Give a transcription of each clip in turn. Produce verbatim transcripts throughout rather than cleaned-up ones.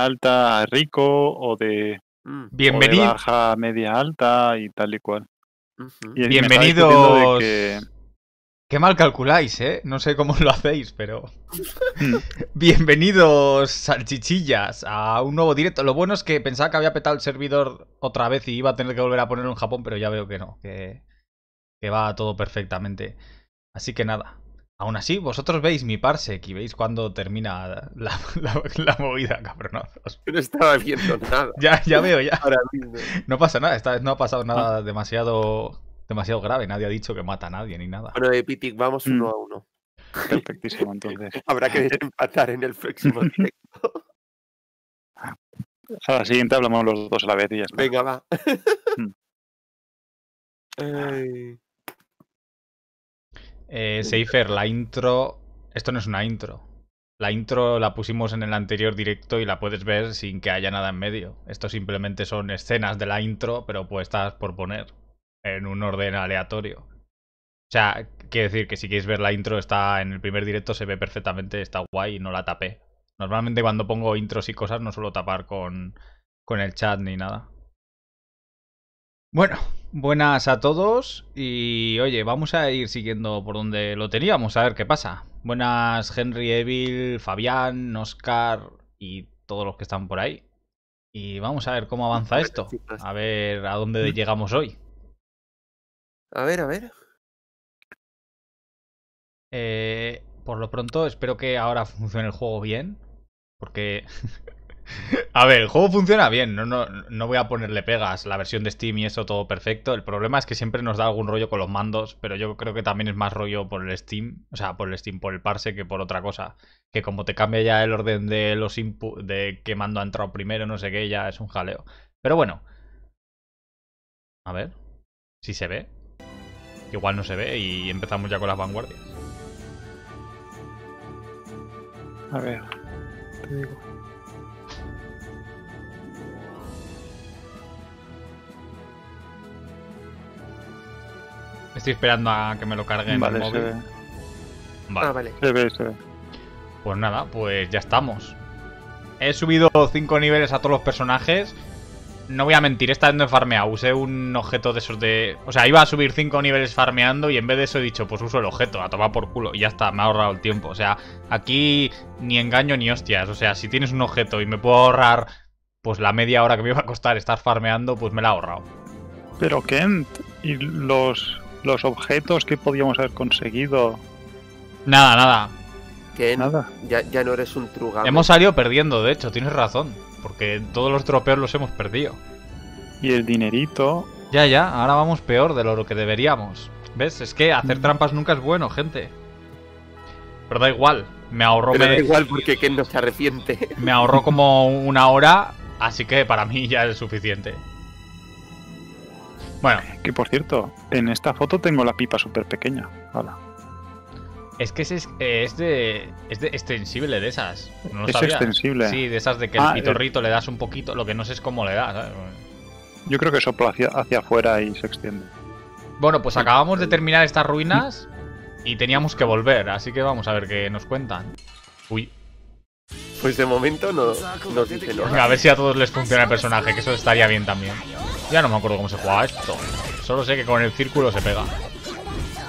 alta a rico o de, bienvenido. O de baja a media alta y tal y cual. Uh-huh. Y bienvenidos. Que... Qué mal calculáis, ¿eh? No sé cómo lo hacéis, pero... Bienvenidos, salchichillas, a un nuevo directo. Lo bueno es que pensaba que había petado el servidor otra vez y iba a tener que volver a ponerlo en Japón, pero ya veo que no, que, que va todo perfectamente. Así que nada. Aún así, vosotros veis mi parsec y veis cuando termina la, la, la movida, cabronazos. Yo no estaba viendo nada. Ya, ya veo, ya. Ahora mismo. No pasa nada, esta vez no ha pasado nada demasiado, demasiado grave. Nadie ha dicho que mata a nadie ni nada. Bueno, de Pitic vamos uno mm. a uno. Perfectísimo, entonces. Habrá que empatar en el próximo directo. A la siguiente hablamos los dos a la vez y ya está. Venga, va. Mm. Ay... Eh, Seifer, la intro... Esto no es una intro. La intro la pusimos en el anterior directo y la puedes ver sin que haya nada en medio. Esto simplemente son escenas de la intro, pero puestas por poner. en un orden aleatorio. O sea, quiero decir que si queréis ver la intro, está en el primer directo, se ve perfectamente, está guay y no la tapé. Normalmente cuando pongo intros y cosas no suelo tapar con, con el chat ni nada. Bueno, buenas a todos y oye, vamos a ir siguiendo por donde lo teníamos, a ver qué pasa. Buenas Henry, Evil, Fabián, Oscar y todos los que están por ahí. Y vamos a ver cómo avanza esto, a ver a dónde llegamos hoy. A ver, a ver. Eh, por lo pronto espero que ahora funcione el juego bien, porque... A ver, el juego funciona bien, no, no, no voy a ponerle pegas, la versión de Steam y eso todo perfecto. El problema es que siempre nos da algún rollo con los mandos, pero yo creo que también es más rollo por el Steam, o sea, por el Steam, por el parse que por otra cosa. Que como te cambia ya el orden de los inputs, de qué mando ha entrado primero, no sé qué, ya es un jaleo. Pero bueno. A ver, si se ve. Igual no se ve y empezamos ya con las vanguardias. A ver, te digo. Estoy esperando a que me lo carguen vale, el móvil. Se ve. Vale. Ah, vale. Se ve, se ve. Pues nada, pues ya estamos. He subido cinco niveles a todos los personajes. No voy a mentir, esta vez no he farmeado. Usé un objeto de esos de... O sea, iba a subir cinco niveles farmeando y en vez de eso he dicho, pues uso el objeto, a tomar por culo. Y ya está, me ha ahorrado el tiempo. O sea, aquí ni engaño ni hostias. O sea, si tienes un objeto y me puedo ahorrar pues la media hora que me iba a costar estar farmeando, pues me la he ahorrado. Pero Kent, ¿y los... los objetos que podíamos haber conseguido? Nada, nada. ¿Qué? Nada. Ya, ya no eres un trugame. Hemos salido perdiendo, de hecho, tienes razón. Porque todos los tropeos los hemos perdido. Y el dinerito... Ya, ya, ahora vamos peor de lo que deberíamos. ¿Ves? Es que hacer trampas nunca es bueno, gente. Pero da igual. Me ahorró... Pero me... da igual porque Ken no se arrepiente. Me ahorró como una hora, así que para mí ya es suficiente. Bueno. Que por cierto, en esta foto tengo la pipa súper pequeña. Hola. Es que es, es, es, de, es de extensible de esas. No lo sabía. Es extensible. Sí, de esas de que ah, el pitorrito eh. le das un poquito, lo que no sé es cómo le das, ¿sabes? Yo creo que sopla hacia, hacia afuera y se extiende. Bueno, pues acabamos de terminar estas ruinas y teníamos que volver, así que vamos a ver qué nos cuentan. Uy. Pues de momento no nos dice nada. Venga, a ver si a todos les funciona el personaje, que eso estaría bien también. Ya no me acuerdo cómo se juega esto. Solo sé que con el círculo se pega.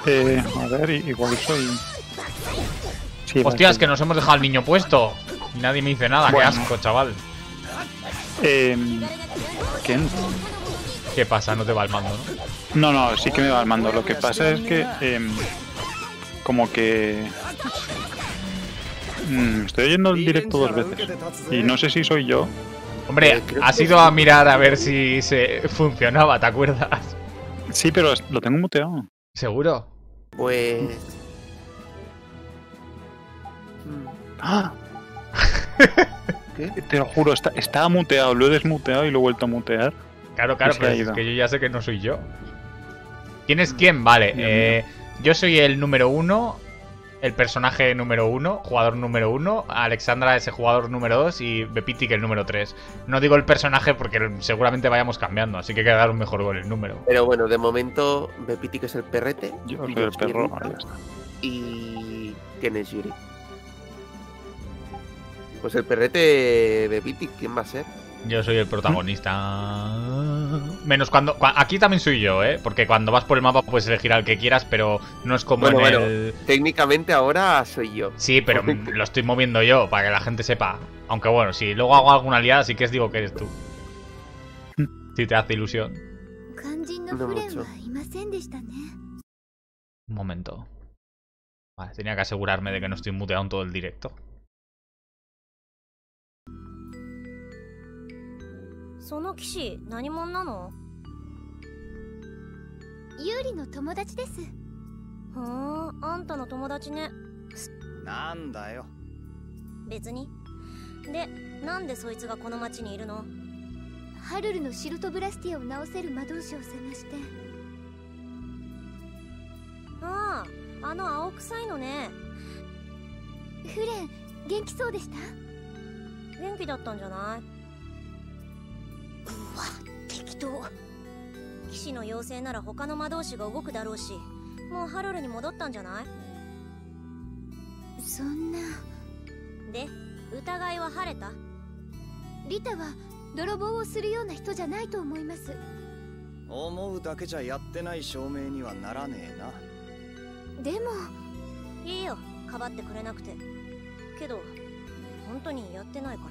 Eh, a ver, igual soy... Sí, hostias, que nos hemos dejado al niño puesto. Y nadie me dice nada, bueno. Qué asco, chaval. Eh... ¿Qué? ¿Qué pasa? No te va el mando, ¿no? No, no, sí que me va el mando. Lo que pasa es que... Eh, como que... Mm, estoy oyendo el directo dos veces. Y no sé si soy yo. Hombre, has ido a mirar a ver si se funcionaba, ¿te acuerdas? Sí, pero lo tengo muteado. ¿Seguro? Pues... ¡Ah! ¿Qué? Te lo juro, está, estaba muteado, lo he desmuteado y lo he vuelto a mutear. Claro, claro, pero es que yo ya sé que no soy yo. ¿Quién es quién? Vale, eh, yo soy el número uno... El personaje número uno, jugador número uno, Alexandra es el jugador número dos y Bepitik el número tres. No digo el personaje porque seguramente vayamos cambiando, así que quedaron mejor con el número. Pero bueno, de momento Bepitik es el perrete. Yo soy el perro. Rita, ahí está. ¿Y quién es Yuri? Pues el perrete Bepitik, ¿quién va a ser? Yo soy el protagonista. Menos cuando... Cua, aquí también soy yo, ¿eh? Porque cuando vas por el mapa puedes elegir al que quieras, pero no es como bueno, en bueno, el... Técnicamente ahora soy yo. Sí, pero lo estoy moviendo yo, para que la gente sepa. Aunque bueno, si luego hago alguna liada, sí que os digo que eres tú. Si te hace ilusión. No mucho. Un momento. Vale, tenía que asegurarme de que no estoy muteado en todo el directo. 士の要請なら他の魔導士が動くだろうし、もうハロルに戻ったんじゃない？そんな。で、疑いは晴れた？リタは泥棒をするような人じゃないと思います。思うだけじゃやってない証明にはならねえな。でもいいよ、かばってくれなくて。けど本当にやってないから。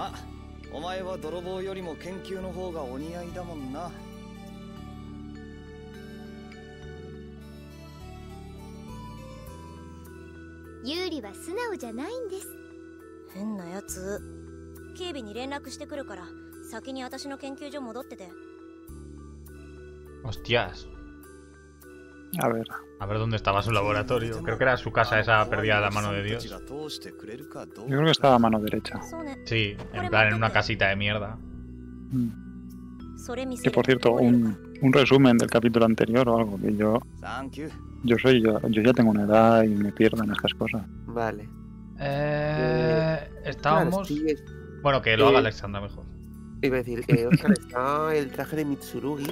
まあお前は泥棒よりも研究の方がお似合いだもんな。ユーリは素直じゃないんです。変なやつ。警備に連絡してくるから先に私の研究所戻ってて。Hostias. A ver. A ver dónde estaba su laboratorio. Creo que era su casa esa perdida de la mano de Dios. Yo creo que estaba a mano derecha. Sí, en plan en una casita de mierda. Mm. Que por cierto, un, un resumen del capítulo anterior o algo, que yo... Yo soy yo, yo ya tengo una edad y me pierdo en estas cosas. Vale. Eh, estábamos... Bueno, que lo haga Alexandra mejor. Iba a decir, eh, Oscar, está el traje de Mitsurugi.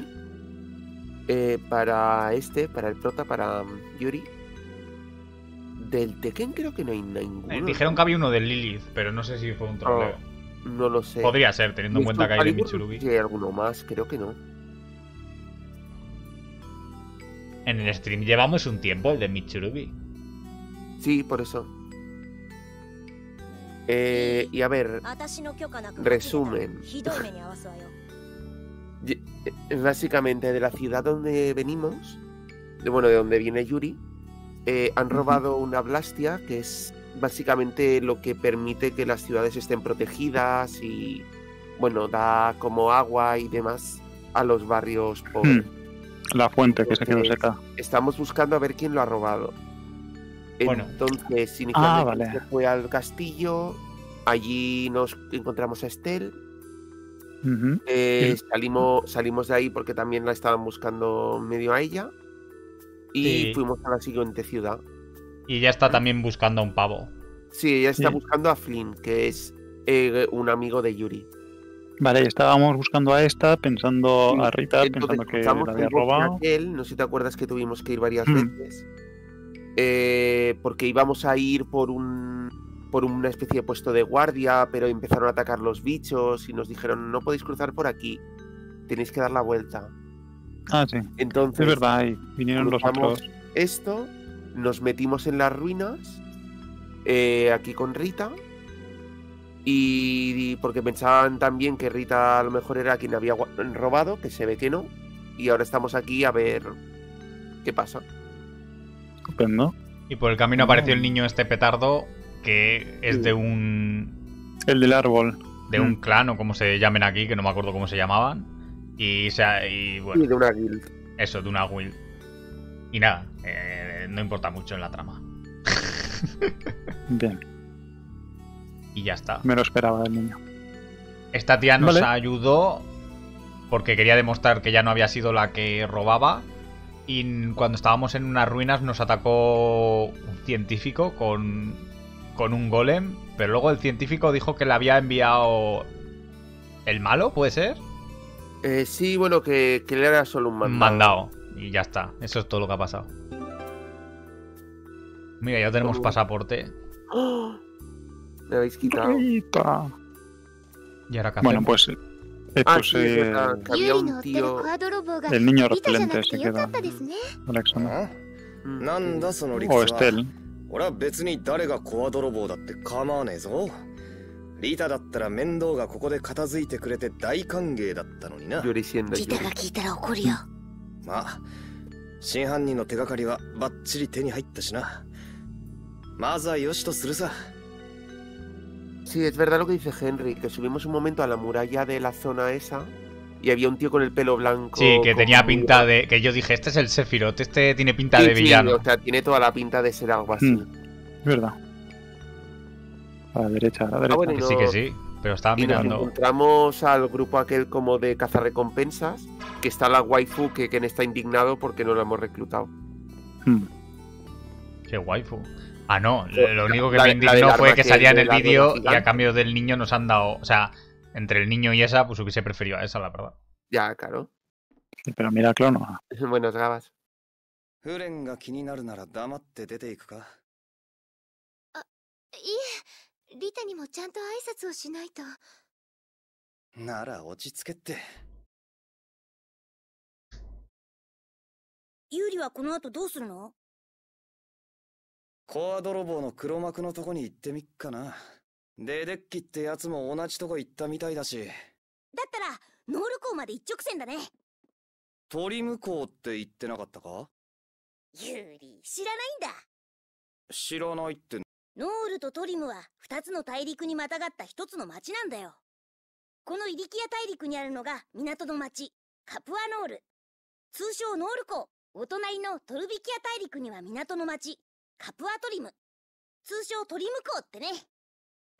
Eh, para este, para el prota, para um, Yuri. Del Tekken creo que no hay ninguno. Eh, dijeron que había uno de Lilith, pero no sé si fue un troleo. No, no lo sé. Podría ser, teniendo en cuenta que hay de Mitsurugi. ¿Hay alguno más? Creo que no. En el stream llevamos un tiempo el de Mitsurugi. Sí, por eso. Eh, y a ver, resumen. Básicamente de la ciudad donde venimos, de, bueno, de donde viene Yuri, eh, han robado una blastia, que es básicamente lo que permite que las ciudades estén protegidas y, bueno, da como agua y demás a los barrios pobres. La fuente. Entonces, que se quedó seca. Estamos buscando a ver quién lo ha robado. Bueno. Entonces, inicialmente ah, vale. se fue al castillo, allí nos encontramos a Estelle. Uh-huh. eh, sí. salimos, salimos de ahí porque también la estaban buscando medio a ella. Y sí. fuimos a la siguiente ciudad. Y ya está también buscando a un pavo. Sí, ella está sí. buscando a Flynn, que es eh, un amigo de Yuri. Vale, estábamos buscando a esta, pensando sí. a Rita, entonces, pensando que la había robado. Aquel, no sé si te acuerdas que tuvimos que ir varias mm. veces. Eh, porque íbamos a ir por un... por una especie de puesto de guardia, pero empezaron a atacar los bichos y nos dijeron no podéis cruzar por aquí, tenéis que dar la vuelta. Ah, sí. Entonces, es verdad, y vinieron los otros. Esto, nos metimos en las ruinas, eh, aquí con Rita, y, y porque pensaban también que Rita a lo mejor era quien había robado, que se ve que no, y ahora estamos aquí a ver qué pasa. Estupendo. Y por el camino apareció el niño este petardo, que es de un... El del árbol. De mm. un clan, o como se llamen aquí, que no me acuerdo cómo se llamaban. Y, sea, y bueno... Y de una guild. Eso, de una guild. Y nada, eh, no importa mucho en la trama. Bien. Y ya está. Me lo esperaba del niño. Esta tía nos vale. ayudó porque quería demostrar que ya no había sido la que robaba. Y cuando estábamos en unas ruinas nos atacó un científico con... con un golem, pero luego el científico dijo que le había enviado el malo, ¿puede ser? Eh, sí, bueno, que, que le era solo un mandado. Mandado, y ya está. Eso es todo lo que ha pasado. Mira, ya tenemos oh. pasaporte. ¡Oh! Me habéis quitado. Rita. Y ahora, ¿qué hacemos? Bueno, pues... Eh, ah, pues sí, eh, había un tío... El niño repelente se queda. Alexandra. O oh, Estelle. Sí, es verdad lo que dice Henry, que subimos un momento a la muralla de la zona esa y había un tío con el pelo blanco. Sí, que tenía pinta de... Que yo dije, este es el Sephiroth, este tiene pinta sí, de villano. Sí, o sea, tiene toda la pinta de ser algo así. Es mm. verdad. A la derecha, a la derecha. Ah, bueno, que no... Sí, que sí, pero estaba y mirando... Nos encontramos al grupo aquel como de cazarrecompensas, que está la waifu, que Ken está indignado porque no lo hemos reclutado. Mm. ¿Qué waifu? Ah, no, lo único que la, me indignó fue que salía en el vídeo y a cambio del niño nos han dado... O sea... Entre el niño y esa, pues hubiese preferido a esa, la verdad. Ya, claro. Pero mira, clono. Buenas gabas. Yuri, no puede ser tan pronto el cambio de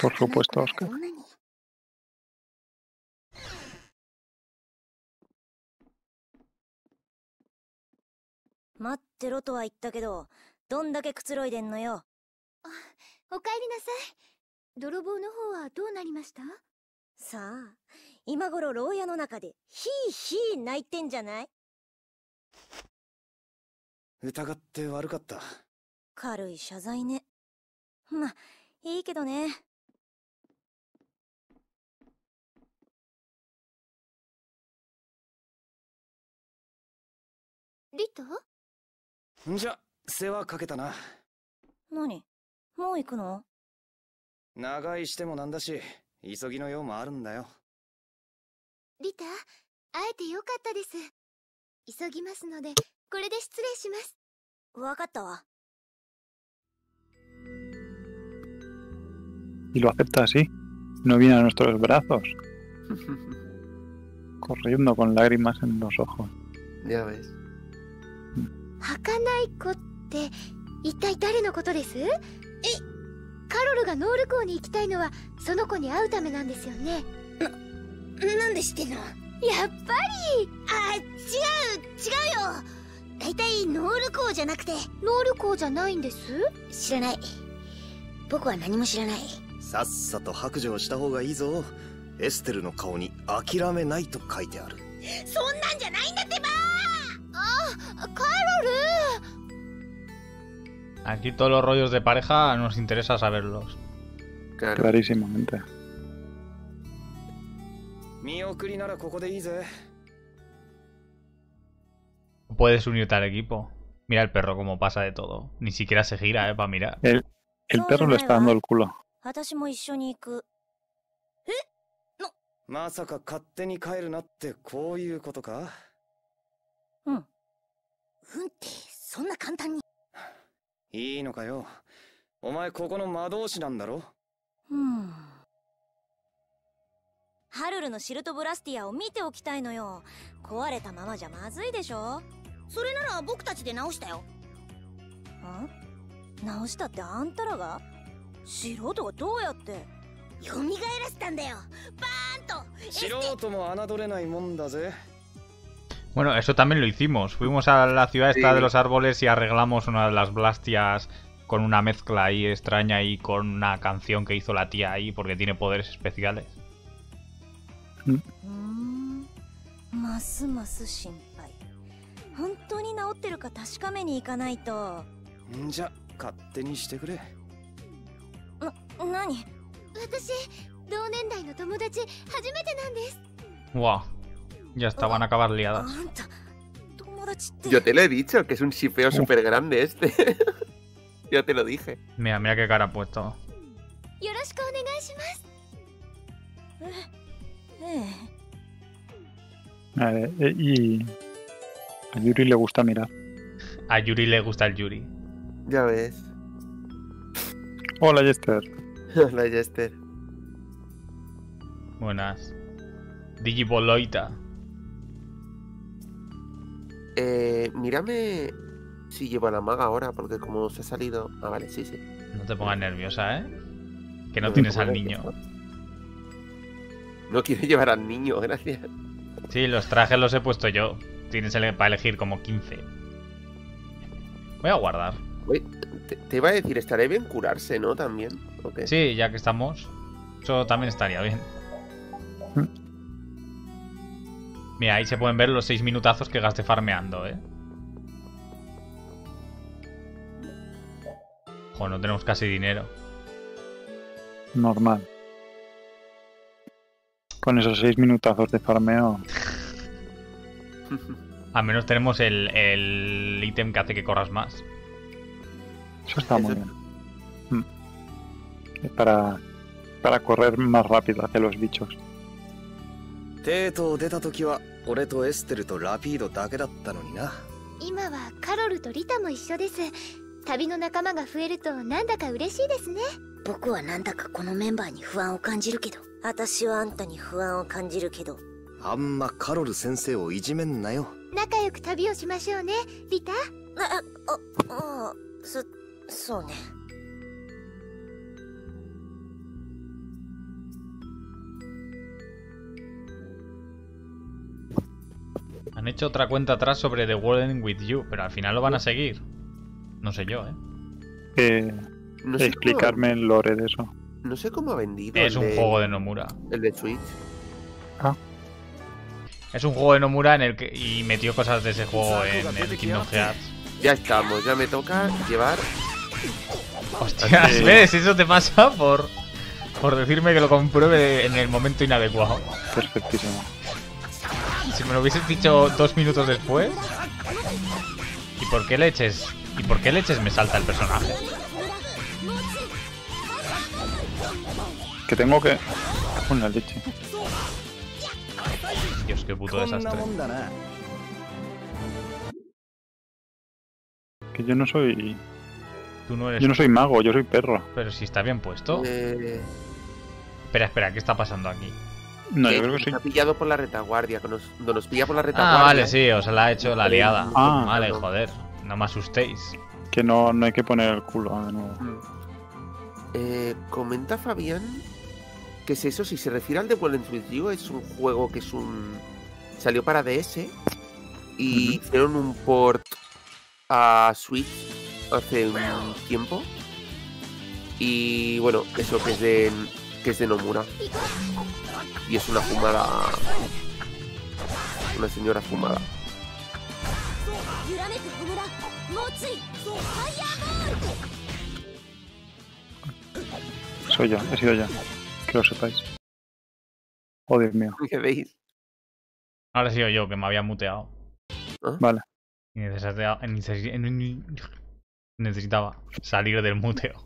Por supuesto, Oscar. ¿Rito? んじゃ、世話かけたな。何？もう行くの？長居してもなんだし、急ぎの用もあるんだよ。リタ、会えてよかったです。急ぎますので、これで失礼します。わかったわ。Y lo acepta así. No viene a nuestros brazos. Corriendo con lágrimas en los ojos. Ya ves. はかない子って一体誰のことです？え、カロルがノール校に行きたいのはその子に会うためなんですよね。な、なんで知ってんの？やっぱり。あ、違う、違うよ。大体ノール校じゃなくてノール校じゃないんです？知らない。僕は何も知らない。さっさと白状した方がいいぞ。エステルの顔に諦めないと書いてある。そんなんじゃないんだってば。 Aquí todos los rollos de pareja nos interesa saberlos. Claro. Clarísimamente. Puedes unirte al equipo. Mira el perro como pasa de todo. Ni siquiera se gira, eh, para mirar. El, el perro le está dando el culo. Mm. うんってそんな簡単に。いいのかよ。お前ここの魔導士なんだろ？うん。ハルルのシルトブラスティアを見ておきたいのよ。壊れたままじゃまずいでしょ。それなら僕たちで直したよ。ん？直したってあんたらが？素人がどうやって？蘇らせたんだよ。バーンと。素人も侮れないもんだぜ。 Bueno, eso también lo hicimos. Fuimos a la ciudad esta sí. de los árboles y arreglamos una de las blastias con una mezcla ahí extraña y con una canción que hizo la tía ahí porque tiene poderes especiales. ¿Sí? Wow. Ya estaban a acabar liadas. Yo te lo he dicho, que es un shipeo súper grande este. Yo te lo dije. Mira, mira qué cara ha puesto. Eh, eh, y a Yuri le gusta mirar. A Yuri le gusta el Yuri. Ya ves. Hola, Jester. Hola, Jester. Buenas. Digiboloita. Eh, mírame si llevo a la maga ahora, porque como se ha salido... Ah, vale, sí, sí. No te pongas nerviosa, ¿eh? Que no, no tienes al niño. Nervioso. No quiero llevar al niño, gracias. Sí, los trajes los he puesto yo. Tienes el, para elegir como quince. Voy a guardar. Oye, te, te iba a decir, estaría bien curarse, ¿no? También. Okay. Sí, ya que estamos. Eso también estaría bien. Mira, ahí se pueden ver los seis minutazos que gasté farmeando, ¿eh? Joder, no tenemos casi dinero. Normal. Con esos seis minutazos de farmeo. Al menos tenemos el, el ítem que hace que corras más. Eso está muy bien. Para, para correr más rápido hacia los bichos. Han hecho otra cuenta atrás sobre The World Ending with You, pero al final lo van a seguir. No sé yo, ¿eh? eh no sé explicarme cómo... el lore de eso. No sé cómo ha vendido. Es un de... juego de Nomura. El de Switch. Ah. Es un juego de Nomura en el que y metió cosas de ese juego en el Kingdom Hearts. Ya estamos, ya me toca llevar. Hostias, sí. ¿Ves? Eso te pasa por por decirme que lo compruebe en el momento inadecuado. Perfectísimo. Si me lo hubieses dicho dos minutos después. ¿Y por qué leches? ¿Y por qué leches me salta el personaje? Que tengo que... Una leche. Dios, qué puto desastre. Que yo no soy... Tú no eres... Yo no soy mago, yo soy perro. Pero si está bien puesto. Eh... Espera, espera, ¿qué está pasando aquí? No, yo creo que sí. Nos ha pillado por la retaguardia. Nos, nos pilla por la retaguardia. Ah, vale, sí, os la ha hecho la liada. Ah, vale, no. Joder, no me asustéis. Que no, no hay que poner el culo de nuevo. Eh, comenta Fabián que es eso, si se refiere al The World Ending with You, es un juego que es un... Salió para D S y uh-huh. hicieron un port a Switch hace un tiempo. Y bueno, eso que es de, que es de Nomura. Y es una fumada. Una señora fumada. Soy yo, he sido yo. Que lo sepáis. Oh, Dios mío. ¿Qué veis? Ahora he sido yo, que me había muteado. ¿Ah? Vale. Y necesitaba, necesitaba salir del muteo.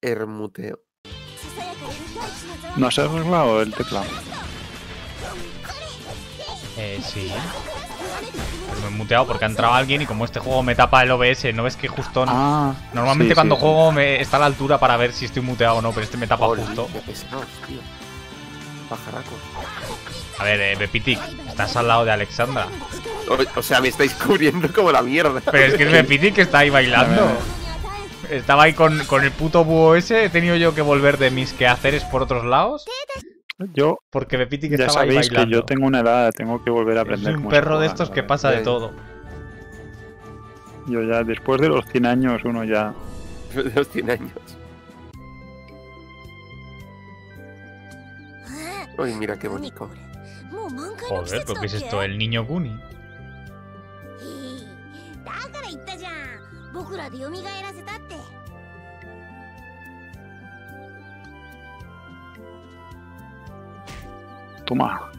El muteo. ¿No se ha arreglado el teclado? Eh, sí. Pero me he muteado porque ha entrado alguien y como este juego me tapa el O B S, ¿no ves que justo...? Ah, normalmente sí, cuando sí, juego sí. Me está a la altura para ver si estoy muteado o no, pero este me tapa Olé, justo. Qué pesados, tío. Pajaracos. A ver, eh, Bepitic, estás al lado de Alexandra. O, o sea, me estáis cubriendo como la mierda. Pero es que es Bepitic que está ahí bailando. Estaba ahí con, con el puto búho ese. He tenido yo que volver de mis quehaceres por otros lados. Yo. Porque Bepitic estaba sabéis ahí bailando. Que yo tengo una edad, tengo que volver a aprender. Soy un perro es de estos que pasa de todo. Yo ya, después de los cien años, uno ya. Después de los cien años. Uy, mira qué bonito. Joder, ¿pero qué es esto? El niño Kuni. Toma,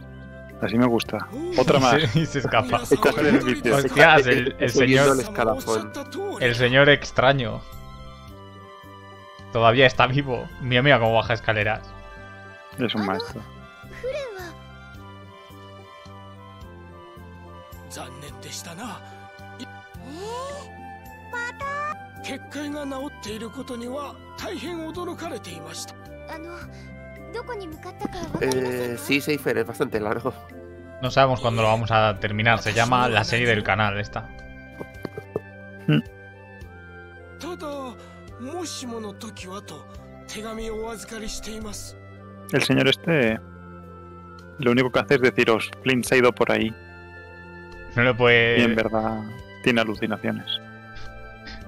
así me gusta. Otra más. Y se escapa. Hostias, el, el señor. El señor extraño. Todavía está vivo. Mira, mira cómo baja escaleras. Es un maestro. Eh, sí, Seifer, es bastante largo. No sabemos cuándo lo vamos a terminar. Se llama la serie del canal, esta. El señor este... Lo único que hace es deciros, Flynn se ha ido por ahí. No lo puede... Y en verdad tiene alucinaciones.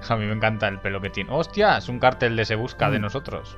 A mí me encanta el pelo que tiene. ¡Hostia! Es un cartel de Se Busca mm. de nosotros.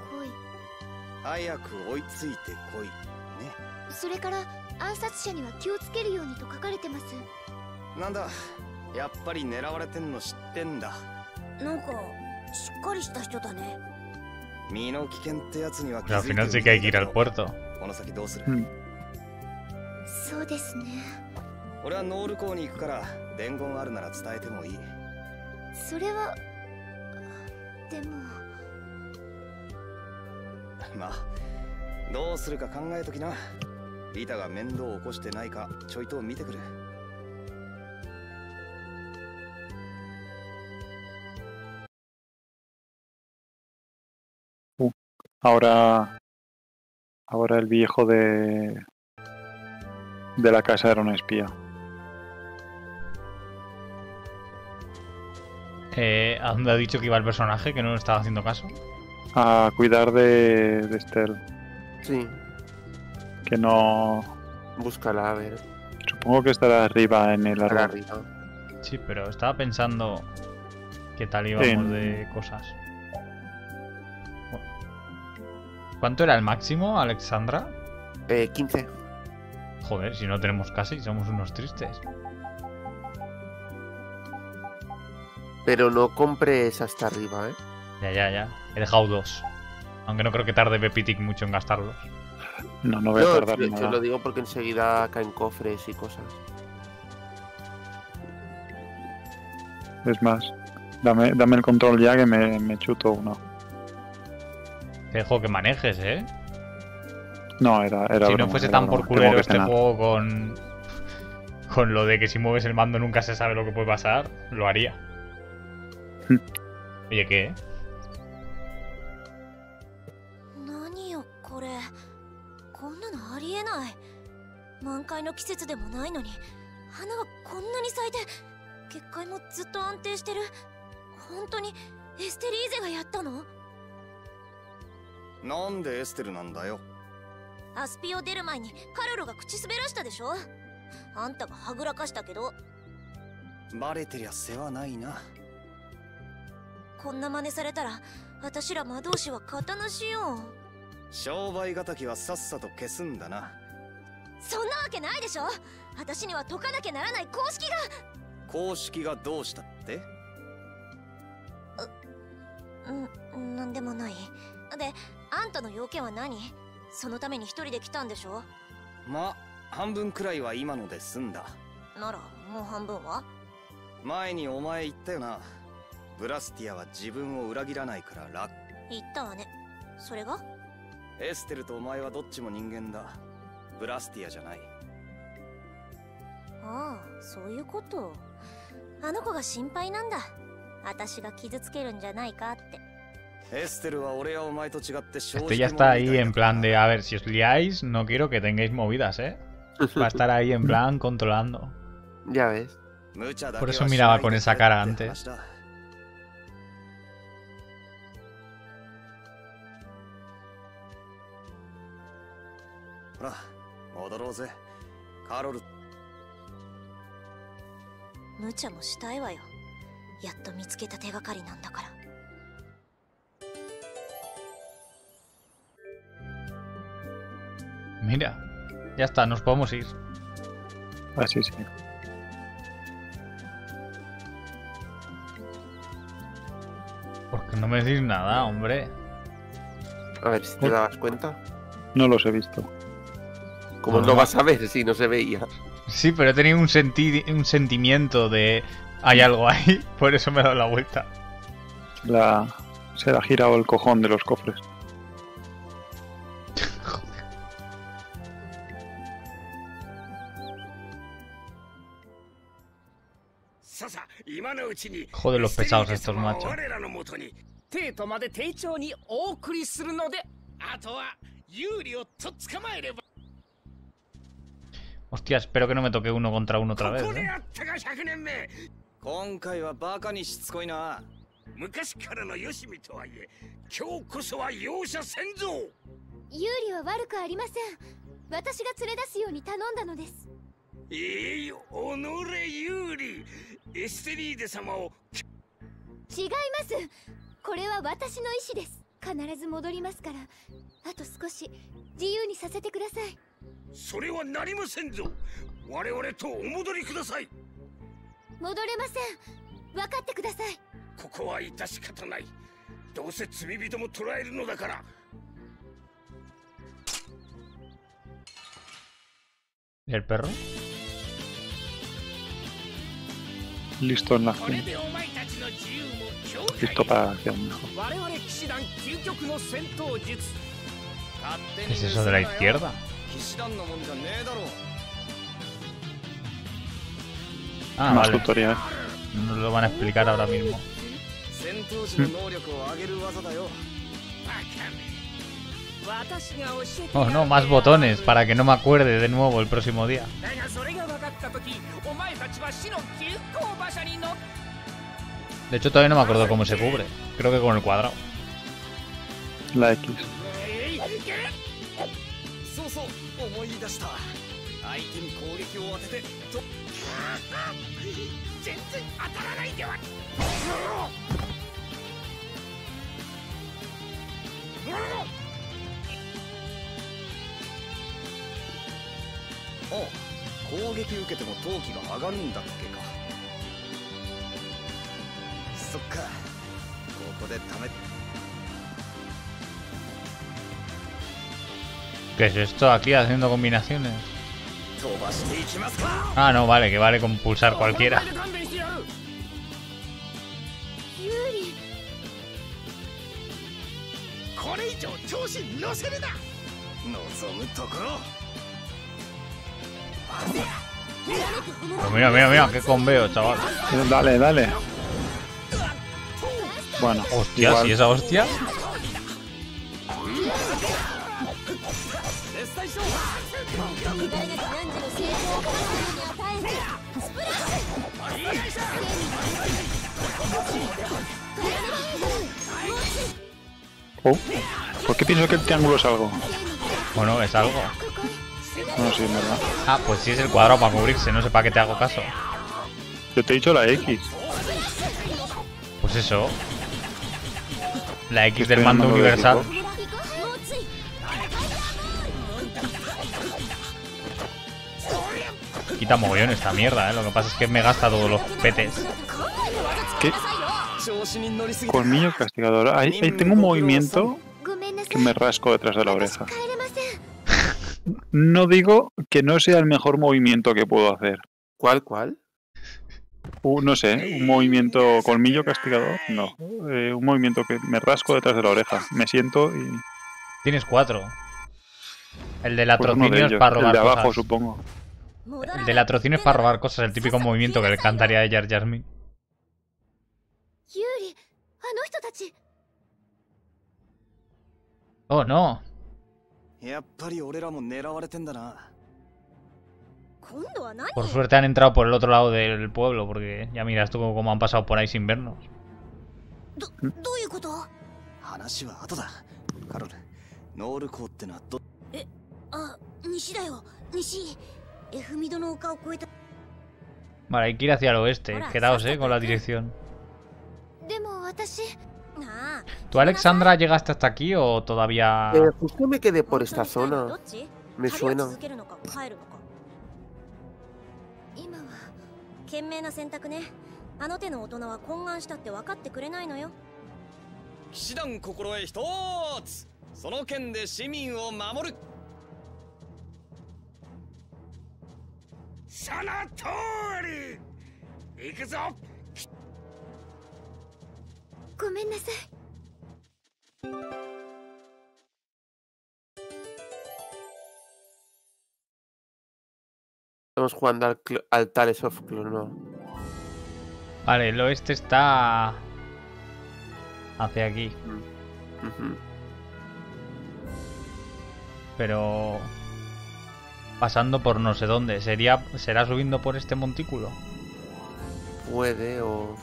al final sí que hay que ir al puerto. Hmm. Uh, ahora, ahora el viejo de de la casa era un espía. Eh, ¿A dónde ha dicho que iba el personaje? Que no le estaba haciendo caso. A cuidar de, de Estelle. Sí. Que no... Búscala, a ver. Supongo que estará arriba en el árbol. Sí, pero estaba pensando qué tal íbamos sí. de cosas. Bueno. ¿Cuánto era el máximo, Alexandra? Eh, quince. Joder, si no tenemos casi, somos unos tristes. Pero no compres hasta arriba, ¿eh? Ya, ya, ya. He dejado dos. Aunque no creo que tarde Bepitic mucho en gastarlos. No, no voy no, a tardar yo, nada. Yo lo digo porque enseguida caen cofres y cosas. Es más, dame, dame el control ya que me, me chuto uno. Te dejo que manejes, ¿eh? No, era... era si broma, no fuese tan broma. por culero este nada. juego con... Con lo de que si mueves el mando nunca se sabe lo que puede pasar, lo haría. Oye, ¿qué? Este ya está ahí en plan de, a ver, si os liáis, no quiero que tengáis movidas, ¿eh? Va a estar ahí en plan controlando. Ya ves. Por eso miraba con esa cara antes. Karol. Mira, Ya está, nos podemos ir. Así sí. Porque no me decís nada, hombre. A ver, si te dabas cuenta. No los he visto. ¿Cómo no, no vas a ver si no se veía? Sí, pero he tenido un, senti un sentimiento de... Hay algo ahí, por eso me he dado la vuelta. La... Se le ha girado el cojón de los cofres. Joder, los pesados estos machos. Hostia, espero que no me toque uno contra uno otra vez, ¿eh? ¿El perro? Listo en la acción. Listo para la acción, mejor. ¿Qué es eso de la izquierda? Ah, más vale. Tutorial. Nos lo van a explicar ahora mismo. Oh no, más botones para que no me acuerde de nuevo el próximo día. De hecho todavía no me acuerdo cómo se cubre. Creo que con el cuadrado. La X. ¿Qué es esto aquí haciendo combinaciones? Ah, no, vale, que vale con pulsar cualquiera. Oh, mira, mira, mira, qué conveo, chaval. Dale, dale. Bueno, hostia, ¿y esa hostia? Oh, ¿por qué pienso que el triángulo es algo? Bueno, es algo. Bueno, sí, en verdad. Ah, pues sí es el cuadrado para cubrirse, no sé para qué te hago caso. Yo te he dicho la X. Pues eso. La X del mando universal. Quita mogollón esta mierda, ¿eh? Lo que pasa es que me gasta todos los petes. ¿Qué? Colmillo castigador. Ahí, ahí tengo un movimiento que me rasco detrás de la oreja. No digo que no sea el mejor movimiento que puedo hacer. ¿Cuál, cuál? Uh, no sé, un movimiento colmillo castigador, no. Eh, un movimiento que me rasco detrás de la oreja. Me siento y... Tienes cuatro. El de la latrocinio es para robar cosas. El de abajo, cosas. Supongo. El de latrocinio es para robar cosas, el típico movimiento que le encantaría a Jar Jasmine. Oh, no. Por suerte han entrado por el otro lado del pueblo, porque ya miras tú cómo han pasado por ahí sin vernos. Vale, hay que ir hacia el oeste. Quedaos, eh, con la dirección. ¿Tú, Alexandra, llegaste hasta aquí o todavía...? Eh, justo me quedé por esta zona. Me suena. Estamos jugando al, al Tales of Clone, ¿no? Vale, el oeste está hacia aquí. Uh-huh. Pero pasando por no sé dónde. ¿Sería, ¿Será subiendo por este montículo? Puede, o...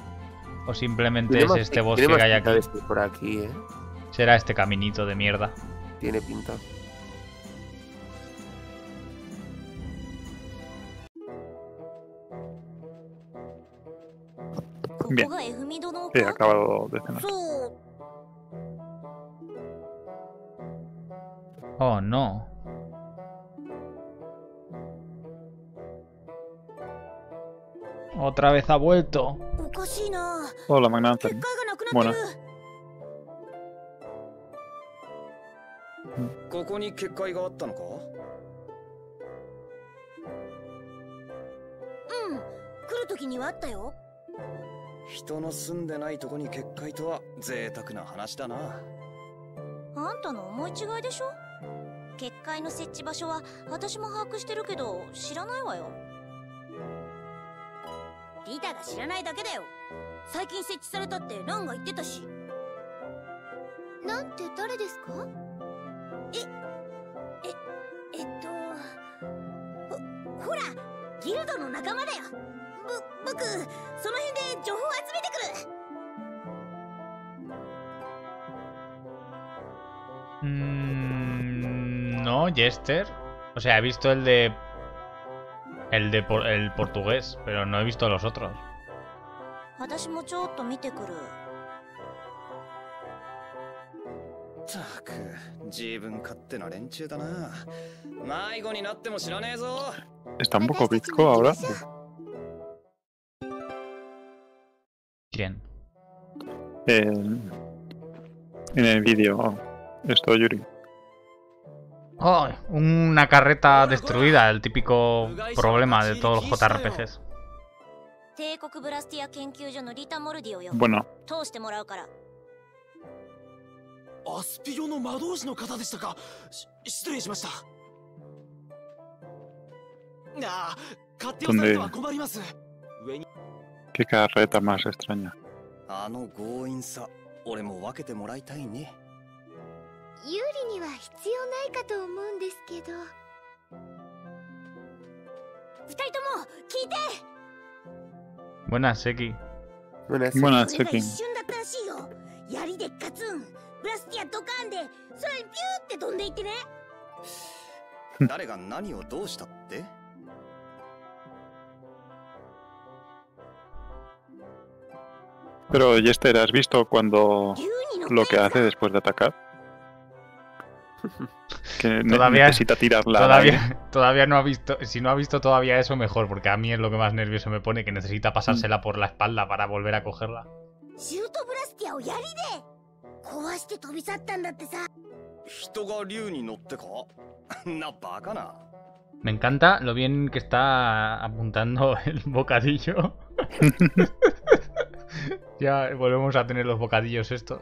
O simplemente es este bosque que hay aquí. Este por aquí, ¿eh? Será este caminito de mierda. Tiene pinta. Bien, he acabado de cenar. Oh, no. Otra vez ha vuelto. Hola, Magnata. Buenas. Mm, no, Jester. O sea, he visto el de... El de por, el portugués, pero no he visto los otros. Está un poco bizco ahora. ¿Quién? En, en el vídeo. Oh, esto, Yuri. Oh, una carreta destruida, el típico problema de todos los J R P Gs. Bueno. ¿Dónde? ¿Qué carreta más extraña? Buenas, Seki. Buenas, Seki. Buenas, Seki. Pero, Jester, ¿has visto cuando lo que hace después de atacar? Que todavía necesita tirarla. Todavía, todavía no ha visto. Si no ha visto todavía eso, mejor, porque a mí es lo que más nervioso me pone, que necesita pasársela por la espalda para volver a cogerla. Me encanta lo bien que está apuntando el bocadillo. Ya volvemos a tener los bocadillos estos.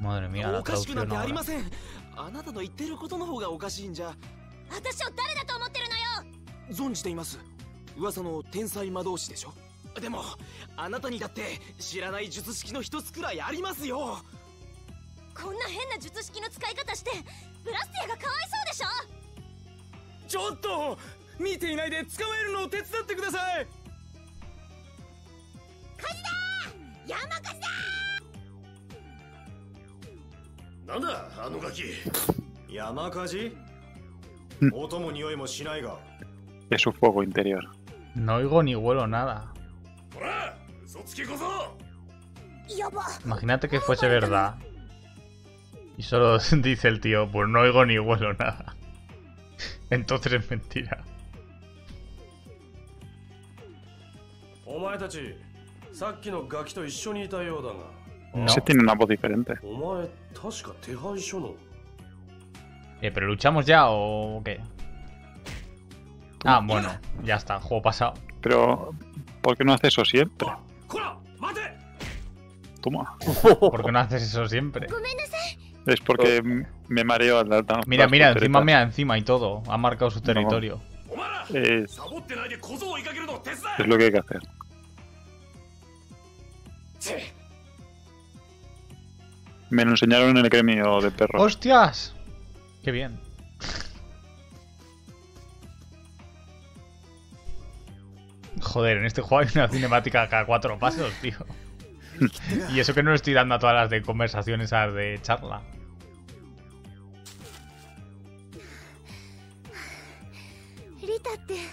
Madre mía, la traducción ahora. De su fuego interior. No oigo ni huelo nada. Imagínate que fuese verdad. Y solo dice el tío, pues no oigo ni huelo nada. Entonces es mentira. No. Ese tiene una voz diferente. Eh, ¿pero luchamos ya o qué? Ah, bueno, ya está, juego pasado. Pero, ¿por qué no haces eso siempre? Toma. ¿Por qué no haces eso siempre? Es porque me mareo al dar tan... Mira, mira, encima mea, encima y todo. Ha marcado su territorio. No. Es... es lo que hay que hacer. Me lo enseñaron en el gremio de perros. ¡Hostias! ¡Qué bien! Joder, en este juego hay una cinemática cada cuatro pasos, tío. Y eso que no le estoy dando a todas las de conversaciones, a las de charla. Rita, te...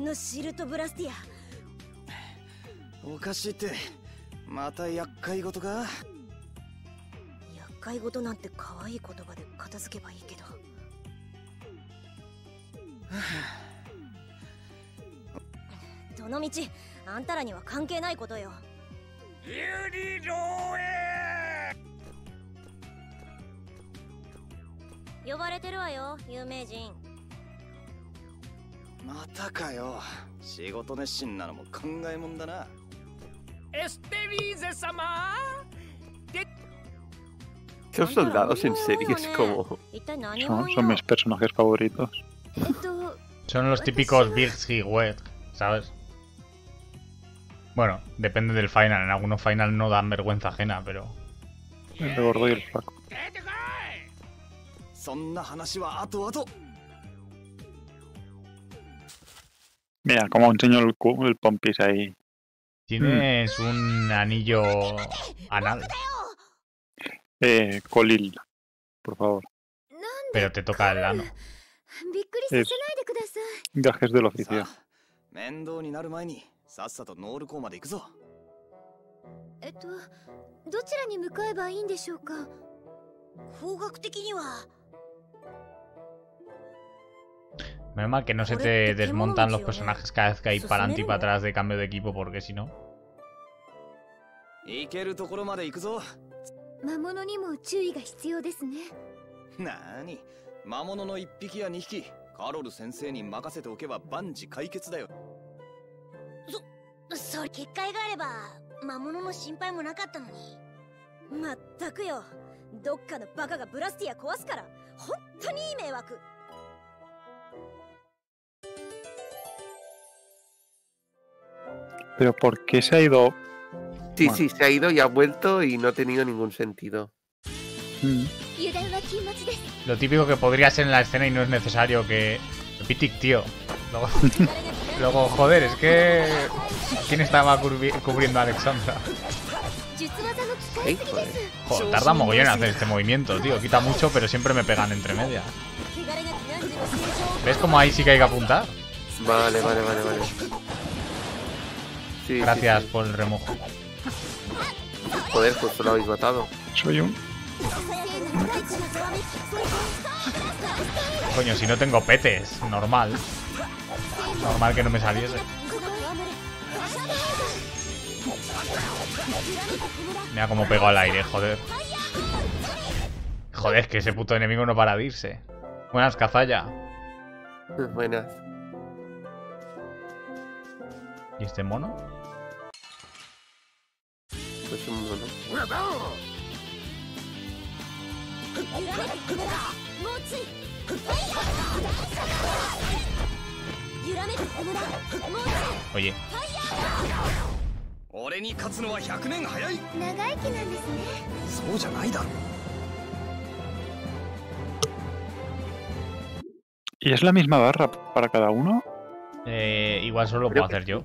no Shiruto Brastia. Okashite. Mata yakkai goto ka? 会話なんて可愛い言葉で片付けばいいけど。どのみちあんたらには関係ないことよ。ユリロエ。呼ばれてるわよ、有名人。またかよ。仕事熱心なのも考えもんだな。エステビーゼ様。 Estos soldados en series como... Son, son mis personajes favoritos. Son los típicos Big Web, ¿sabes? Bueno, depende del final. En algunos final no dan vergüenza ajena, pero... El de gordo y el flaco. Mira, como enseño el, el pompis ahí. Tienes mm. un anillo anal. Eh, Colil, por favor. Pero te toca el ano. Es... Gajes del oficio. Menos mal que no se te desmontan los personajes cada vez que hay para adelante y para atrás de cambio de equipo, porque si no... Pero ¿por qué se ha ido? Sí, bueno. Sí, se ha ido y ha vuelto y no ha tenido ningún sentido. Mm. Lo típico que podría ser en la escena y no es necesario que... Pitic, tío. Luego, luego joder, es que... ¿Quién estaba cubriendo a Alexandra? Hey, joder. Joder, tarda mogollón en hacer este movimiento, tío. Quita mucho, pero siempre me pegan entre medias. ¿Ves cómo ahí sí que hay que apuntar? Vale, vale, vale, vale. Sí, gracias sí, sí. por el remojo. Joder, justo lo habéis matado. Soy un... Coño, si no tengo petes, normal. Normal que no me saliese. Mira cómo pegó al aire, joder. Joder, es que ese puto enemigo no para de irse. Buenas, Cazalla. Buenas. ¿Y este mono? Pues un mono. Oye. ¿Y es la misma barra para cada uno? Eh, igual solo lo puedo hacer yo.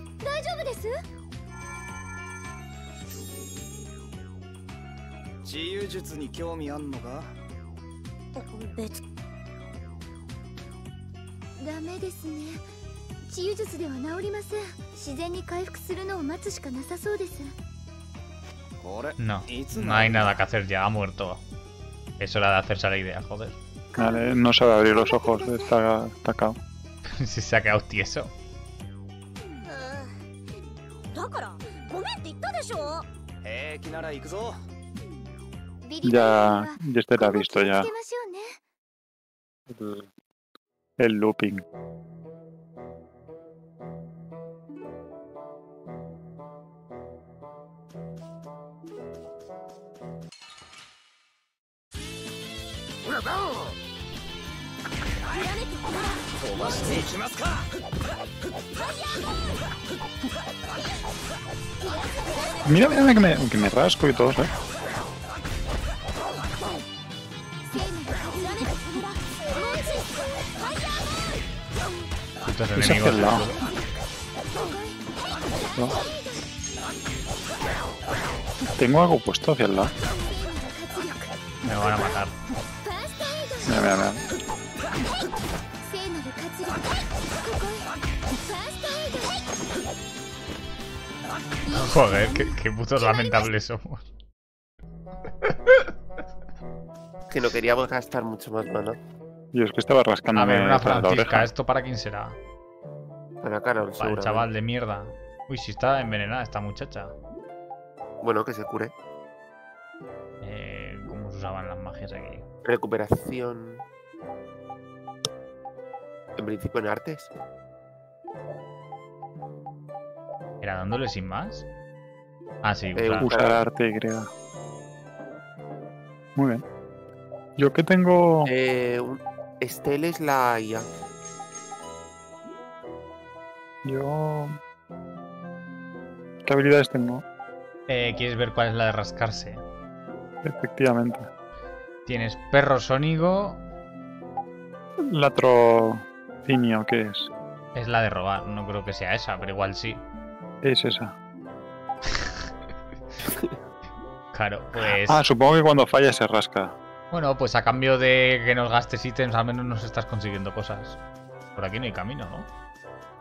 no hay nada que hacer ya, ha muerto. Es hora de hacerse la idea, joder. Vale, no sabe abrir los ojos, está atacado. Si se ha quedado tieso. Ya, Jester la ha visto ya. El, el looping. Mira, mira que me, que me rasco y todo, ¿eh? Putos enemigos. ¿No? Tengo algo puesto hacia el lado. Me van a matar. Mira, mira, mira. Joder, qué, qué putos lamentables somos. Que no queríamos gastar mucho más mana. Yo es que estaba rascando. A ver, una Francisca, ¿esto para quién será? Para Karol, para el chaval de mierda. Uy, si está envenenada esta muchacha. Bueno, que se cure. Eh, ¿Cómo se usaban las magias aquí? Recuperación. En principio en artes. ¿Era dándole sin más? Ah, sí, eh, usar. Usar arte, creo. Muy bien. Yo que tengo... Eh, un... Estelle es la I A. Yo... ¿Qué habilidades tengo? Eh, ¿Quieres ver cuál es la de rascarse? Efectivamente. Tienes perro sónico... Latrocinio, ¿qué es? Es la de robar, no creo que sea esa, pero igual sí. Es esa. Claro, pues... Ah, supongo que cuando falla se rasca. Bueno, pues a cambio de que nos gastes ítems, al menos nos estás consiguiendo cosas. Por aquí no hay camino, ¿no?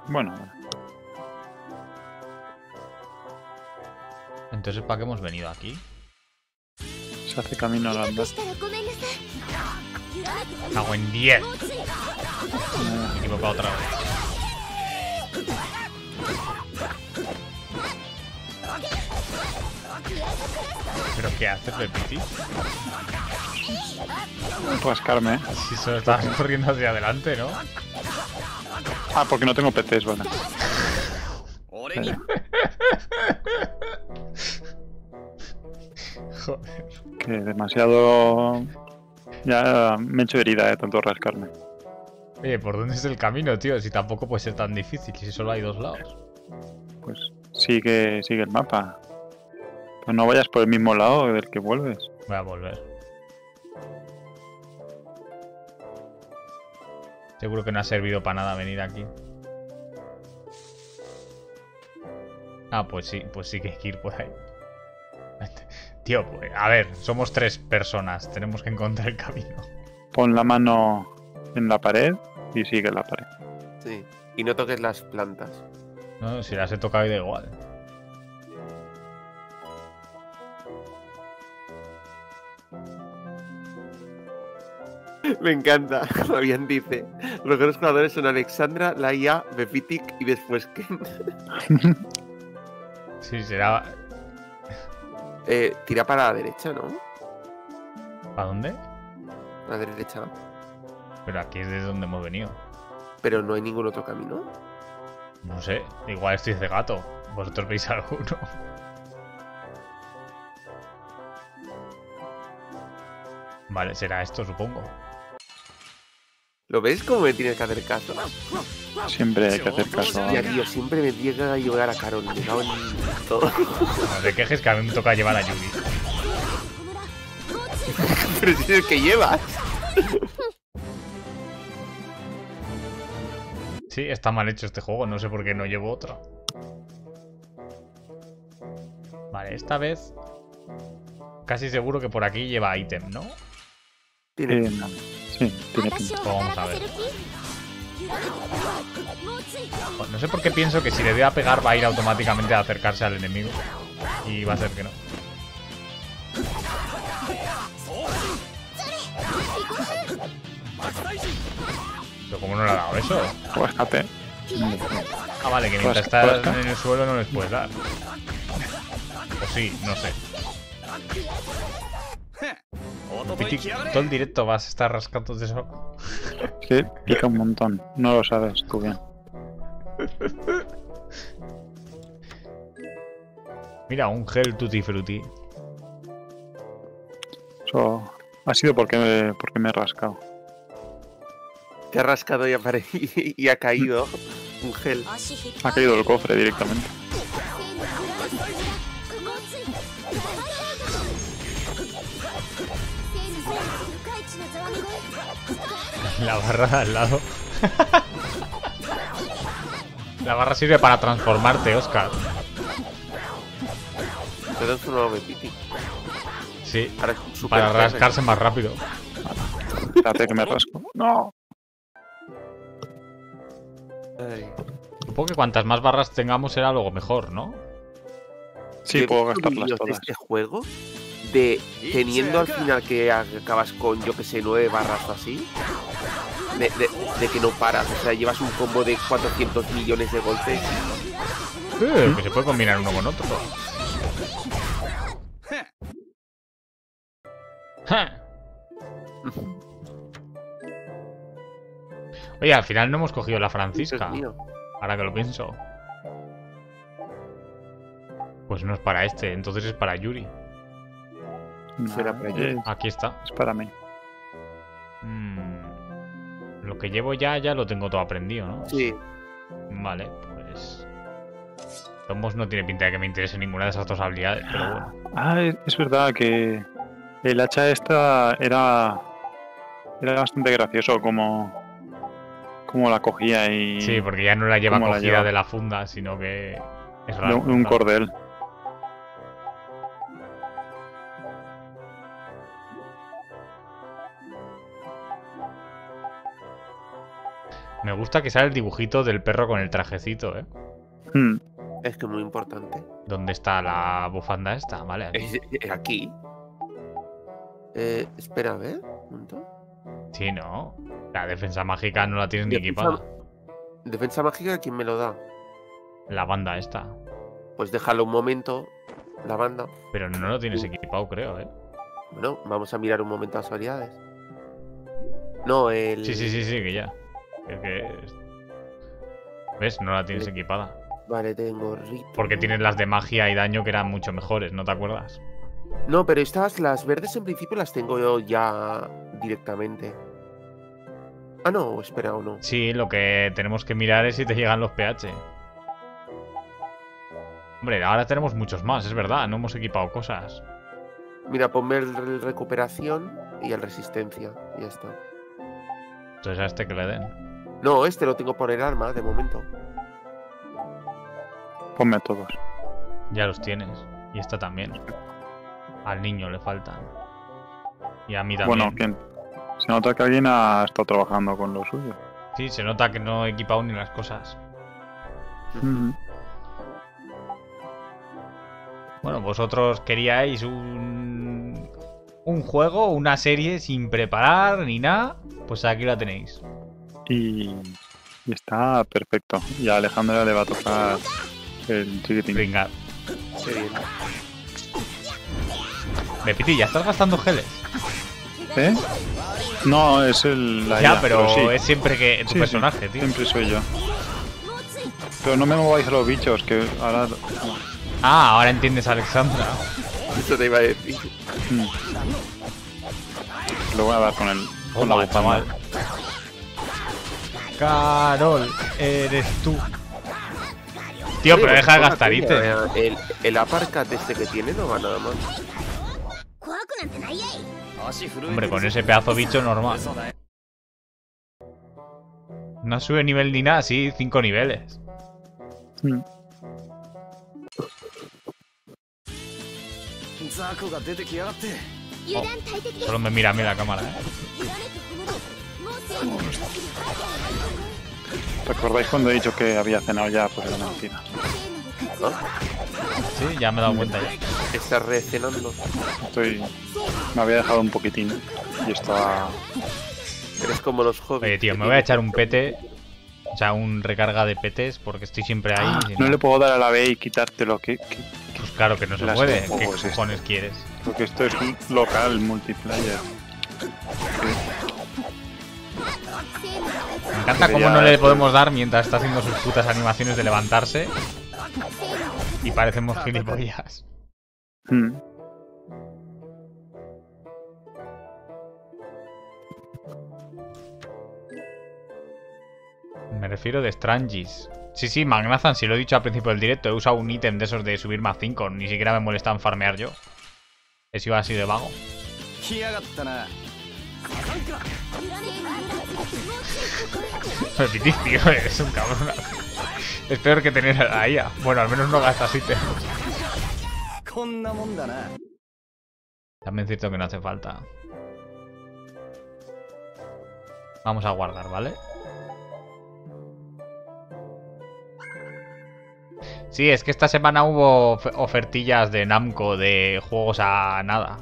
Bueno. Entonces, ¿para qué hemos venido aquí? Se hace camino al andar. Hago en diez. Me he equivocado otra vez. ¿Pero qué haces, Bepitik? Rascarme. Si solo estabas corriendo hacia adelante, ¿no? Ah, porque no tengo P Ts, vale. Vale. Joder. Que demasiado... Ya me he hecho herida de eh, tanto rascarme. Oye, ¿por dónde es el camino, tío? Si tampoco puede ser tan difícil, si solo hay dos lados. Pues sigue, sigue el mapa. Pues no vayas por el mismo lado del que vuelves. Voy a volver. Seguro que no ha servido para nada venir aquí. Ah, pues sí, pues sí que hay que ir por ahí. Tío, pues, a ver, somos tres personas, tenemos que encontrar el camino. Pon la mano en la pared y sigue la pared. Sí, y no toques las plantas. No, si las he tocado da igual. Me encanta, Fabián dice, los mejores jugadores son Alexandra, la I A, Bepitik y después Ken. Sí, será... Eh, tira para la derecha, ¿no? ¿Para dónde? A la derecha. Pero aquí es desde donde hemos venido. Pero no hay ningún otro camino. No sé, igual estoy de gato. ¿Vosotros veis alguno? Vale, será esto, supongo. ¿Lo ves cómo me tienes que hacer caso? Siempre hay que hacer caso. Ya, tío, siempre me llega a llevar a Karol. Me cago en todo. No te quejes que a mí me toca llevar a Yuri. Pero si es el que llevas. Sí, está mal hecho este juego. No sé por qué no llevo otro. Vale, esta vez... Casi seguro que por aquí lleva ítem, ¿no? Tiene pinta. Sí, tiene pinta. Pues vamos a ver. Pues no sé por qué pienso que si le voy a pegar va a ir automáticamente a acercarse al enemigo. Y va a ser que no. Pero ¿cómo no le ha dado eso? Fíjate. Ah, vale, que mientras estás en el suelo no les puedes dar. O sí, no sé. Pitic, todo el directo vas a estar rascando de eso. Sí, pica un montón. No lo sabes tú bien. Mira, un gel tutti frutti. Eso ha sido porque me, porque me he rascado. Te ha rascado y, y ha caído un gel. Ha caído el cofre directamente. La barra de al lado. La barra sirve para transformarte, Oscar. Pero es un nuevo Bepitik. Sí, para, para rascarse más rápido. Espérate que me rasco. No. Supongo que cuantas más barras tengamos será luego mejor, ¿no? Sí, puedo gastarlas todas. ¿Este juego? De teniendo al final que acabas con, yo que sé, nueve barras o así, de, de, de que no paras, o sea, llevas un combo de cuatrocientos millones de golpes. Sí, ¿Mm? Que se puede combinar uno con otro. Oye, al final no hemos cogido la Francisca, ahora que lo pienso. Pues no es para este, entonces es para Yuri. Será para eh, aquí está. Es para mí. Mm, lo que llevo ya, ya lo tengo todo aprendido, ¿no? Sí. Vale, pues... Tomos no tiene pinta de que me interese ninguna de esas dos habilidades, pero bueno. Ah, es verdad que el hacha esta era... Era bastante gracioso como... Como la cogía y... Sí, porque ya no la lleva cogida la lleva? de la funda, sino que... Es raro. De un cordel. Me gusta que sale el dibujito del perro con el trajecito, ¿eh? Hmm. Es que muy importante. ¿Dónde está la bufanda esta? Vale, aquí. Es, aquí. Eh, espera, a ver. ¿Punto? Sí, no. La defensa mágica no la tienes ni equipada. ¿Defensa mágica quién me lo da? La banda esta. Pues déjalo un momento, la banda. Pero no lo tienes uh. equipado, creo, ¿eh? Bueno, vamos a mirar un momento las habilidades. No, el... Sí, sí, sí, sí, que ya. Que... ¿Ves? No la tienes vale. equipada. Vale, tengo Rita. Porque tienes las de magia y daño que eran mucho mejores, ¿no te acuerdas? No, pero estas, las verdes en principio las tengo yo ya directamente. Ah, no, espera o no. Sí, lo que tenemos que mirar es si te llegan los P H. Hombre, ahora tenemos muchos más, es verdad, no hemos equipado cosas. Mira, ponme el recuperación y el resistencia, ya está. Entonces a este que le den. No, este lo tengo por el arma, de momento. Ponme a todos. Ya los tienes. Y esta también. Al niño le faltan. Y a mí también. Bueno, ¿quién? Se nota que alguien ha estado trabajando con lo suyo. Sí, se nota que no he equipado ni las cosas. Mm-hmm. Bueno, vosotros queríais un... un juego, una serie sin preparar ni nada. Pues aquí la tenéis. Y está perfecto. Y a Alejandra le va a tocar el chiquitín. Venga. Sí. Bepiti, ¿ya estás gastando geles? ¿Eh? No, es el... La ya, ella, pero, pero sí. es siempre que tu sí, personaje, sí, tío. Siempre soy yo. Pero no me mováis a los bichos, que ahora... Ah, ahora entiendes a Alexandra. Eso te iba a decir. Mm. Lo voy a dar con el... Con oh, la boca mal. Karol, eres tú. Tío, pero deja de gastar ítems. El, el aparcat este que tiene no va nada mal. Hombre, con ese pedazo bicho normal. No sube nivel ni nada, sí, cinco niveles. Mm. Oh, solo me mira a mí la cámara, ¿eh? ¿Recordáis cuando he dicho que había cenado ya? Pues era mentira. ¿No? Sí, ya me he dado cuenta ya. Estás recenando. Estoy... Me había dejado un poquitín y estaba... Eres como los hobbies. Oye, tío, me voy a echar un pete. O sea, un recarga de petes porque estoy siempre ahí. Ah, no le puedo dar a la B y quitártelo. ¿Qué, qué, qué? Pues claro que no se puede. ¿Qué cojones este? quieres? Porque esto es un local multiplayer. Me encanta cómo no le podemos dar mientras está haciendo sus putas animaciones de levantarse. Y parecemos gilipollas. Hmm. Me refiero de Strangis. Sí, sí, Magnazan, si lo he dicho al principio del directo, he usado un ítem de esos de subir más cinco. Ni siquiera me molestan farmear yo. He sido así de vago. Bepitik, tío, eres un cabrón. Es peor que tener a ella. Bueno, al menos no gastas ítems. También es cierto que no hace falta. Vamos a guardar, ¿vale? Sí, es que esta semana hubo ofertillas de Namco de juegos a nada.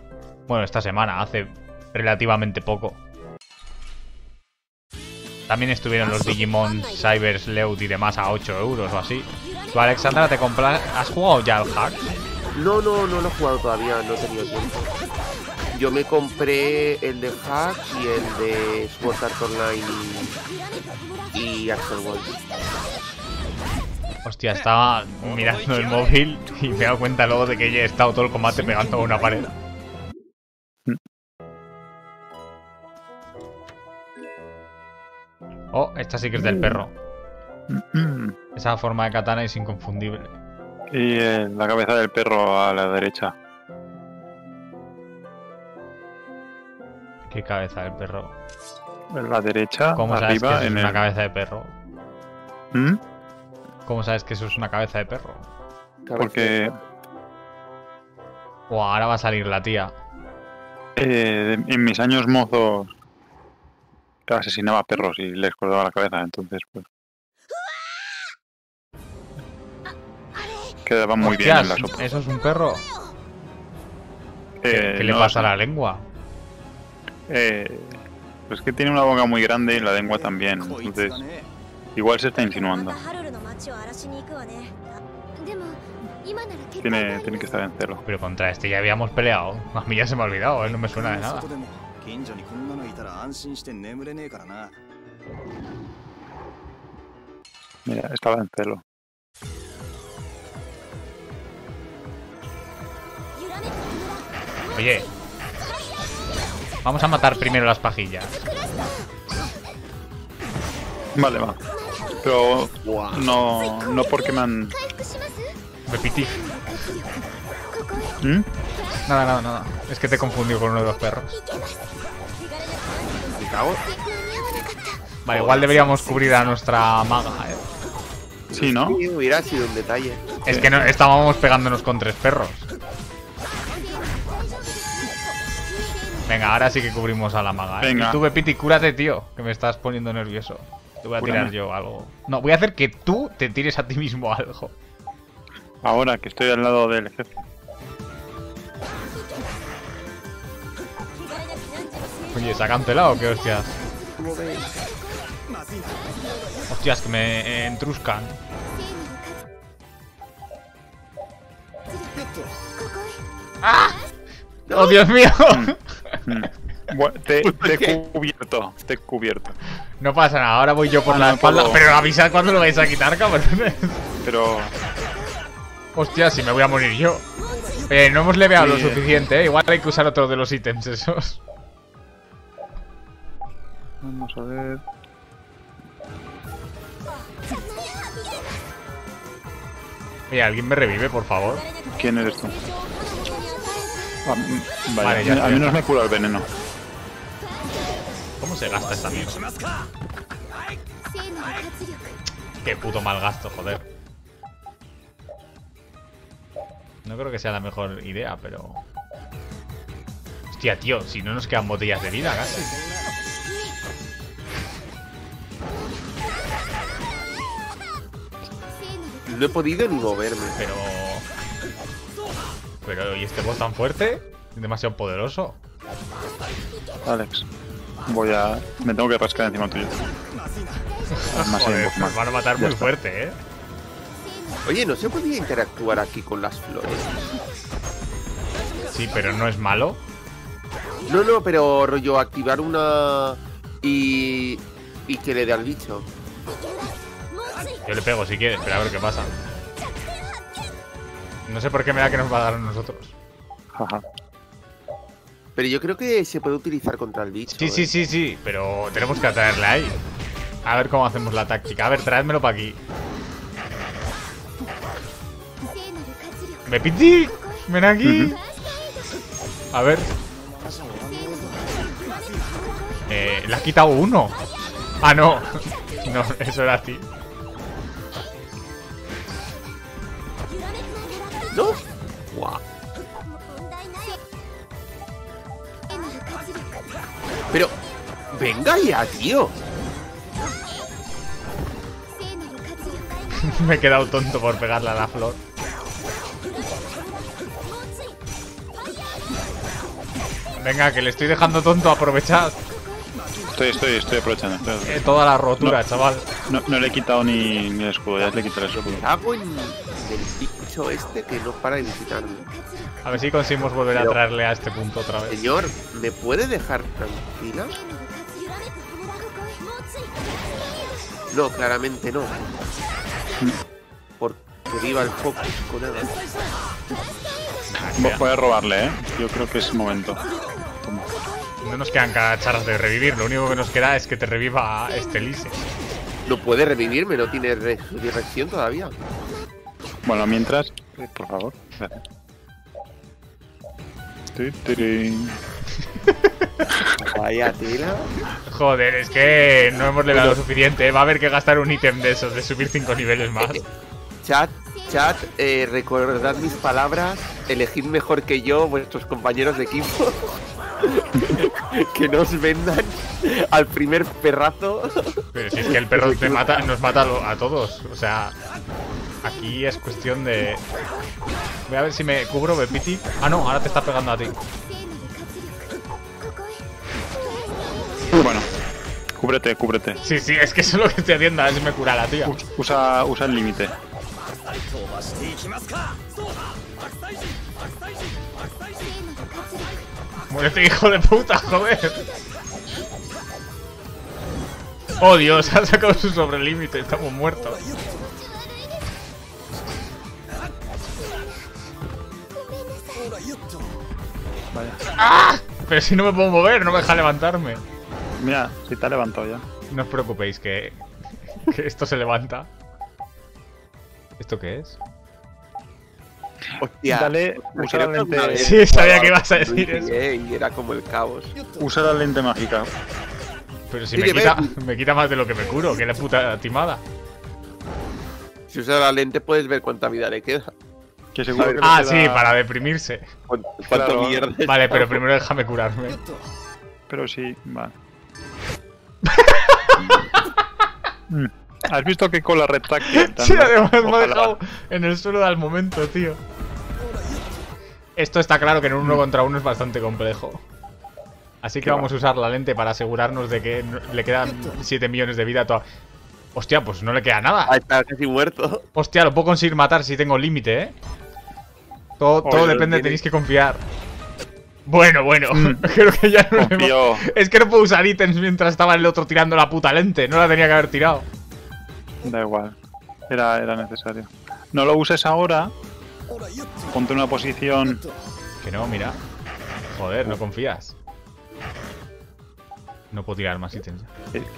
Bueno, esta semana, hace relativamente poco. También estuvieron los Digimon Cyber Sleuth y demás a ocho euros o así. ¿Tú, Alexandra, te compras? ¿Has jugado ya al Hack? No, no, no lo he jugado todavía, no he tenido tiempo. Yo me compré el de Hack y el de Sword Art Online y Actual World. Hostia, estaba mirando el móvil y me he dado cuenta luego de que ya he estado todo el combate pegando a una pared. Oh, esta sí que es del perro. Esa forma de katana es inconfundible. Y eh, la cabeza del perro a la derecha. ¿Qué cabeza del perro? En la derecha, ¿cómo arriba, sabes que en es el... una cabeza de perro? ¿Mm? ¿Cómo sabes que eso es una cabeza de perro? Porque... Buah, ahora va a salir la tía. Eh, en mis años mozos asesinaba perros y les cortaba la cabeza, entonces pues... Quedaba muy Hostias, bien en la sopa. ¿Eso es un perro? Eh, ¿Qué, qué no, le pasa a la lengua? Eh, pues que tiene una boca muy grande y la lengua también, entonces... Igual se está insinuando. Tiene, tiene que estar en celo. Pero contra este ya habíamos peleado. A mí ya se me ha olvidado, ¿eh? No me suena de nada. Mira, estaba en celo. Oye, vamos a matar primero las pajillas. Vale, va. Pero no, no porque me han... Repetí. ¿Mm? Nada, nada, nada. Es que te he confundido con uno de los perros. Vale, igual deberíamos cubrir a nuestra maga, ¿eh? Sí, ¿no? Sí, hubiera sido un detalle. Es que no, estábamos pegándonos con tres perros. Venga, ahora sí que cubrimos a la maga, ¿eh? Venga. Y tú, Bepitik, cúrate, tío, que me estás poniendo nervioso. Te voy a tirar yo algo. No, voy a hacer que tú te tires a ti mismo algo. Ahora que estoy al lado del jefe. Oye, ¿se ha cancelado o qué hostias? Hostias, que me eh, entruscan. ¡Ah! ¡Oh, Dios mío! Mm. Mm. Te, te he cubierto, te he cubierto. No pasa nada, ahora voy yo por ah, la espalda. Puedo... Pero avisad cuando lo vais a quitar, cabrón. Pero... Hostia, si me voy a morir yo. Eh, no hemos leveado sí. lo suficiente, ¿eh? Igual hay que usar otro de los ítems esos. Vamos a ver... Oye, ¿alguien me revive, por favor? ¿Quién eres tú? Ah, vaya, vale, ya a mí no me cura el veneno. ¿Cómo se gasta esta mierda? Qué puto mal gasto, joder. No creo que sea la mejor idea, pero... Hostia, tío, si no nos quedan botellas de vida casi. No he podido ni moverme. Pero... Pero, ¿y este boss tan fuerte? Demasiado poderoso. Alex, voy a... Me tengo que rascar encima tuyo. Además, joder, nos van a matar ya muy está. Fuerte, ¿eh? Oye, ¿no se podía interactuar aquí con las flores? Sí, pero ¿no es malo? No, no, pero rollo, activar una... Y... Y que le dé al bicho. Yo le pego si quieres, pero a ver qué pasa. No sé por qué me da que nos va a dar a nosotros. Ajá. Pero yo creo que se puede utilizar contra el bicho. Sí, eh. sí, sí, sí, pero tenemos que atraerle ahí. A ver cómo hacemos la táctica. A ver, tráedmelo para aquí. ¡Bepitik! ¡Ven aquí! Uh-huh. A ver. Eh, le has quitado uno. Ah, no. No, eso era así. ¿No? Wow. Pero... ¡Venga ya, tío! Me he quedado tonto por pegarle a la flor. Venga, que le estoy dejando tonto, aprovechad. Estoy, estoy, estoy aprovechando. Estoy aprovechando. Eh, toda la rotura, no, chaval. No, no le he quitado ni, ni el escudo, ya le he quitado el escudo. Hago el bicho este que no para de visitarme. A ver si conseguimos volver Pero, a traerle a este punto otra vez. Señor, ¿me puede dejar tranquila? No, claramente no. Porque viva el foco, colega. Vos podés robarle, ¿eh? Yo creo que es momento. Toma. No nos quedan cacharras de revivir, lo único que nos queda es que te reviva este Lise. No puede revivirme, no tiene resurrección todavía. Bueno, mientras... Por favor. Vaya tira. Joder, es que no hemos levado lo suficiente, ¿eh? Va a haber que gastar un ítem de esos, de subir cinco niveles más. Chat, chat, eh, recordad mis palabras, elegid mejor que yo vuestros compañeros de equipo. Que nos vendan al primer perrazo. Pero si es que el perro te mata, nos mata a todos. O sea, aquí es cuestión de... Voy a ver si me cubro, Bepiti. Ah, no, ahora te está pegando a ti. Bueno, cúbrete, cúbrete. Sí, sí, es que eso es lo que estoy haciendo, a ver si me cura la tía. Usa, usa el límite. Muérete, hijo de puta, joder. Oh, Dios, ha sacado su sobrelímite, estamos muertos. Vaya. ¡Ah! Pero si no me puedo mover, no me deja levantarme. Mira, si te ha levantado ya. No os preocupéis que, que esto se levanta. ¿Esto qué es? Hostia, dale, usa la lente. Sí, sabía que ibas a decir eso. Y era como el caos. Usa la lente mágica. Pero si sí, me, quita, me quita más de lo que me curo, que la puta timada. Si usas la lente puedes ver cuánta vida le queda. Que seguro que ah, le queda... sí, para deprimirse. ¿Cuánto, cuánto claro. mierda? Vale, pero primero déjame curarme. Pero sí, vale. ¿Has visto que con la retráctil? Sí, además me ha dejado en el suelo al momento, tío. Esto está claro que en un uno contra uno es bastante complejo. Así que vamos a usar la lente para asegurarnos de que le quedan siete millones de vida a toda... Hostia, pues no le queda nada. Ah, está casi muerto. Hostia, lo puedo conseguir matar si tengo límite, ¿eh? Todo, todo depende, tenéis que confiar. Bueno, bueno, mm. creo que ya no lo hemos... Es que no puedo usar ítems mientras estaba el otro tirando la puta lente. No la tenía que haber tirado. Da igual, era, era necesario. No lo uses ahora. Ponte una posición... Que no, mira. Joder, no confías. No puedo tirar más ítems.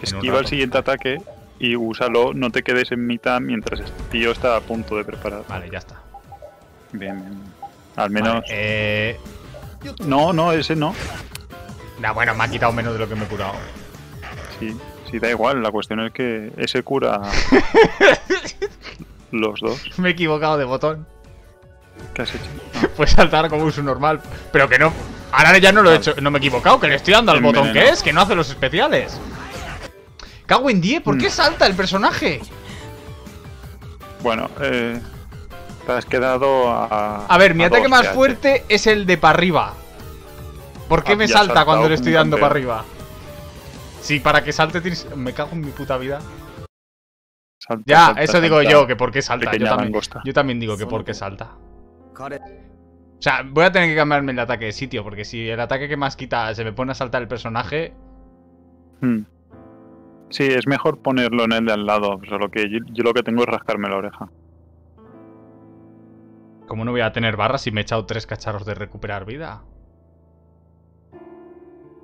Esquiva el siguiente ataque y úsalo. No te quedes en mitad mientras el tío está a punto de preparar. Vale, ya está. Bien, bien. Al menos... Vale, eh... No, no, ese no. Nah, bueno, me ha quitado menos de lo que me he curado. Sí, sí, da igual. La cuestión es que ese cura... Los dos. Me he equivocado de botón. ¿Qué has hecho? Ah. Pues saltar como uso normal. Pero que no... Ahora ya no lo he hecho. No me he equivocado, que le estoy dando al botón veneno. Que es, que no hace los especiales. Cago en diez, ¿por mm. qué salta el personaje? Bueno, eh... te has quedado a... A ver, mi a ataque dos, más fuerte es el de para arriba. ¿Por qué ah, me salta cuando le estoy dando para arriba? Sí, para que salte tienes... Me cago en mi puta vida. Salta, ya, salta, eso salta, digo yo, que por qué salta. Yo también, yo también digo que por qué salta. O sea, voy a tener que cambiarme el ataque de sitio, porque si el ataque que más quita se me pone a saltar el personaje... Hmm. Sí, es mejor ponerlo en el de al lado, solo que yo, yo lo que tengo es rascarme la oreja. ¿Cómo no voy a tener barras si me he echado tres cacharros de recuperar vida?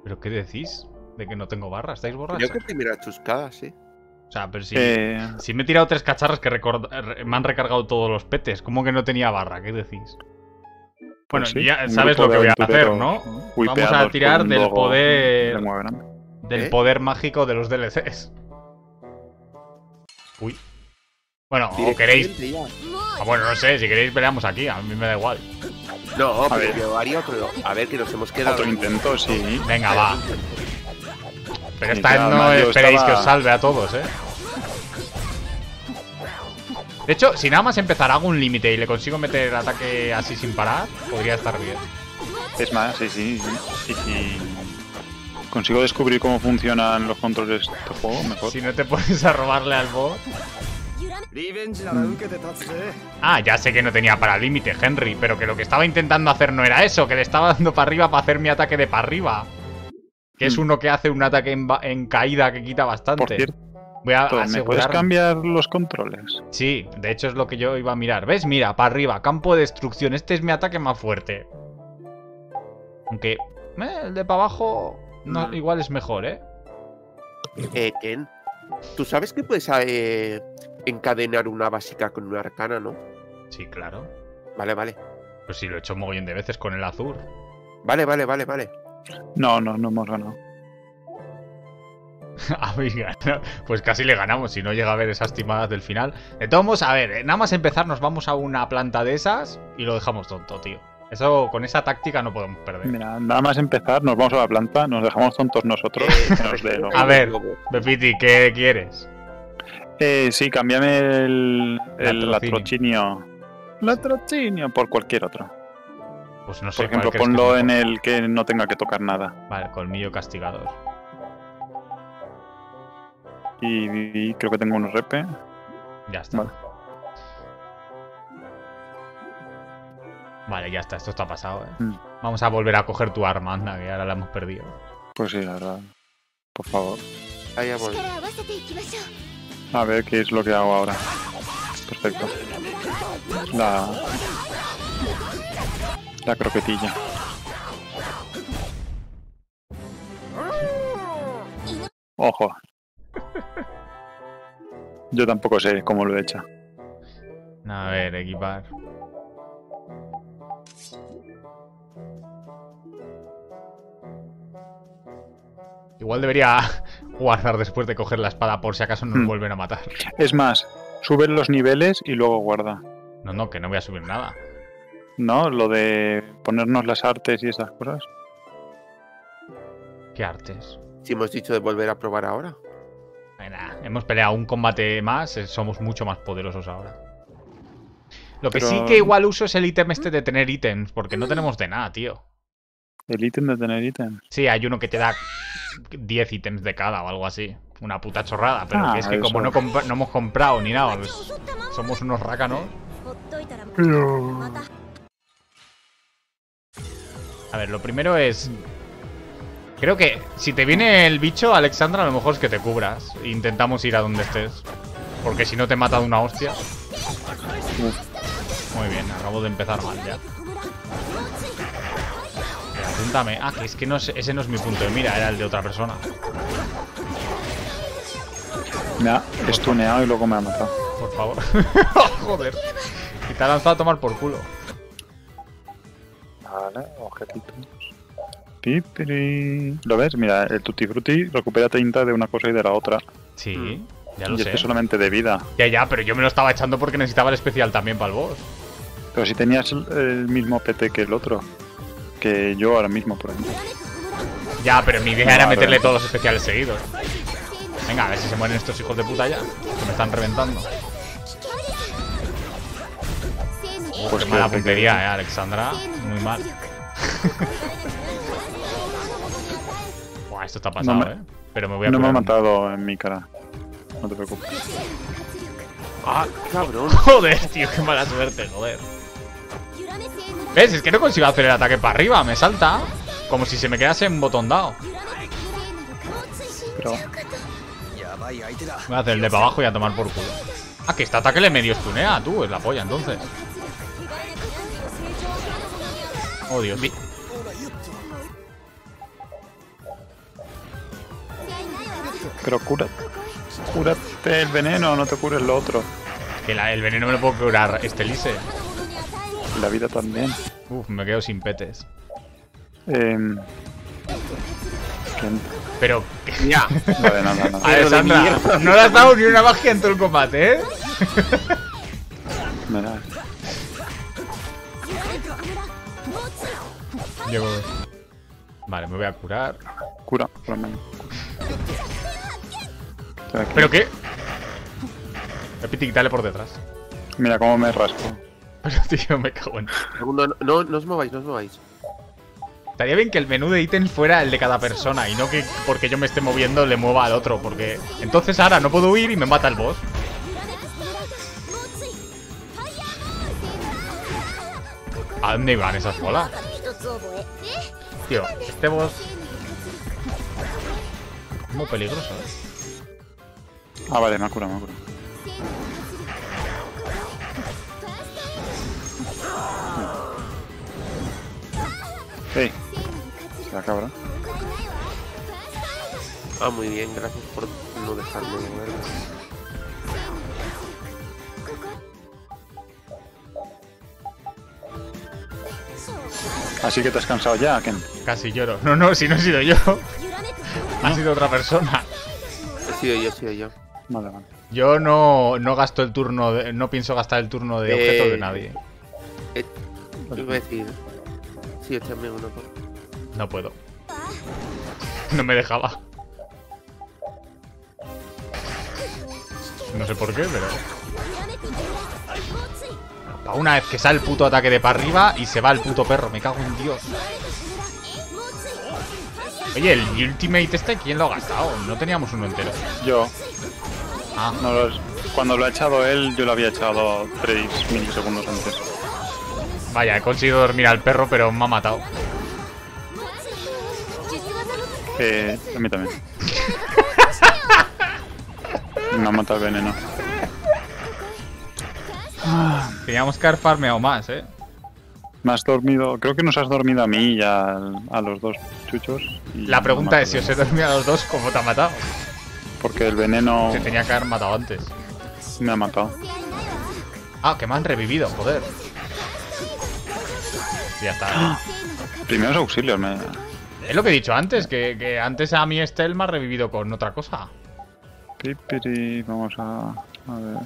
¿Pero qué decís? ¿De que no tengo barras? ¿Estáis borrachos? Yo creo que te miras chuscadas, sí. O sea, pero si, eh... si me he tirado tres cacharros que me han recargado todos los petes. ¿Cómo que no tenía barra? ¿Qué decís? Bueno, pues sí, ya sabes lo que voy a hacer, ¿no? Vamos a tirar del poder... Del ¿Eh? poder mágico de los D L Cs. Uy. Bueno, o queréis... Ah, bueno, no sé, si queréis peleamos aquí, a mí me da igual. No, a pero ver. Yo haría otro... A ver, que nos hemos quedado... Otro intento, sí. Venga, va. Pero esta vez no esperéis estaba... que os salve a todos, ¿eh? De hecho, si nada más empezar hago un límite y le consigo meter ataque así sin parar, podría estar bien. Es más, sí, sí. sí. Y si consigo descubrir cómo funcionan los controles de este juego, mejor. Si no te pones a robarle al bot... Ah, ya sé que no tenía para límite, Henry, pero que lo que estaba intentando hacer no era eso, que le estaba dando para arriba para hacer mi ataque de para arriba. Que es uno que hace un ataque en, en caída que quita bastante. Por cierto, voy a asegurar... ¿me puedes cambiar los controles? Sí, de hecho es lo que yo iba a mirar. ¿Ves? Mira, para arriba, campo de destrucción. Este es mi ataque más fuerte. Aunque eh, el de para abajo no, igual es mejor, ¿eh? Eh, Ken, tú sabes que puedes eh, encadenar una básica con una arcana, ¿no? Sí, claro. Vale, vale. Pues sí, lo he hecho mogollón de veces con el azul. Vale, vale, vale, vale. No, no, no hemos ganado. Habéis ganado. Pues casi le ganamos si no llega a ver esas timadas del final. De todos modos, a ver, nada más empezar nos vamos a una planta de esas y lo dejamos tonto, tío. Eso, con esa táctica no podemos perder. Mira, nada más empezar nos vamos a la planta, nos dejamos tontos nosotros. nos de a ver, Bepiti, ¿qué quieres? Eh, sí, cámbiame el, el latrocinio. Latrocinio por cualquier otro. Pues no sé, por ejemplo, ponlo en el que no tenga que tocar nada. Vale, colmillo castigador. Y, y creo que tengo unos repe. Ya está. Vale. Vale, ya está, esto está pasado, ¿eh? Mm. Vamos a volver a coger tu arma, anda, que ahora la hemos perdido. Pues sí, la verdad. Por favor. Ahí ya voy. A ver qué es lo que hago ahora. Perfecto. La... La croquetilla. Ojo. Yo tampoco sé cómo lo he hecho. A ver, equipar. Igual debería guardar después de coger la espada por si acaso nos hmm. vuelven a matar. Es más, sube los niveles y luego guarda. No, no, que no voy a subir nada. ¿No? Lo de ponernos las artes y esas cosas. ¿Qué artes? Si hemos dicho de volver a probar ahora. Bueno, hemos peleado un combate más, somos mucho más poderosos ahora. Lo que Pero... sí que igual uso es el ítem este de tener ítems, porque no tenemos de nada, tío. ¿El ítem de tener ítems? Sí, hay uno que te da diez ítems de cada o algo así. Una puta chorrada, pero ah, que es que eso. Como no, no hemos comprado ni nada, pues somos unos rácanos. Pero... A A ver, lo primero es... Creo que si te viene el bicho, Alexandra, a lo mejor es que te cubras. Intentamos ir a donde estés, porque si no te mata de una hostia. Muy bien, acabo de empezar mal ya. Apúntame. Ah, que es que no es, ese no es mi punto de mira, era el de otra persona. Me ha estuneado y luego me ha matado. Por favor. Joder. Y te ha lanzado a tomar por culo. Vale, objetitos. ¿Lo ves? Mira, el Tutti Frutti recupera treinta de una cosa y de la otra. Sí, ya lo sé. Y es que solamente de vida. Ya, ya, pero yo me lo estaba echando porque necesitaba el especial también para el boss. Pero si tenías el mismo P T que el otro. Que yo ahora mismo, por ejemplo. Ya, pero mi idea no, era meterle todos los especiales seguidos. Venga, a ver si se mueren estos hijos de puta ya, que me están reventando. Pues oh, qué mala puntería, que... eh, Alexandra. Muy mal. Buah, esto está pasado, no me... eh. Pero me voy a No me ha matado en mi cara. No te preocupes. Ah, cabrón. Joder, tío, qué mala suerte, joder. ¿Ves? Es que no consigo hacer el ataque para arriba. Me salta como si se me quedase en botón dado. Pero... voy a hacer el de para abajo y a tomar por culo. Ah, que este ataque le medio estunea, tú. Es la polla, entonces. Oh, Dios. Pero cura... cúrate el veneno, no te cures lo otro. Que la, el veneno me lo puedo curar, Estelice. La vida también. Uf, me quedo sin petes. Eh... Pero... Ya. Vale, no, no, no. A ver, Sandra, no le has dado ni una magia en todo el combate, ¿eh? No, no. Llevo... Vale, me voy a curar. Cura, por lo menos. ¿Pero qué? Pitic, dale por detrás. Mira cómo me rasco. Pero tío, me cago en... No, no, no os mováis, no os mováis. Estaría bien que el menú de ítems fuera el de cada persona y no que porque yo me esté moviendo le mueva al otro, porque entonces ahora no puedo huir y me mata el boss. ¿A dónde iban esas bolas? Tío, este boss... es muy peligroso, ¿eh? Ah, vale, me ha curado, me ha curado. Hey. Se la cabra. Ah, muy bien, gracias por no dejarme de verlo. Así que te has cansado ya, Ken. Casi lloro. No, no, si no he sido yo. Ha sido otra persona. He sido yo, he sido yo. Vale, vale. Yo no, no gasto el turno, de, no pienso gastar el turno de eh, objeto de nadie. Eh, ¿Qué iba a decir? Sí, también uno. No puedo. No me dejaba. No sé por qué, pero... Para una vez que sale el puto ataque de para arriba y se va el puto perro. Me cago en Dios. Oye, el ultimate este, ¿quién lo ha gastado? No teníamos uno entero. Yo. Ah. No lo es. Cuando lo ha echado él, yo lo había echado tres milisegundos antes. Vaya, he conseguido dormir al perro, pero me ha matado. Eh, a mí también. Me ha matado el veneno. Teníamos que haber farmeado más, ¿eh? Me has dormido... Creo que nos has dormido a mí y a, a los dos chuchos. Y la pregunta es, si os he dormido a los dos, ¿cómo te ha matado? Porque el veneno... te tenía que haber matado antes. Me ha matado. Ah, que me han revivido, joder. Ya está. ¡Ah! Primeros auxilios, me... Es lo que he dicho antes, que, que antes a mí Estelle me ha revivido con otra cosa. Pipiri, vamos a... a ver...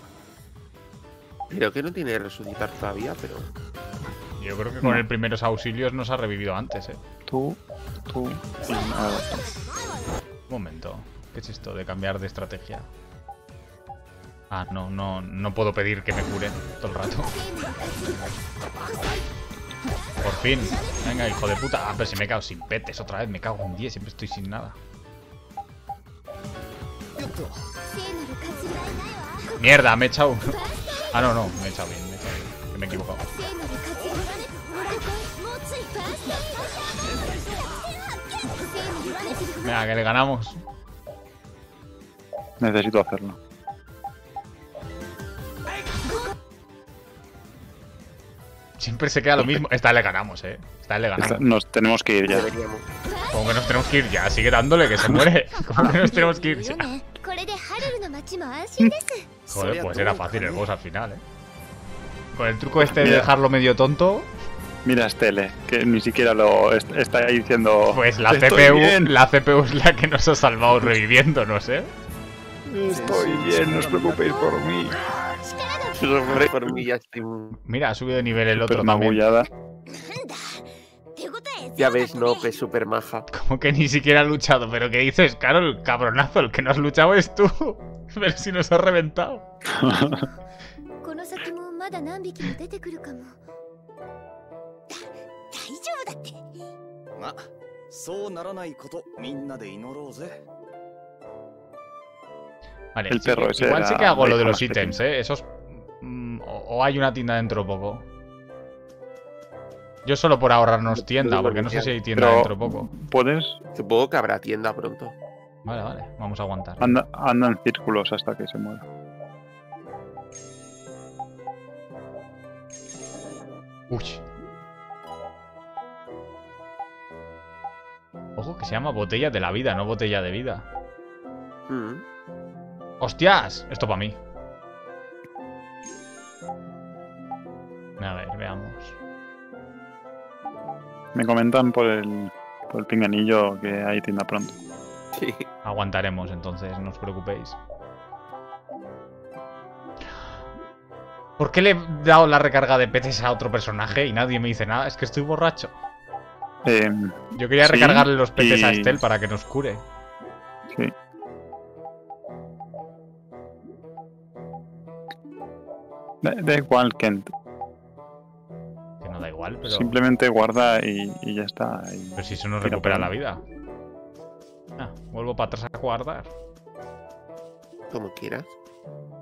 Creo que no tiene resucitar todavía, pero... Yo creo que con no. el primeros auxilios nos ha revivido antes, eh. Tú, tú... Y... Un momento. ¿Qué es esto de cambiar de estrategia? Ah, no, no, no puedo pedir que me curen todo el rato. Por fin. Venga, hijo de puta. Ah, pero si me he quedado sin petes otra vez. Me cago en diez. Siempre estoy sin nada. Mierda, me he echado... Ah, no, no. Me he echado bien. Me he echado bien. Me he equivocado. Venga, que le ganamos. Necesito hacerlo. Siempre se queda lo mismo. Esta vez le ganamos, eh. Esta vez le ganamos. Esta, nos tenemos que ir ya. Como que nos tenemos que ir ya. Sigue dándole, que se muere. Como que nos tenemos que ir ya. Joder, pues era fácil el boss al final, eh. Con el truco este de dejarlo medio tonto. Mira Estelle, que ni siquiera lo est está diciendo. Pues la C P U, la C P U es la que nos ha salvado reviviéndonos, ¿eh? Estoy bien, no os preocupéis por mí. Por mí ya estoy... Mira, ha subido de nivel el otro también. Ya ves, no, que es súper maja. Como que ni siquiera ha luchado, pero ¿qué dices, Karol? Cabronazo, el que no has luchado es tú. Pero si nos has reventado. Vale, el perro sí, ese igual sí que hago lo de los ítems, eh. Esos. Mm, o, o hay una tienda dentro poco. Yo solo por ahorrarnos tienda, porque no sé si hay tienda pero dentro poco. ¿Puedes? Supongo que habrá tienda pronto. Vale, vale, vamos a aguantar. Anda, anda en círculos hasta que se muera. Uy. Ojo, que se llama botella de la vida, no botella de vida. Mm. ¡Hostias! Esto para mí. A ver, veamos. Me comentan por el, por el pinganillo que hay tienda pronto. Sí. Aguantaremos entonces, no os preocupéis. ¿Por qué le he dado la recarga de peces a otro personaje y nadie me dice nada? Es que estoy borracho. Eh, Yo quería sí, recargarle los peces y... a Estelle para que nos cure. Sí. Da, da igual, Kent. Que no da igual, pero... Simplemente guarda y, y ya está. Y... Pero si eso nos recupera la vida. Ah, vuelvo para atrás a guardar. Como quieras.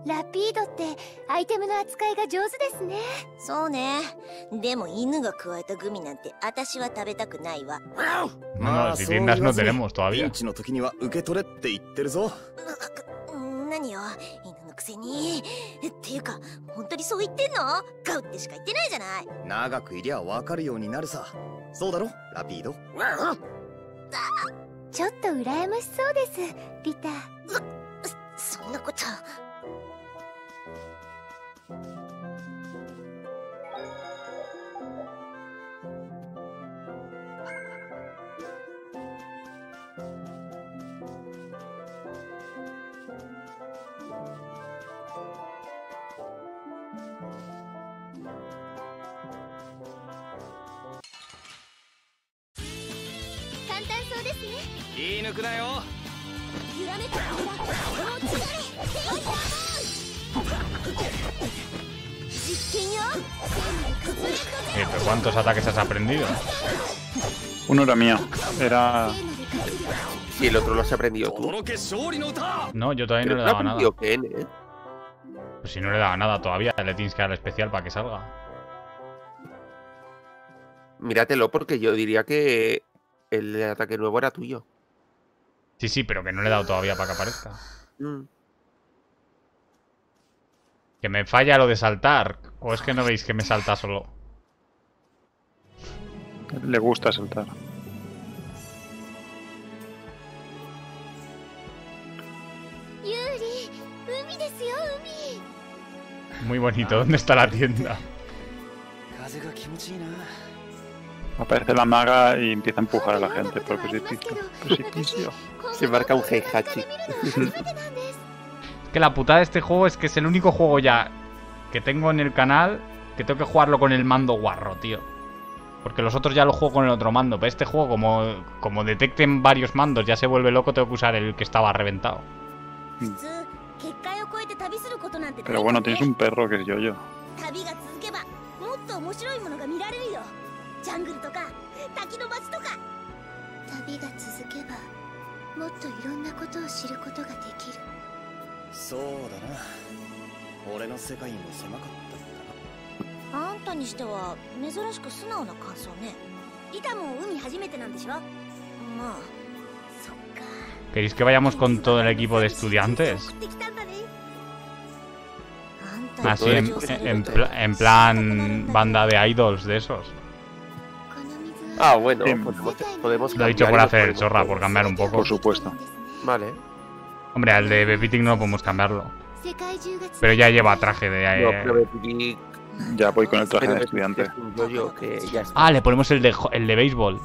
Rápido, te... Item no atsukai ga jouzu desu ne. Sou ne. Demo inu ga kuwaeta gumi nante atashi wa tabetaku nai wa. No, si tiendas no tenemos todavía. Pinchi no toki ni wa uketore tte itteru zo. Nani yo? Inu no kuse ni. Teu ka, hontou ni sou itten no? Go tte shika itten nai janai. Nagaku iria wakaru you ni naru sa. Sou daro, Rapido? Chotto uraemashi sou desu, Rita. Sonna koto. Eh, ¿pero cuántos ataques has aprendido? Uno era mío, era... Y el otro lo has aprendido tú. No, yo todavía no le daba nada. Ken, ¿eh? Pues si no le daba nada todavía, le tienes que dar el especial para que salga. Míratelo porque yo diría que el ataque nuevo era tuyo. Sí, sí, pero que no le he dado todavía para que aparezca. Mm. Que me falla lo de saltar. ¿O es que no veis que me salta solo? Le gusta saltar. Muy bonito. ¿Dónde está la tienda? Aparece la maga y empieza a empujar a la gente por precipicio. precipicio. Se marca un Heihachi. Es que la putada de este juego es que es el único juego ya que tengo en el canal que tengo que jugarlo con el mando guarro, tío. Porque los otros ya lo juego con el otro mando. Pero este juego, como, como detecten varios mandos, ya se vuelve loco, tengo que usar el que estaba reventado. Hmm. Pero bueno, tienes un perro que es yo-yo. ¿Queréis que vayamos con todo el equipo de estudiantes? Así en, en, en plan banda de idols de esos. Ah, bueno, sí. podemos, podemos Lo he dicho por hacer, podemos, chorra, por cambiar un poco. Por supuesto. Vale. Hombre, al de Bepitik no podemos cambiarlo. Pero ya lleva traje de... Eh... No, pero Bepitik... Ya voy con el traje pero de estudiante. Es un rollo que ya está. Ah, le ponemos el de, el de béisbol.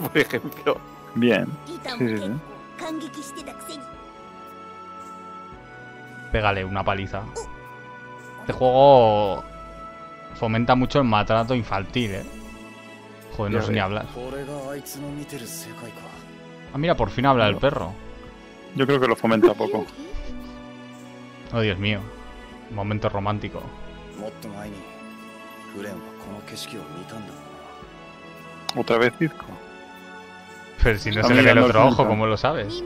Por ejemplo. Bien. Sí, sí, sí. Pégale una paliza. Este juego fomenta mucho el maltrato infantil, ¿eh? Joder, no sé ni hablar. Ah, mira, por fin habla el perro. Yo creo que lo fomenta poco. Oh, Dios mío. Momento romántico. ¿Otra vez disco? Pero si no se le ve el otro ojo, ¿cómo lo sabes?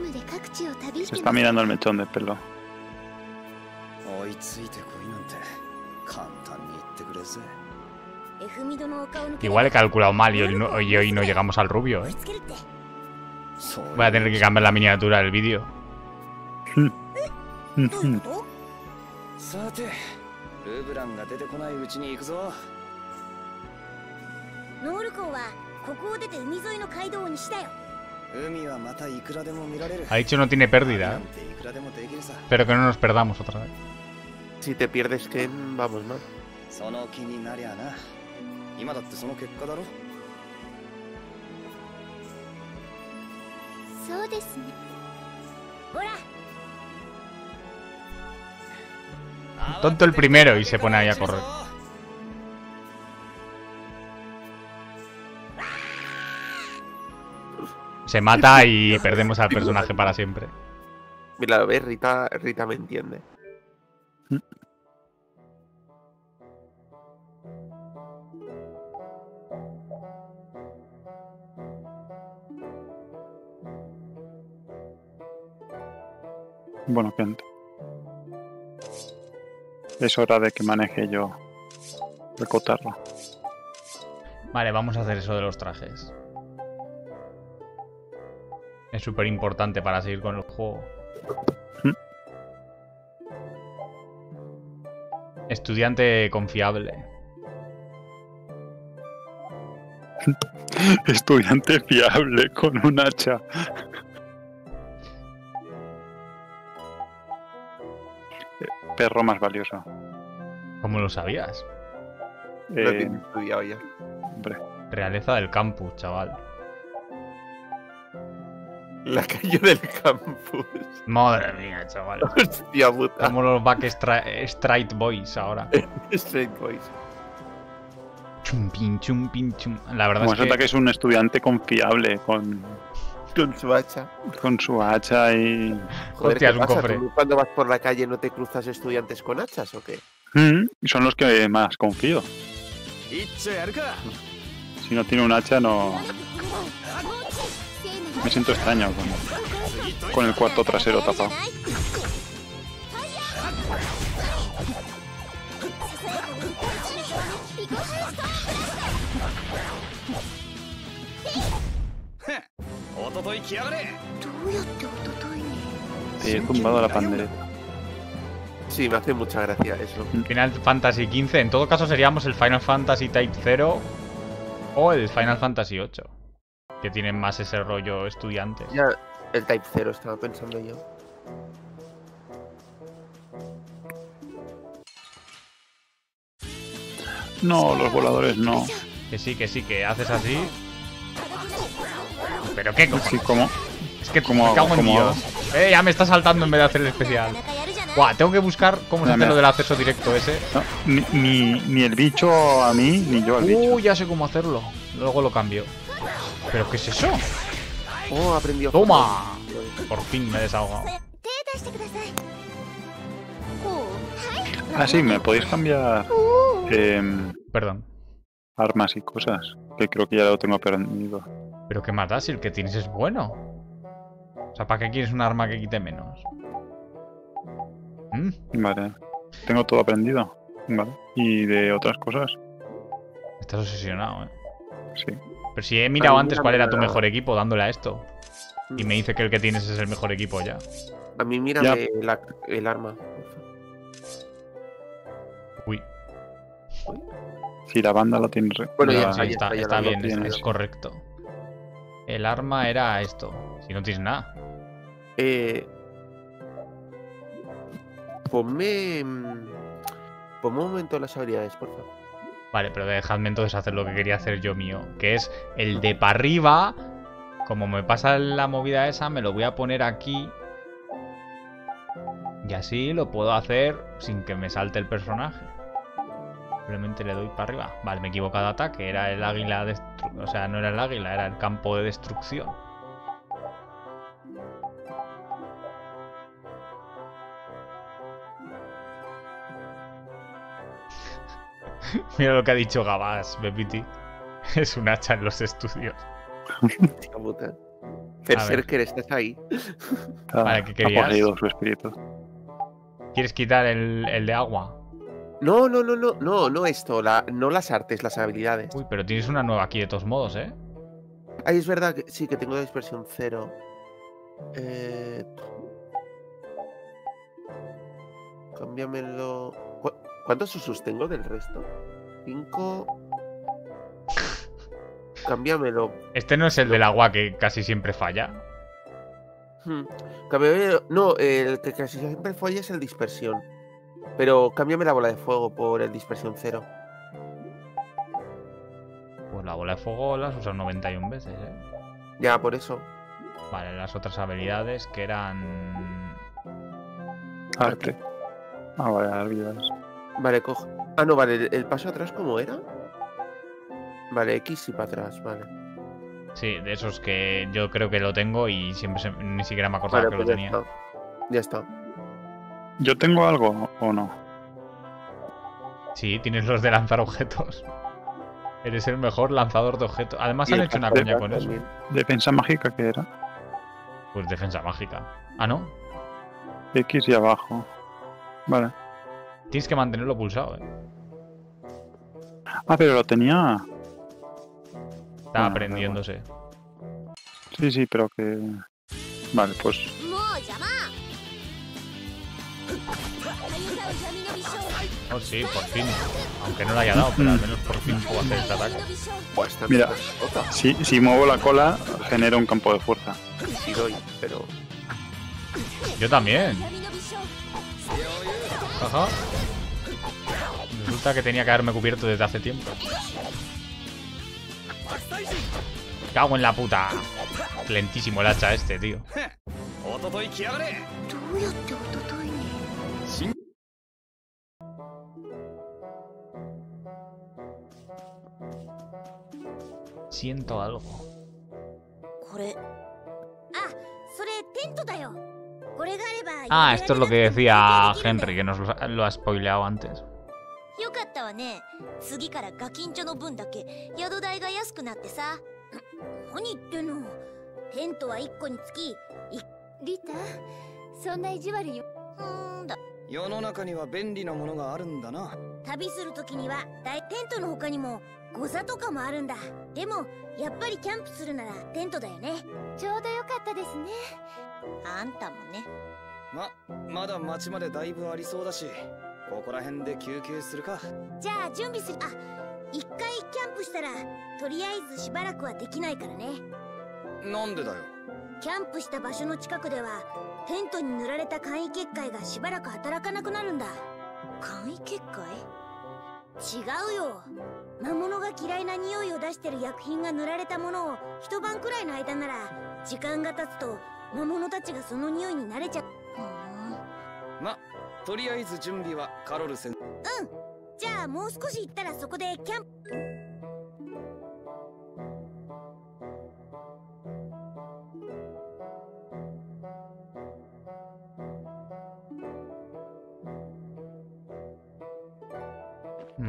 Se está mirando el mechón de pelo. Igual he calculado mal y hoy, no, y hoy no llegamos al rubio, ¿eh? Voy a tener que cambiar la miniatura del vídeo. Ha dicho no tiene pérdida, ¿eh? Pero que no nos perdamos otra vez. Si te pierdes, que vamos, ¿no? Tonto el primero y se pone ahí a correr. Se mata y perdemos al personaje para siempre. Mira, ¿ves? Rita, Rita me entiende. Bueno, gente, es hora de que maneje yo la cotarra. Vale, vamos a hacer eso de los trajes. Es súper importante para seguir con el juego. ¿Mm? Estudiante confiable. Estudiante fiable con un hacha. Perro más valioso. ¿Cómo lo sabías? Eh, lo tienes estudiado ya. Hombre. Realeza del campus, chaval. La calle del campus. Madre mía, chaval. Hostia puta. Como los Backstreet Boys ahora. Straight Boys. Chum, pin, chum, pin, chum. La verdad es que... que es un estudiante confiable con... Con su hacha. Con su hacha y... Joder, hostia, es un cofre. ¿Tú cuando vas por la calle no te cruzas estudiantes con hachas o qué? Mm, son los que más confío. Si no tiene un hacha no... Me siento extraño con, con el cuarto trasero tapado. Sí, he tumbado la pandereta. Sí, me hace mucha gracia eso. Final Fantasy quince, en todo caso seríamos el Final Fantasy Type cero o el Final Fantasy ocho, que tienen más ese rollo estudiante. Ya, el Type cero estaba pensando yo. No, los voladores no. Que sí, que sí, que haces así. ¿Pero qué cojones? Sí, ¿cómo? Es que como me cago en Dios. Eh, ya me está saltando en vez de hacer el especial. Guau, tengo que buscar cómo se hace lo del acceso directo ese. No, ni, ni, ni el bicho a mí, ni yo al uh, bicho. Uh, ya sé cómo hacerlo. Luego lo cambio. ¿Pero qué es eso? Oh, aprendió. ¡Toma! Por fin me he desahogado. Ah, sí, me podéis cambiar... Eh, Perdón. Armas y cosas. Que creo que ya lo tengo aprendido. Pero qué más da si el que tienes es bueno. O sea, ¿para qué quieres un arma que quite menos? ¿Mm? Vale. Tengo todo aprendido. Vale. ¿Y de otras cosas? Estás obsesionado, ¿eh? Sí. Pero si he mirado antes cuál era tu mejor equipo dándole a esto. Y me dice que el que tienes es el mejor equipo ya. A mí mírame el, el arma. Uy. Si la banda la tiene... Bueno, ya, ahí está, está bien, es correcto. El arma era esto. Si no tienes nada. Eh... Ponme... Ponme un momento las habilidades, por favor. Vale, pero dejadme entonces hacer lo que quería hacer yo mío, que es el de para arriba. Como me pasa la movida esa, me lo voy a poner aquí. Y así lo puedo hacer sin que me salte el personaje. Simplemente le doy para arriba. Vale, me he equivocado de ataque. Era el águila destru... O sea, no era el águila, era el campo de destrucción. Mira lo que ha dicho Gabás, Bepiti. Es un hacha en los estudios. Berserker, estás ahí. Vale, ¿qué querías? Su espíritu. ¿Quieres quitar el, el de agua? No, no, no, no, no, no esto, la, no las artes, las habilidades. Uy, pero tienes una nueva aquí de todos modos, ¿eh? Ay, es verdad que sí, que tengo la dispersión cero. Eh... Cámbiamelo. ¿Cuántos usos tengo del resto? Cinco. Cámbiamelo. Este no es el del agua que casi siempre falla. Hmm. Cámbiamelo. No, el que casi siempre falla es el dispersión. Pero cámbiame la bola de fuego por el dispersión cero. Pues la bola de fuego la has usado noventa y una veces, ¿eh? Ya, por eso. Vale, las otras habilidades que eran... Arte. Ah, vale, habilidades. Vale, cojo... Ah, no, vale, el paso atrás, ¿cómo era? Vale, X y para atrás, vale. Sí, de esos que yo creo que lo tengo y siempre se, ni siquiera me acordaba vale, que pues lo ya tenía. Está. Ya está. ¿Yo tengo algo o no? Sí, tienes los de lanzar objetos. Eres el mejor lanzador de objetos. Además han hecho una coña con eso. ¿Defensa mágica qué era? Pues defensa mágica. ¿Ah, no? X y abajo. Vale. Tienes que mantenerlo pulsado, eh. Ah, pero lo tenía... Está bueno, aprendiéndose. Bueno. Sí, sí, pero que... Vale, pues... Oh, sí, por fin. Aunque no lo haya dado, pero al menos por fin puedo hacer este ataque. Pues mira, si, si muevo la cola, genera un campo de fuerza. Y doy, pero... Yo también. Ajá. Resulta que tenía que haberme cubierto desde hace tiempo. Cago en la puta. Lentísimo el hacha este, tío. Siento algo. Ah, esto es lo que decía Henry, que nos lo ha spoileado antes.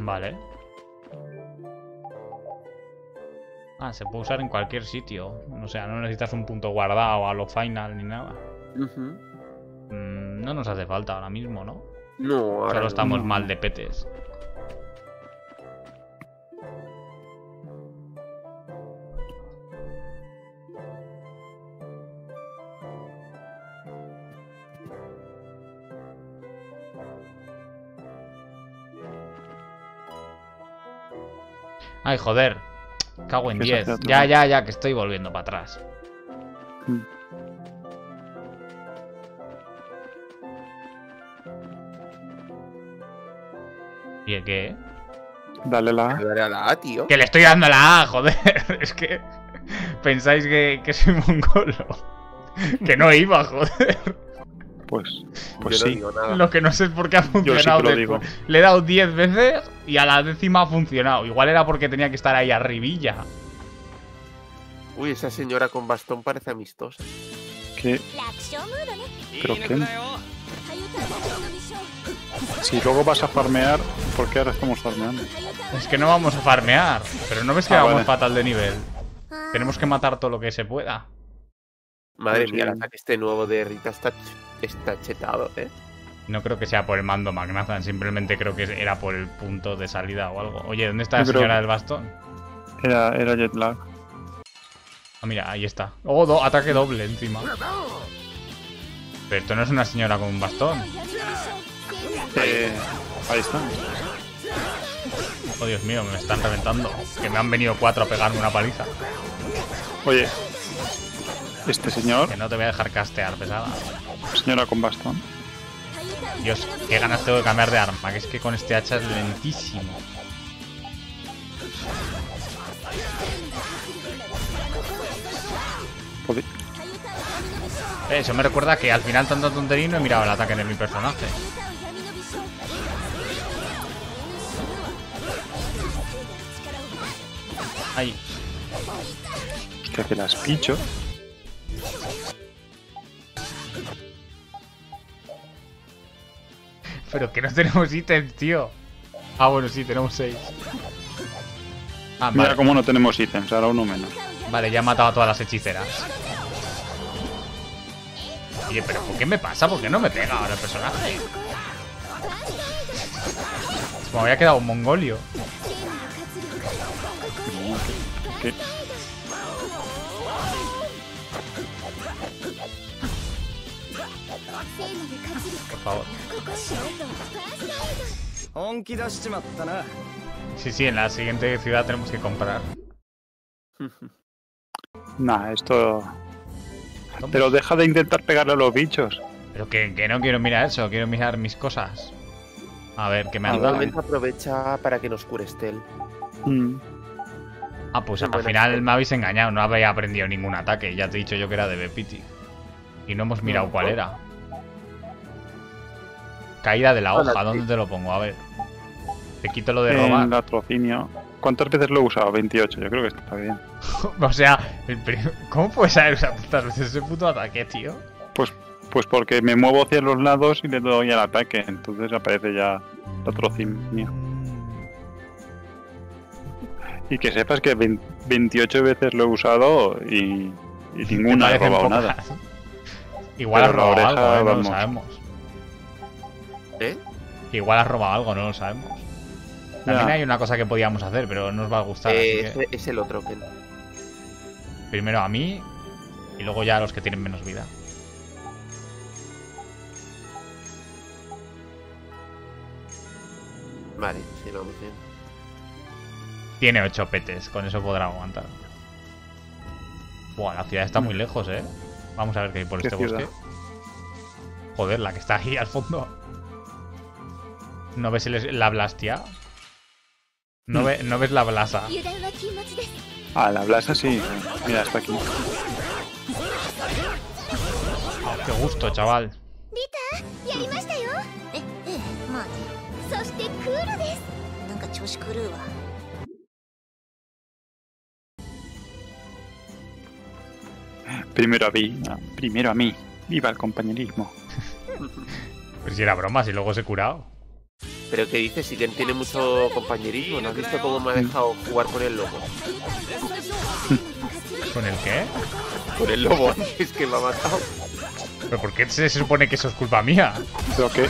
Vale. Ah, se puede usar en cualquier sitio. O sea, no necesitas un punto guardado a lo final ni nada. Uh-huh. Mm, no nos hace falta ahora mismo, ¿no? No, ahora solo estamos no. mal de petes. Ay, joder. Cago en diez. Ya, ya, ya, que estoy volviendo para atrás. Mm. ¿Y el qué? Dale la A. Dale a la A, tío. Que le estoy dando a la A, joder. Es que pensáis que, que soy mongolo. Que no iba, joder. Pues, pues yo sí. No digo nada. Lo que no sé es por qué ha funcionado. Yo sí digo. Le he dado diez veces y a la décima ha funcionado. Igual era porque tenía que estar ahí arribilla. Uy, esa señora con bastón parece amistosa. ¿Qué? ¿Pero qué? Si luego vas a farmear, ¿por qué ahora estamos farmeando? Es que no vamos a farmear. Pero no ves que ah, vamos vale. fatal de nivel. Tenemos que matar todo lo que se pueda. Madre mía, el ataque este nuevo de Rita está, está chetado, ¿eh? No creo que sea por el mando Magnazan, simplemente creo que era por el punto de salida o algo. Oye, ¿dónde está la señora del bastón? Era, era jetlag. Ah, mira, ahí está. Oh, do, ataque doble encima. Pero esto no es una señora con un bastón. Eh, ahí está. Oh, Dios mío, me están reventando. Que me han venido cuatro a pegarme una paliza. Oye... Este señor... Que no te voy a dejar castear, pesada. Señora con bastón. Dios, qué ganas tengo de cambiar de arma. Que es que con este hacha es lentísimo. Joder. Eso me recuerda que al final tanto tonterino he mirado el ataque de mi personaje. Ahí. Hostia, que las picho. Pero que no tenemos ítems, tío. Ah, bueno, sí, tenemos seis. Ah, mira, vale. Como no tenemos ítems, ahora uno menos. Vale, ya he matado a todas las hechiceras. Oye, pero ¿por qué me pasa? ¿Por qué no me pega ahora el personaje? Me había quedado un mongolio. ¿Qué? Por favor. Sí, sí, en la siguiente ciudad tenemos que comprar. Nah, esto... ¿Cómo? Pero deja de intentar pegarle a los bichos. Pero que, que no quiero mirar eso, quiero mirar mis cosas. A ver, que me han dado. Aprovecha para que nos cure Estelle. Mm. Ah, pues al final me habéis engañado, no habéis aprendido ningún ataque. Ya te he dicho yo que era de Bepitik. Y no hemos mirado no, cuál no. era. Caída de la hoja, Hola, ¿dónde te lo pongo? A ver. Te quito lo de robar. En latrocinio. ¿Cuántas veces lo he usado? veintiocho, yo creo que está bien. O sea, el primer... ¿cómo puedes saber usar tantas veces ese puto ataque, tío? Pues, pues porque me muevo hacia los lados y le doy al ataque, entonces aparece ya latrocinio. Y que sepas que veintiocho veces lo he usado y, y ninguna he robado nada. Igual has robado algo, ¿eh? No lo sabemos. ¿Eh? Igual has robado algo, no lo sabemos. También ya. Hay una cosa que podíamos hacer, pero no os va a gustar. Eh, así que... Es el otro que... Primero a mí y luego ya a los que tienen menos vida. Vale, sí, lo hemos bien. Tiene ocho petes, con eso podrá aguantar. Buah, la ciudad está muy lejos, eh. Vamos a ver qué hay por ¿Qué este ciudad? Bosque. Joder, la que está ahí al fondo. ¿No ves el, la blastia? ¿No, ve, ¿No ves la blasa? Ah, la blasa sí. Mira, está aquí. Oh, ¡qué gusto, chaval! Primero a mí. No, primero a mí. Viva el compañerismo. Pero si era broma, si luego se he curado. Pero que dices, si Ken tiene mucho compañerismo, ¿no has visto cómo me ha dejado jugar con el lobo? ¿Con el qué? Con el lobo, es que me ha matado. ¿Pero por qué se supone que eso es culpa mía? ¿Pero qué?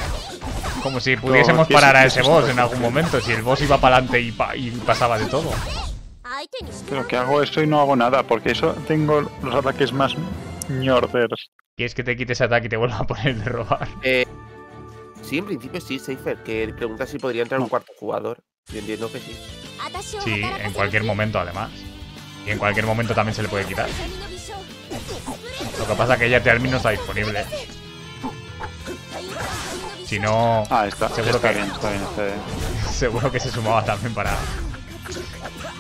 Como si pudiésemos no, parar a ese boss en algún momento, si el boss iba para adelante y, pa y pasaba de todo. Pero que hago eso y no hago nada, porque eso tengo los ataques más ñorders. ¿Quieres que te quite ese ataque y te vuelva a poner de robar? Eh... Sí, en principio sí, Seifer, que pregunta si podría entrar un cuarto jugador. Yo entiendo que sí. Sí, en cualquier momento además. Y en cualquier momento también se le puede quitar. Lo que pasa es que ella te al menos está disponible. Si no... Ah, está, seguro está que, bien, está bien, está bien. Seguro que se sumaba también para...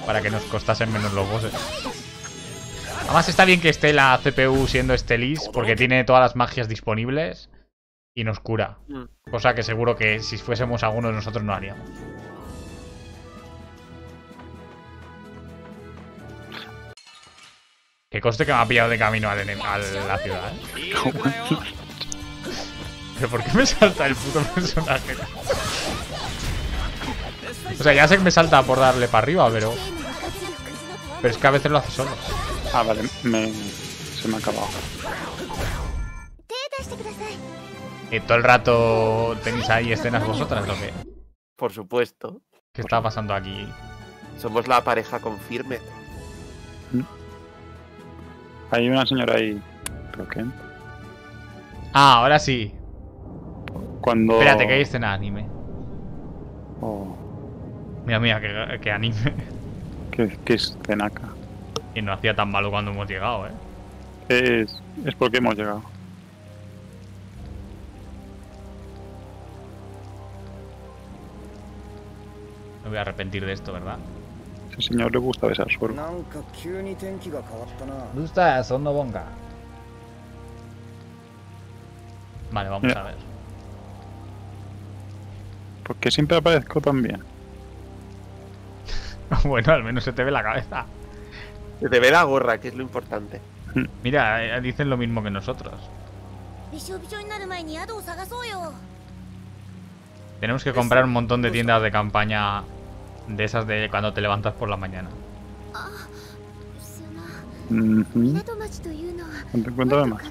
Para que nos costasen menos los bosses. Además está bien que esté la C P U siendo Estelis, porque tiene todas las magias disponibles y nos cura. Cosa que seguro que si fuésemos alguno de nosotros no haríamos. Que coste que me ha pillado de camino al enemigo, a la ciudad. ¿Pero por qué me salta el puto personaje? O sea, ya sé que me salta por darle para arriba, pero... Pero es que a veces lo hace solo. Ah, vale, me... se me ha acabado. ¿Y todo el rato tenéis ahí escenas vosotras o qué? Por supuesto. ¿Qué está pasando aquí? Somos la pareja confirme. Hay una señora ahí... ¿Pero qué? Ah, ahora sí. Cuando... Espérate, que hay escena anime. Oh. Mira, mira, que, que anime. ¿Qué, qué escena acá? Y no hacía tan malo cuando hemos llegado, ¿eh? Es, es porque hemos llegado. Me voy a arrepentir de esto, ¿verdad? Ese señor le gusta besar suelo. Me gusta eso, no bonga. Vale, vamos mira. A ver. Porque siempre aparezco tan bien. Bueno, al menos se te ve la cabeza. Se te ve la gorra, que es lo importante. Mira, dicen lo mismo que nosotros. Tenemos que comprar un montón de tiendas de campaña de esas de cuando te levantas por la mañana. ¿Te cuentas más?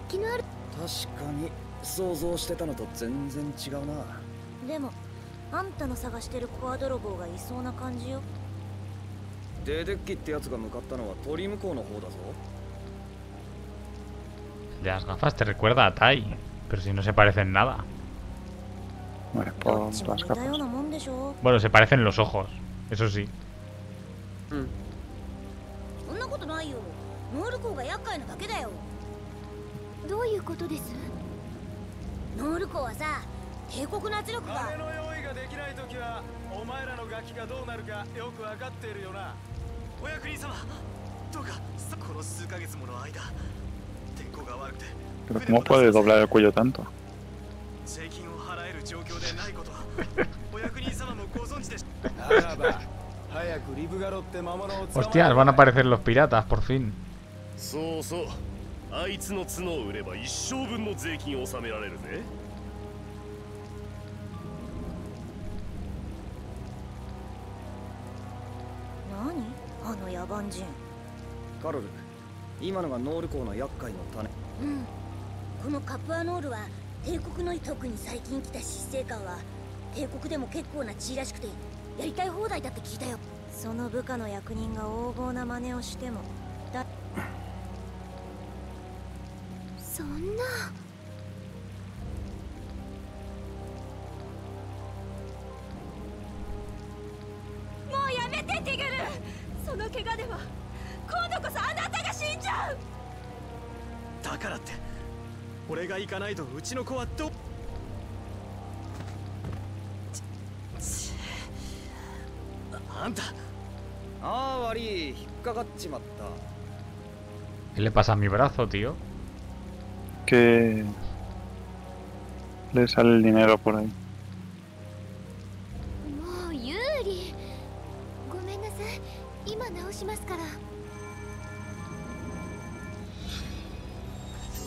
Las gafas te recuerda a Tai, pero si no se parecen nada. Bueno, pues, las gafas. Bueno, se parecen los ojos, eso sí. Pero ¿cómo puede doblar el cuello tanto? Hostias, van a aparecer los piratas, por fin. Karol, ¿Qué le pasa a mi brazo, tío? Que... le sale el dinero por ahí.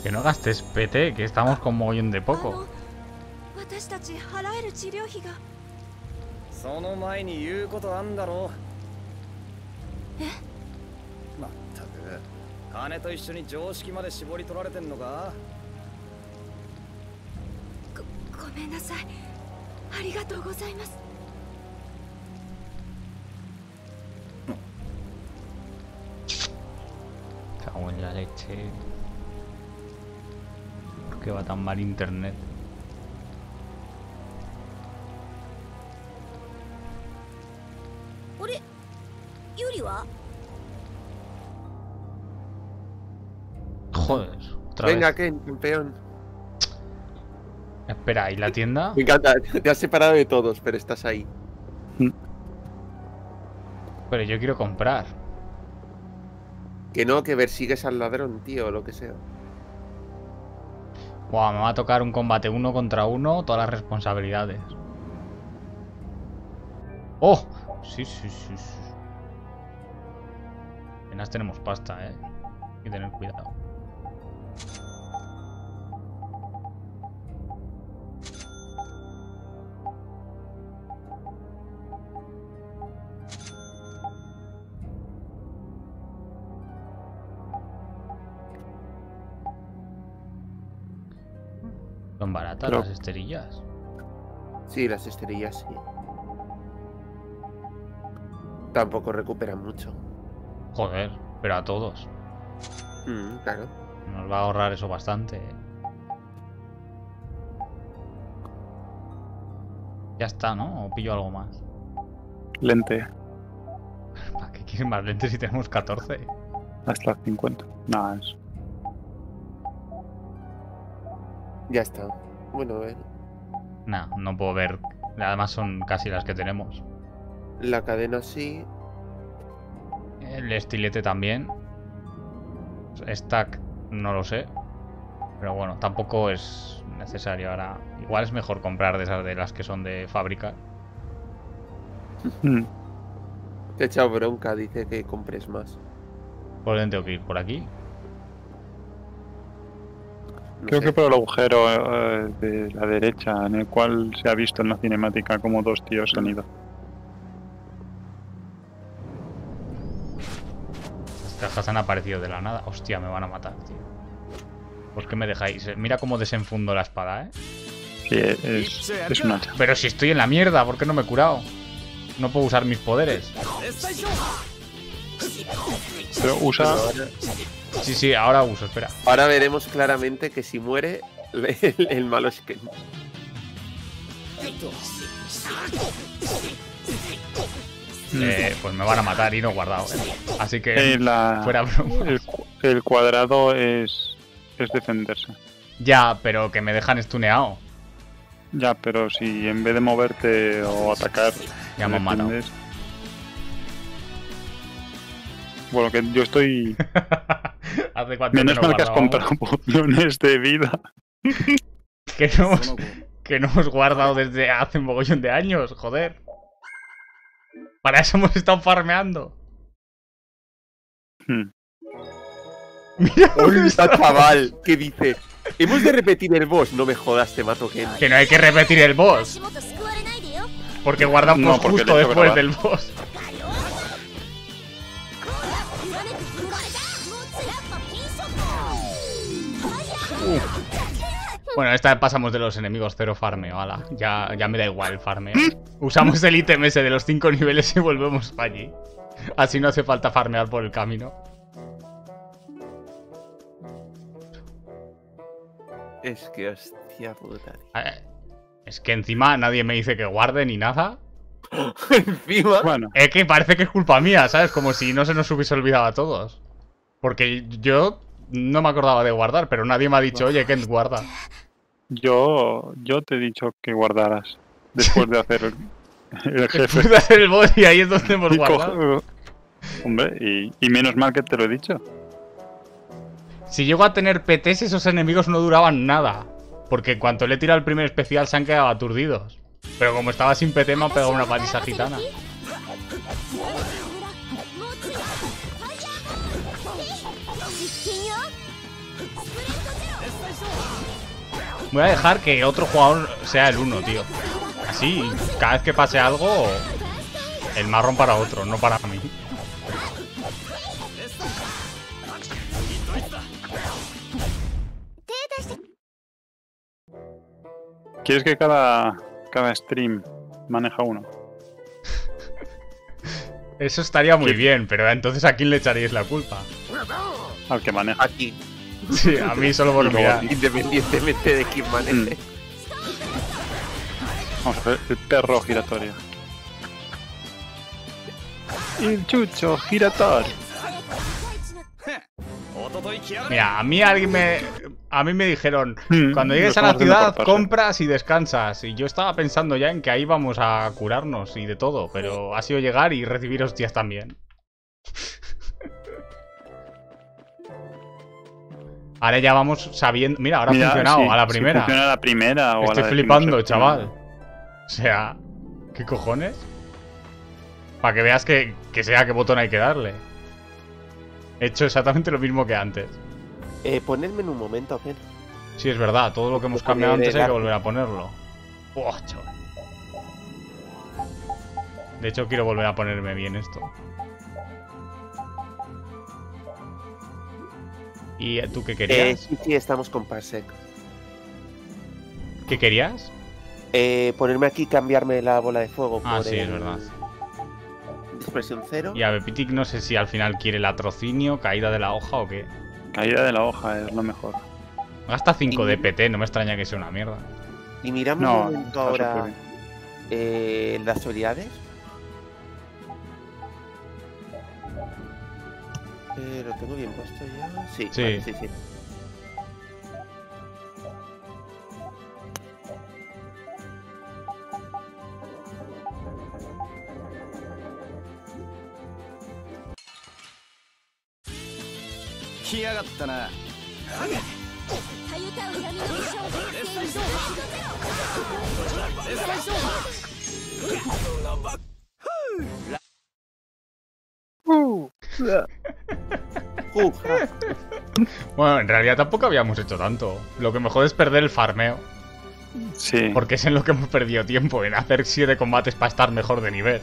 Que no gastes P T, que estamos con mogollón de poco. Cago en la leche. Que va tan mal internet. Joder. Venga, vez. Ken, campeón. Espera, ¿y la tienda? Me encanta, te has separado de todos, pero estás ahí. Pero yo quiero comprar. Que no, que persigues al ladrón, tío, o lo que sea. Wow, me va a tocar un combate uno contra uno, todas las responsabilidades. ¡Oh! Sí, sí, sí, sí. Apenas tenemos pasta, eh. Hay que tener cuidado. Son baratas no. las esterillas. Sí, las esterillas sí. Tampoco recuperan mucho. Joder, pero a todos. Mm, claro. Nos va a ahorrar eso bastante. ¿eh? Ya está, ¿no? ¿O pillo algo más? Lente. ¿Para qué quieres más lentes si tenemos catorce? Hasta cincuenta. Nada, eso. Ya está. Bueno, a ver. Nah, no puedo ver. Además son casi las que tenemos. La cadena sí. El estilete también. Stack, no lo sé. Pero bueno, tampoco es necesario ahora. Igual es mejor comprar de esas de las que son de fábrica. Te he echado bronca, dice que compres más. ¿Por dónde tengo que ir? ¿Por aquí? No Creo sé. que por el agujero eh, de la derecha, en el cual se ha visto en la cinemática como dos tíos han ido. Cajas han aparecido de la nada. Hostia, me van a matar, tío. ¿Por qué me dejáis? Mira cómo desenfundo la espada, ¿eh? Sí, es, es un hacha. Pero si estoy en la mierda, ¿por qué no me he curado? No puedo usar mis poderes. Pero usa... Sí, sí, ahora uso, espera. Ahora veremos claramente que si muere, el, el malo es Ken. Eh, pues me van a matar y no he guardado. ¿eh? Así que eh, la... fuera bromas. El, el cuadrado es, es defenderse. Ya, pero que me dejan stuneado. Ya, pero si en vez de moverte o atacar... Ya me han matado. Bueno, que yo estoy... Hace Menos que no mal que has comprado pociones de vida. que, no hemos, que no hemos guardado desde hace un mogollón de años, joder. Para eso hemos estado farmeando. Hmm. Mira, está chaval, ¿qué dices? Hemos de repetir el boss, no me jodas, te mato Ken. Que no hay que repetir el boss. Porque guardan no, porque justo después grabar. del boss. Uh. Bueno, esta vez pasamos de los enemigos cero farmeo, ala. Ya, ya me da igual el farmeo. Usamos el ítem ese de los cinco niveles y volvemos para allí. Así no hace falta farmear por el camino. Es que hostia puta. Eh, es que encima nadie me dice que guarde ni nada. Encima. Bueno. Es que parece que es culpa mía, ¿sabes? Como si no se nos hubiese olvidado a todos. Porque yo... No me acordaba de guardar, pero nadie me ha dicho, oye, Ken, guarda. Yo, yo te he dicho que guardaras después de hacer el, el jefe. Después de hacer el boss y ahí es donde hemos y guardado. Cojo, hombre, y, y menos mal que te lo he dicho. Si llego a tener P Ts, esos enemigos no duraban nada. Porque en cuanto le he tirado el primer especial se han quedado aturdidos. Pero como estaba sin P T me han pegado una paliza gitana. Voy a dejar que otro jugador sea el uno, tío. Así, cada vez que pase algo, el marrón para otro, no para mí. ¿Quieres que cada, cada stream maneja uno? Eso estaría muy bien, pero entonces ¿a quién le echaríais la culpa? Al que maneja. Aquí. Sí, a mí solo por mirar. Independientemente de quién maneje. Vamos a ver, el perro giratorio. El chucho girator. Mira, a mí alguien me... A mí me dijeron, cuando llegues a la ciudad, compras y descansas. Y yo estaba pensando ya en que ahí vamos a curarnos y de todo, pero ha sido llegar y recibir hostias también. Ahora ya vamos sabiendo... Mira, ahora Mira, ha funcionado sí, a la primera. Si funciona a la primera o Estoy a la flipando, de chaval. O sea, ¿qué cojones? Para que veas que, que sea qué botón hay que darle. He hecho exactamente lo mismo que antes. Eh, ponedme en un momento, Ken. Sí, es verdad. Todo lo que hemos cambiado antes hay que volver a ponerlo. Buah, chaval. De hecho, quiero volver a ponerme bien esto. ¿Y tú qué querías? Eh, sí, sí, estamos con Parsec. ¿Qué querías? Eh, ponerme aquí y cambiarme la bola de fuego. Ah, por sí, el... es verdad. Expresión cero. Y a Bepitic no sé si al final quiere latrocinio, caída de la hoja o qué. Caída de la hoja es lo mejor. Gasta cinco y... de P T, no me extraña que sea una mierda. Y miramos no, un momento ahora eh, las habilidades. Eh, ¿Lo tengo bien puesto ya? Sí, sí, vale, sí, sí. Uh. Bueno, en realidad tampoco habíamos hecho tanto. Lo que mejor es perder el farmeo. Sí. Porque es en lo que hemos perdido tiempo, en hacer siete combates para estar mejor de nivel.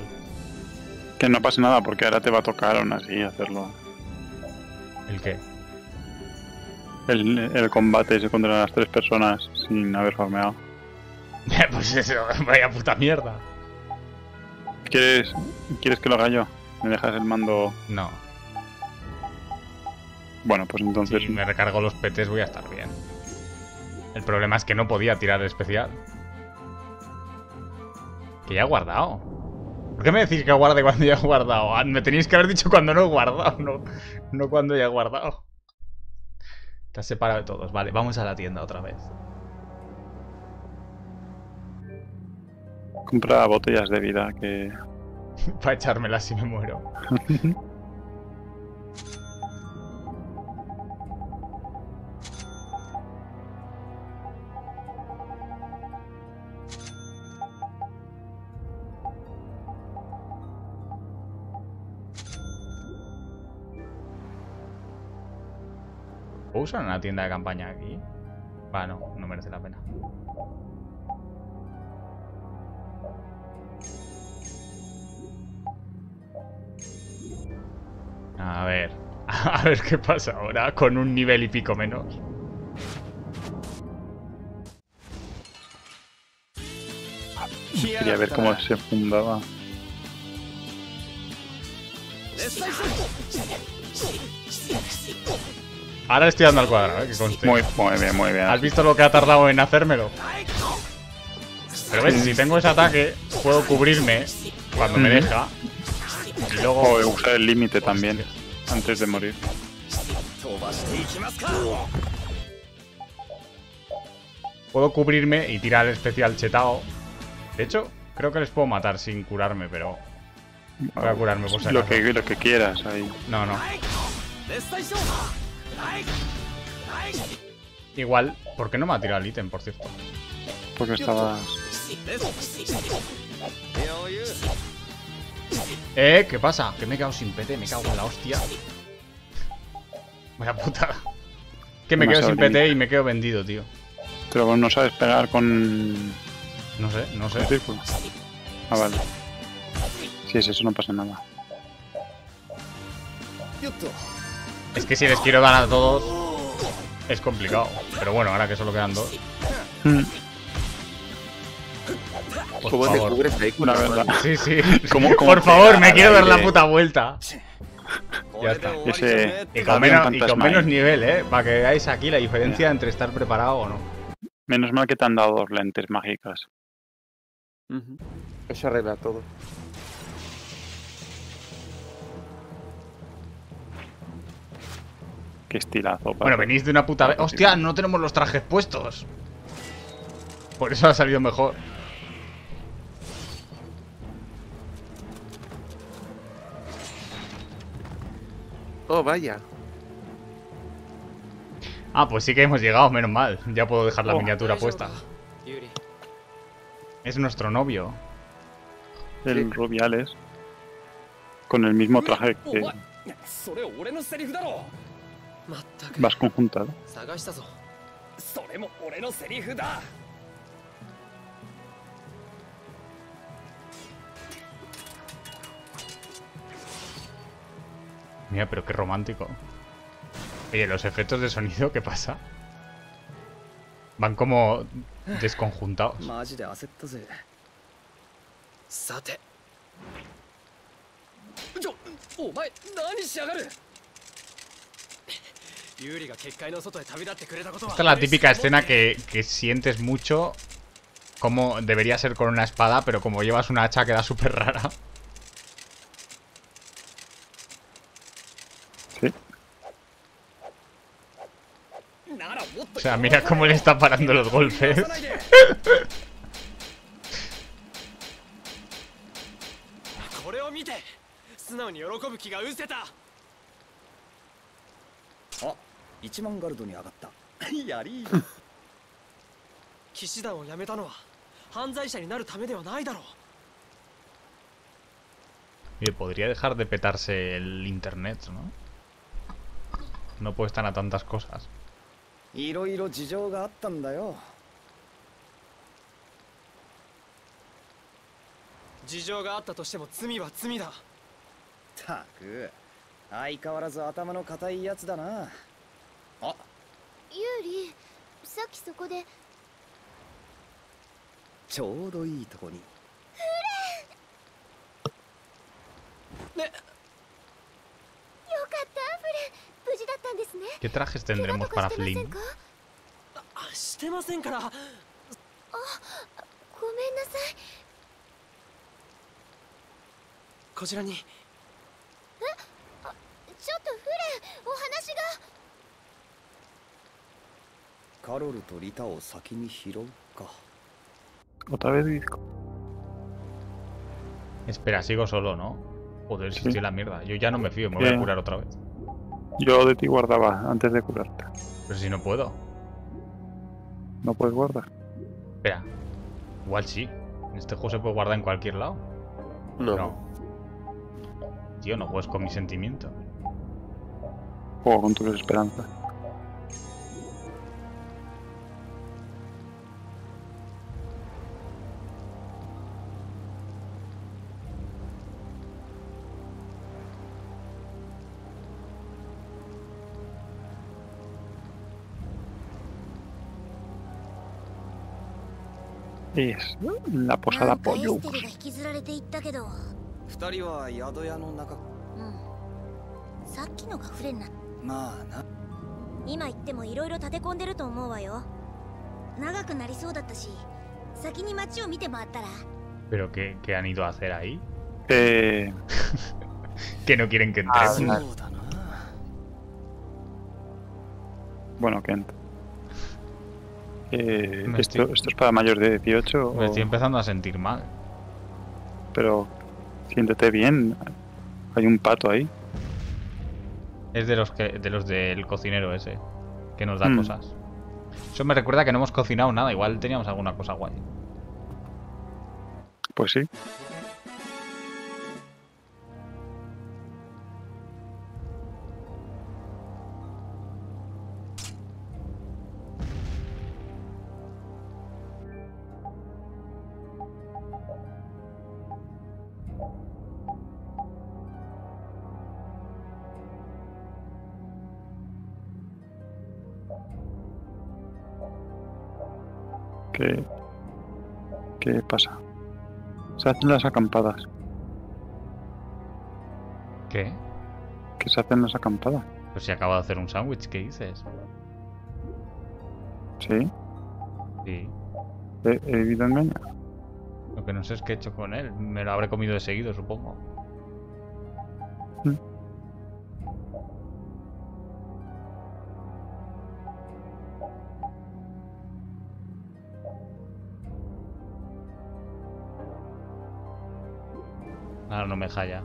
Que no pase nada, porque ahora te va a tocar aún así hacerlo. ¿El qué? El, el combate ese contra las tres personas sin haber farmeado. Pues eso, vaya puta mierda. ¿Quieres, ¿Quieres que lo haga yo? ¿Me dejas el mando? No. Bueno, pues entonces... Si me recargo los P Ts voy a estar bien. El problema es que no podía tirar el especial. Que ya he guardado. ¿Por qué me decís que guarde cuando ya he guardado? Me tenéis que haber dicho cuando no he guardado, no, no cuando ya he guardado. Te has separado de todos. Vale, vamos a la tienda otra vez. Compra botellas de vida que... Para echármelas si me muero. ¿Puedo usar una tienda de campaña aquí? Va, no, no merece la pena. A ver, a ver qué pasa ahora con un nivel y pico menos. Quería ver cómo se fundaba. Ahora estoy dando al cuadrado, ¿eh? Que conste. Muy, muy bien, muy bien. ¿Has visto lo que ha tardado en hacérmelo? Pero ves, si tengo ese ataque, puedo cubrirme cuando mm-hmm. me deja. Y luego oh, usar el límite también, antes de morir. Puedo cubrirme y tirar el especial chetao. De hecho, creo que les puedo matar sin curarme, pero... Voy a curarme por si acaso. Lo que, lo que quieras ahí. No, no. Igual, ¿por qué no me ha tirado el ítem, por cierto? Porque estaba... Eh, ¿qué pasa? Que me he quedado sin P T, me cago en la hostia. Vaya putada. Que me quedo sin P T y me quedo vendido, tío. Pero no sabes pegar con... No sé, no sé. Círculo. Ah, vale. Si es eso no pasa nada. Es que si les quiero dar a todos es complicado. Pero bueno, ahora que solo quedan dos. Mm. Por ¿Cómo favor. Descubres vehículos? La verdad. Sí, sí. ¿Cómo, cómo Por favor, me quiero ver la puta vuelta. Ya está. Ese y, con menos, y con menos nivel, eh. Para que veáis aquí la diferencia Mira. entre estar preparado o no. Menos mal que te han dado dos lentes mágicas. Uh-huh. Eso arregla todo. Qué estilazo. Bueno, venís de una puta vez. ¡Hostia! No tenemos los trajes puestos. Por eso ha salido mejor. Oh, vaya. Ah, pues sí que hemos llegado, menos mal. Ya puedo dejar la oh, miniatura puesta. Yuri. Es nuestro novio. El sí. Rubiales. Con el mismo traje que... Vas conjuntado. Mira, pero qué romántico. Oye, los efectos de sonido, ¿qué pasa? Van como desconjuntados. Esta es la típica escena que, que sientes mucho como debería ser con una espada, pero como llevas una hacha queda súper rara. Sí. O sea, mira cómo le está parando los golpes. Oye, podría dejar de petarse el internet, ¿no? No puede estar a tantas cosas. ¿Qué trajes tendremos para Flynn? Otra vez disco. Espera, sigo solo, ¿no? Joder, si estoy la mierda. Yo ya no me fío, me voy a curar otra vez. Yo de ti guardaba antes de curarte. Pero si no puedo. No puedes guardar. Espera. Igual sí. En este juego se puede guardar en cualquier lado. No. no. Tío, no juegues con mis sentimientos. Juego con tus esperanzas. Es la posada pollo. Pero qué, qué han ido a hacer ahí. Eh... que no quieren que entremos. Bueno, que entre. Eh, esto, estoy... esto es para mayores de dieciocho. Me o... estoy empezando a sentir mal. Pero siéntete bien. Hay un pato ahí. Es de los que de los del cocinero ese que nos da mm. cosas. Eso me recuerda que no hemos cocinado nada. Igual teníamos alguna cosa guay. Pues sí. ¿Qué, qué pasa? Se hacen las acampadas. ¿Qué? ¿Qué se hacen las acampadas? Pues si acabo de hacer un sándwich, ¿qué dices? ¿Sí? Sí. ¿He, he vivido en meña? Lo que no sé es qué he hecho con él. Me lo habré comido de seguido, supongo. ¿Sí? Ahora no me jalla.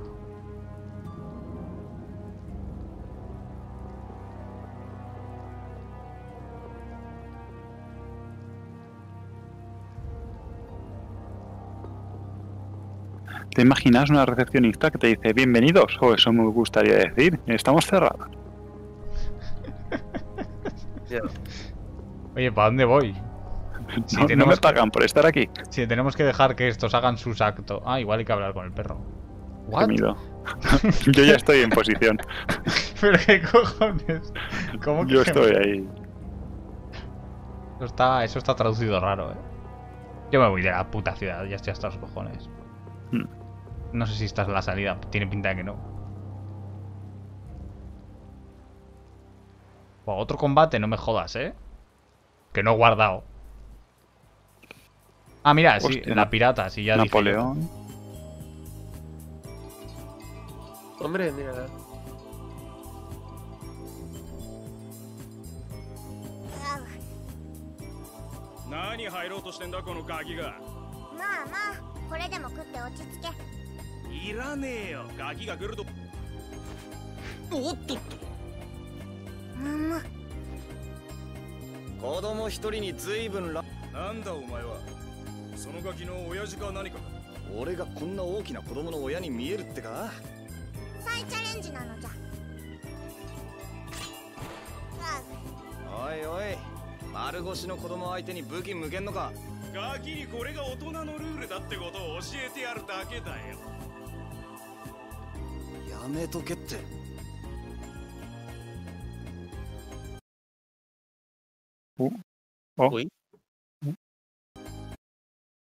¿Te imaginas una recepcionista que te dice bienvenidos? O eso me gustaría decir. Estamos cerrados. Oye, ¿para dónde voy? Si no, no me pagan que... por estar aquí. Si tenemos que dejar que estos hagan sus actos. Ah, igual hay que hablar con el perro. ¿What? Yo ya estoy en posición. Pero qué cojones. ¿Cómo que Yo estoy me... ahí. Eso está, eso está traducido raro, eh. Yo me voy de la puta ciudad. Ya estoy hasta los cojones. Hmm. No sé si esta es la salida. Tiene pinta de que no. O otro combate, no me jodas, eh. Que no he guardado. Ah, mira, sí, hostia, la pirata, sí, ya Napoleón. Dije. Hombre, mira. Uh,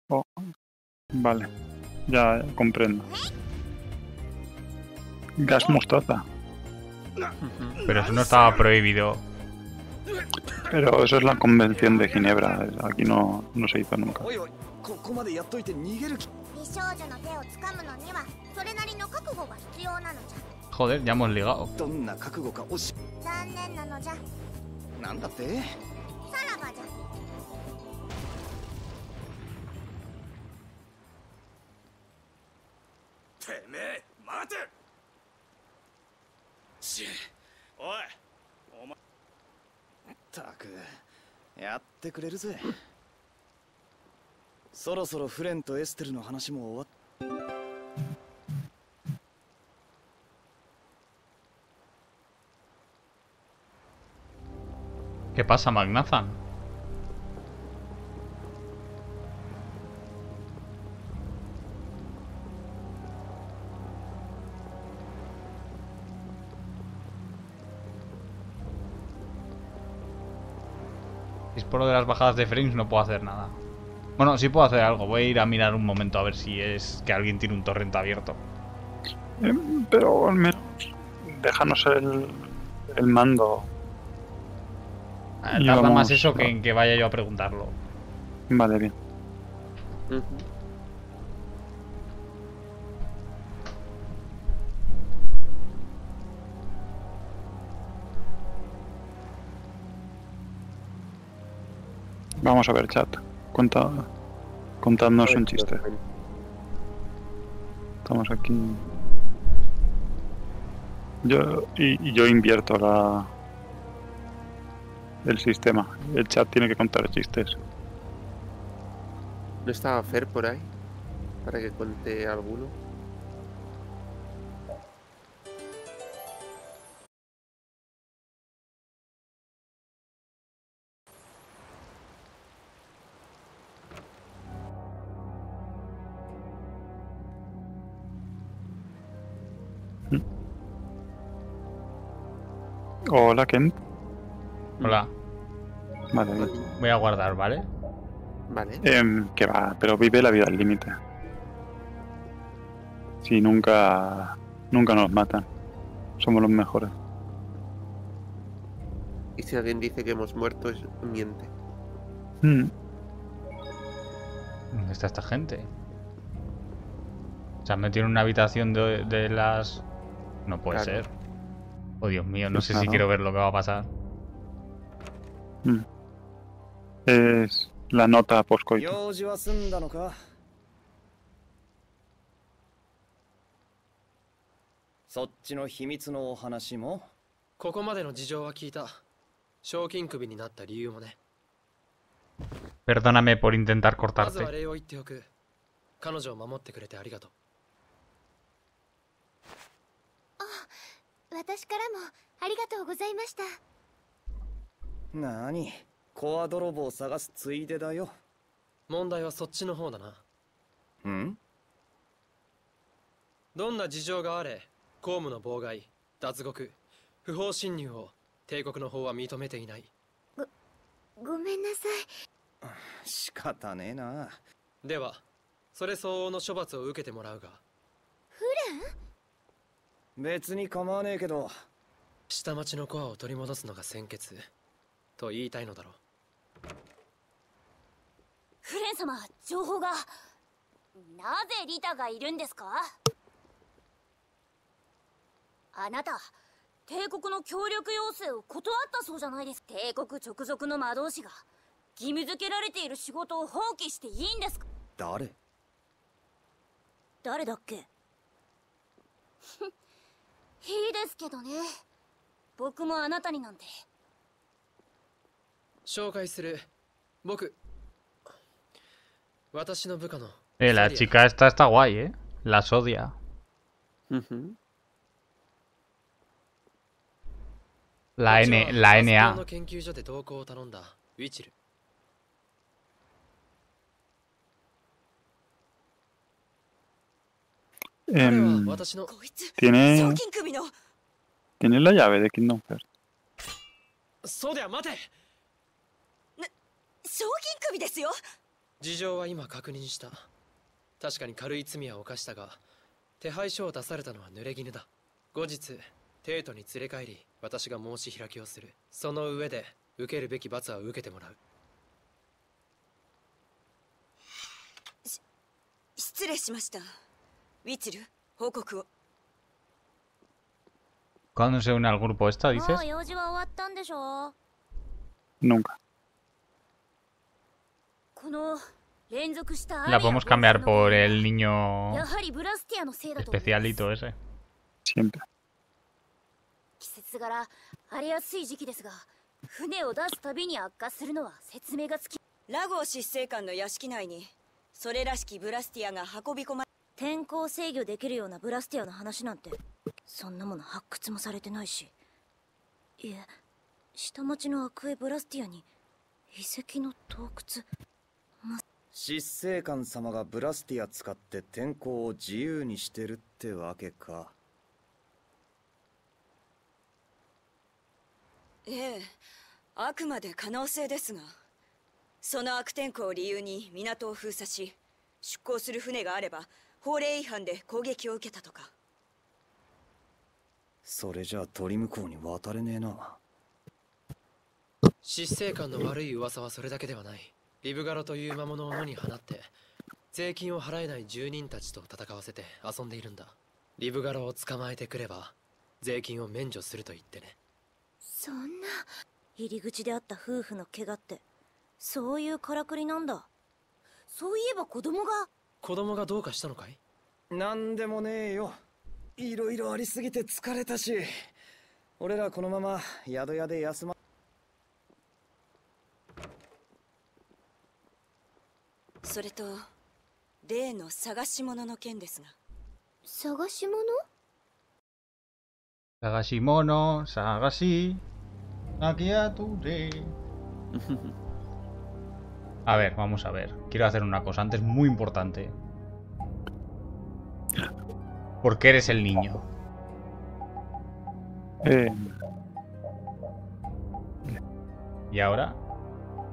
oh. Oh, vale, ya comprendo. Gas mostaza. Pero eso no estaba prohibido. Pero eso es la convención de Ginebra. Aquí no, no se hizo nunca. Joder, ya hemos ligado. ¿Qué pasa, Magnazan? Por lo de las bajadas de frames no puedo hacer nada. Bueno, sí puedo hacer algo. Voy a ir a mirar un momento a ver si es que alguien tiene un torrent abierto. Eh, pero al menos déjanos el, el mando. Ah, tarda vamos, más eso no. que en que vaya yo a preguntarlo. Vale, bien. Uh-huh. Vamos a ver, chat. Cuenta, contadnos un chiste. Estamos aquí. Yo y, y yo invierto la el sistema. El chat tiene que contar chistes. ¿No estaba Fer por ahí? Para que cuente alguno. Hola, Ken. Hola. Vale, bien. Voy a guardar, ¿vale? Vale. Eh, que va, pero vive la vida al límite. Si nunca... Nunca nos matan. Somos los mejores. Y si alguien dice que hemos muerto, es miente. Hmm. ¿Dónde está esta gente? ¿Se han metido en una habitación de, de las...? No puede claro. ser. Oh, Dios mío, no sé claro. si quiero ver lo que va a pasar. Es la nota poscoito. そっちの秘密のお話も。ここまでの事情は聞いた。賞金首になった理由もね。Perdóname por intentar cortarte. まずは礼を言っておく。彼女を守ってくれてありがとう。あ、私からもありがとうございました。なに、コア泥棒を探すついでだよ。問題はそっちの方だな。うん？どんな事情があれ、公務の妨害、脱獄、不法侵入を帝国の方は認めていない。ご、ごめんなさい。仕方ねえな。では、それ相応の処罰を受けてもらうが。フレン？別に構わねえけど、下町のコアを取り戻すのが先決と言いたいのだろう。フレン様、情報が。なぜリタがいるんですか？あなた、帝国の協力要請を断ったそうじゃないですか。帝国直属の魔導士が義務付けられている仕事を放棄していいんですか？誰誰だっけ？いいですけどね。僕もあなたになんて。紹介する。僕、私の部下の。Eh, la chica esta está guay, eh. Las odia. Uh-huh. La N, la N A. Eh, ¿tiene, tiene la llave de Kingdom Hearts? ¿Cuándo se une al grupo esta, dices? Nunca. La podemos cambiar por el niño especialito ese. Siempre. Eh, そんな入り口であった夫婦の怪我ってそういうからくりなんだ。そういえば子供が子供がどうかしたのかい？なんでもねえよ。いろいろありすぎて疲れたし、俺らこのまま宿屋で休ま。それと例の探し物の件ですが。探し物？ Sagashi mono, Sagashi. Aquí a tu rey. A ver, vamos a ver. Quiero hacer una cosa antes muy importante. ¿Por qué eres el niño? Eh. Y ahora,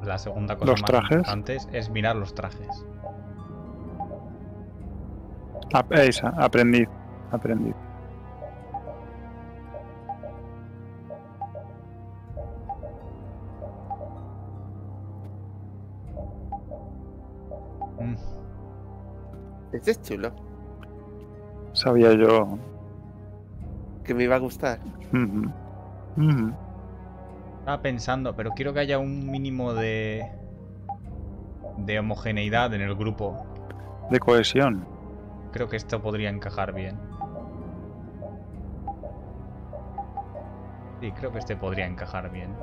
la segunda cosa más importante es mirar los trajes. Ap- esa, aprendí, aprendí. Este es chulo. Sabía yo que me iba a gustar. Mm-hmm. Mm-hmm. Estaba pensando, pero quiero que haya un mínimo de de homogeneidad en el grupo. De cohesión. Creo que esto podría encajar bien. Sí, creo que este podría encajar bien.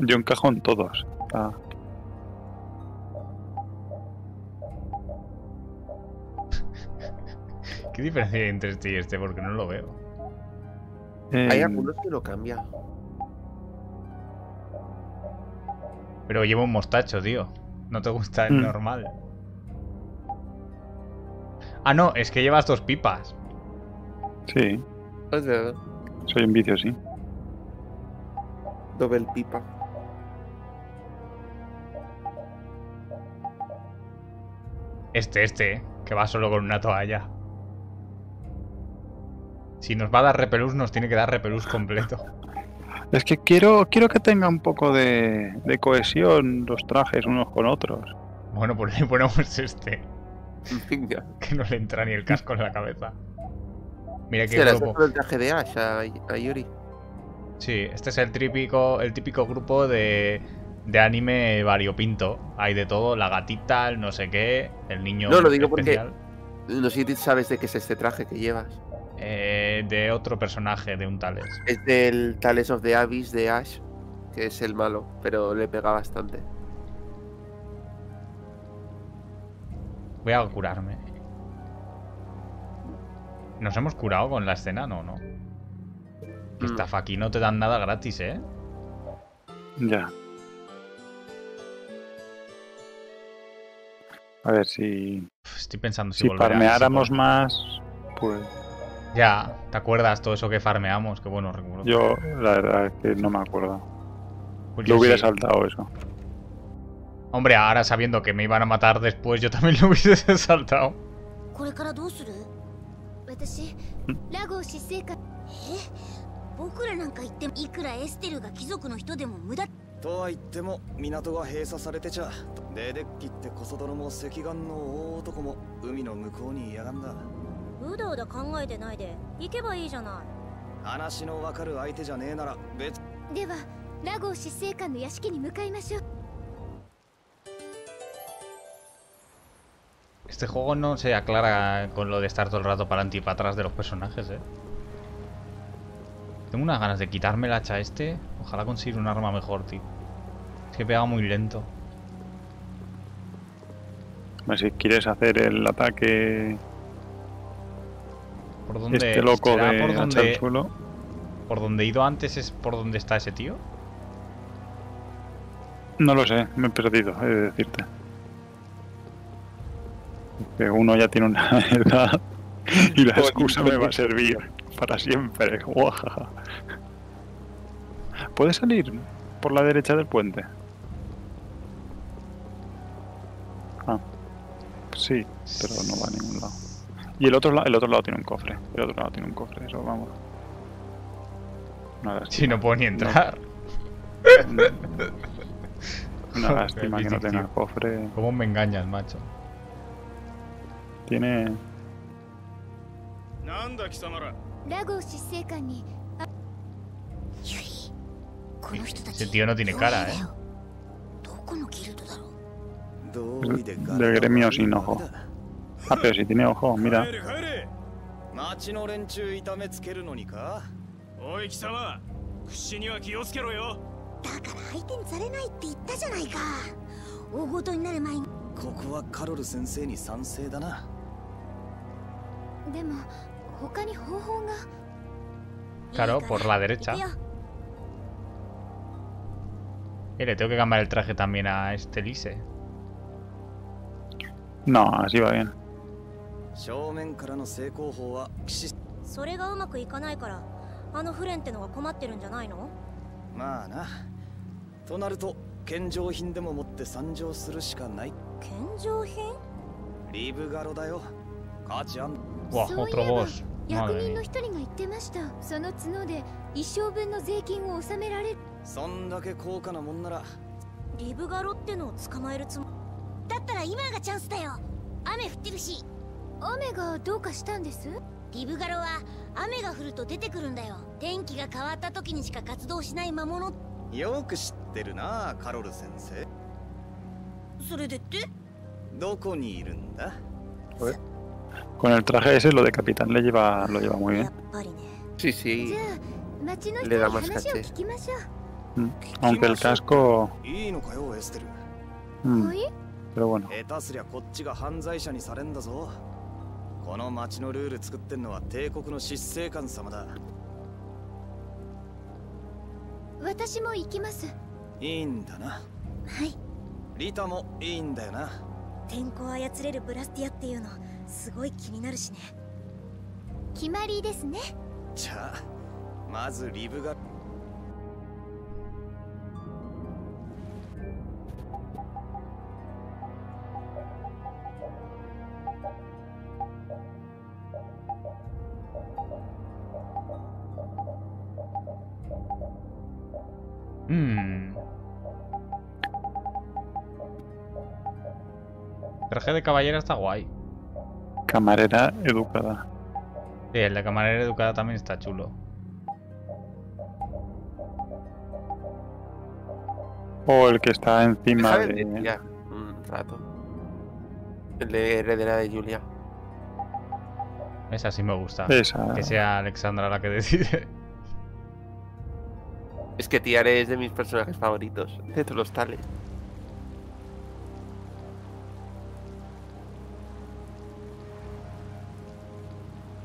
Yo encajo en todos. Ah. ¿Qué diferencia hay entre este y este? Porque no lo veo. Eh... Hay algunos que lo cambian. Pero llevo un mostacho, tío. ¿No te gusta el mm. normal? Ah, no, es que llevas dos pipas. Sí. Es verdad. Soy un vicio, sí. Doble pipa. Este, este, que va solo con una toalla. Si nos va a dar repelús, nos tiene que dar repelús completo. Es que quiero quiero que tenga un poco de, de cohesión los trajes unos con otros. Bueno, pues le ponemos este. Que no le entra ni el casco en la cabeza. Mira qué grupo. El traje de Ash a, a Yuri. Sí, este es el típico, el típico grupo de, de anime variopinto. Hay de todo, la gatita, el no sé qué, el niño. No, lo digo especial. Porque no sé si sabes de qué es este traje que llevas. Eh, de otro personaje, de un Tales. Es del Tales of the Abyss de Ash, que es el malo, pero le pega bastante. Voy a curarme. ¿Nos hemos curado con la escena? No, no. Mm. Estafa, aquí no te dan nada gratis, ¿eh? Ya. A ver si... Estoy pensando si, si farmeáramos más... Pues... Ya, ¿te acuerdas todo eso que farmeamos? Que bueno, recuerdo. Yo, la verdad es que no me acuerdo. Pues lo hubiera sí. saltado eso. Hombre, ahora sabiendo que me iban a matar después, yo también lo hubiese saltado. Este juego no se aclara con lo de estar todo el rato para adelante y para atrás de los personajes, eh. Tengo unas ganas de quitarme el hacha este. Ojalá consiga un arma mejor, tío. Es que pega muy lento. Si quieres hacer el ataque... ¿Por dónde este loco de por donde, hacha al suelo? ¿Por donde he ido antes es por donde está ese tío? No lo sé, me he perdido, he de decirte. Que uno ya tiene una edad y la excusa me va a servir para siempre. Guajaja. ¿Puedes salir por la derecha del puente? Ah, sí, pero no va a ningún lado. Y el otro, el otro lado tiene un cofre. El otro lado tiene un cofre, eso vamos. Una si no puedo ni entrar. No. Una lástima que no tenga cofre. ¿Cómo me engañas, macho? Tiene... Ese tío no tiene cara, eh. Del gremio sin ojo. Ah, pero si tiene ojo, mira. Claro, por la derecha. Eh, le tengo que cambiar el traje también a este Lise. No, así va bien. Wow, otro boss. Madre mía. Con el traje ese lo de capitán le lleva, lo lleva muy bien. Sí, sí. Le da más caché. Mm. Aunque el casco... Mm. Pero bueno. Hmm. Traje de caballera está guay. Camarera educada. Sí, el de camarera educada también está chulo. O el que está encima de... de Julia. Un rato. El de heredera de Julia. Esa sí me gusta. Esa... Que sea Alexandra la que decide. Es que Tiare es de mis personajes favoritos, de todos los tales.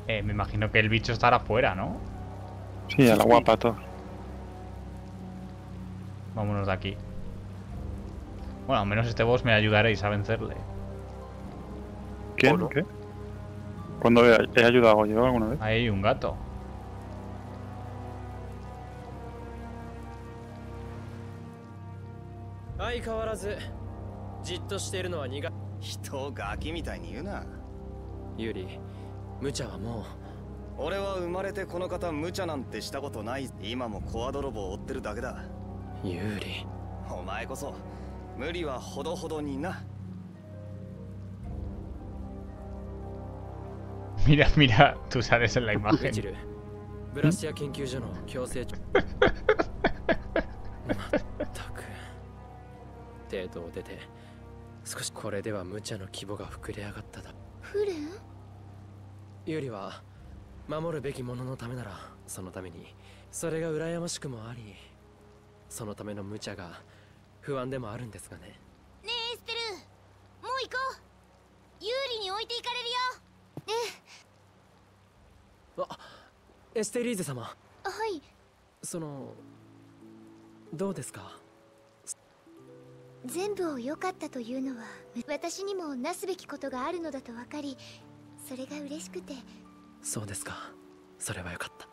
Eh, me imagino que el bicho estará fuera, ¿no? Sí, a la guapa, todo. Vámonos de aquí. Bueno, al menos este boss me ayudaréis a vencerle. ¿Qué? ¿No? ¿Qué? ¿Cuándo he ayudado yo alguna vez? Ahí hay un gato. Mira, mira, tú sales en la imagen. Estelリーゼ様。はい。そのどうですか? 全部を良かったというのは、私にもなすべきことがあるのだと分かり、それが嬉しくて。そうですか。それは良かった。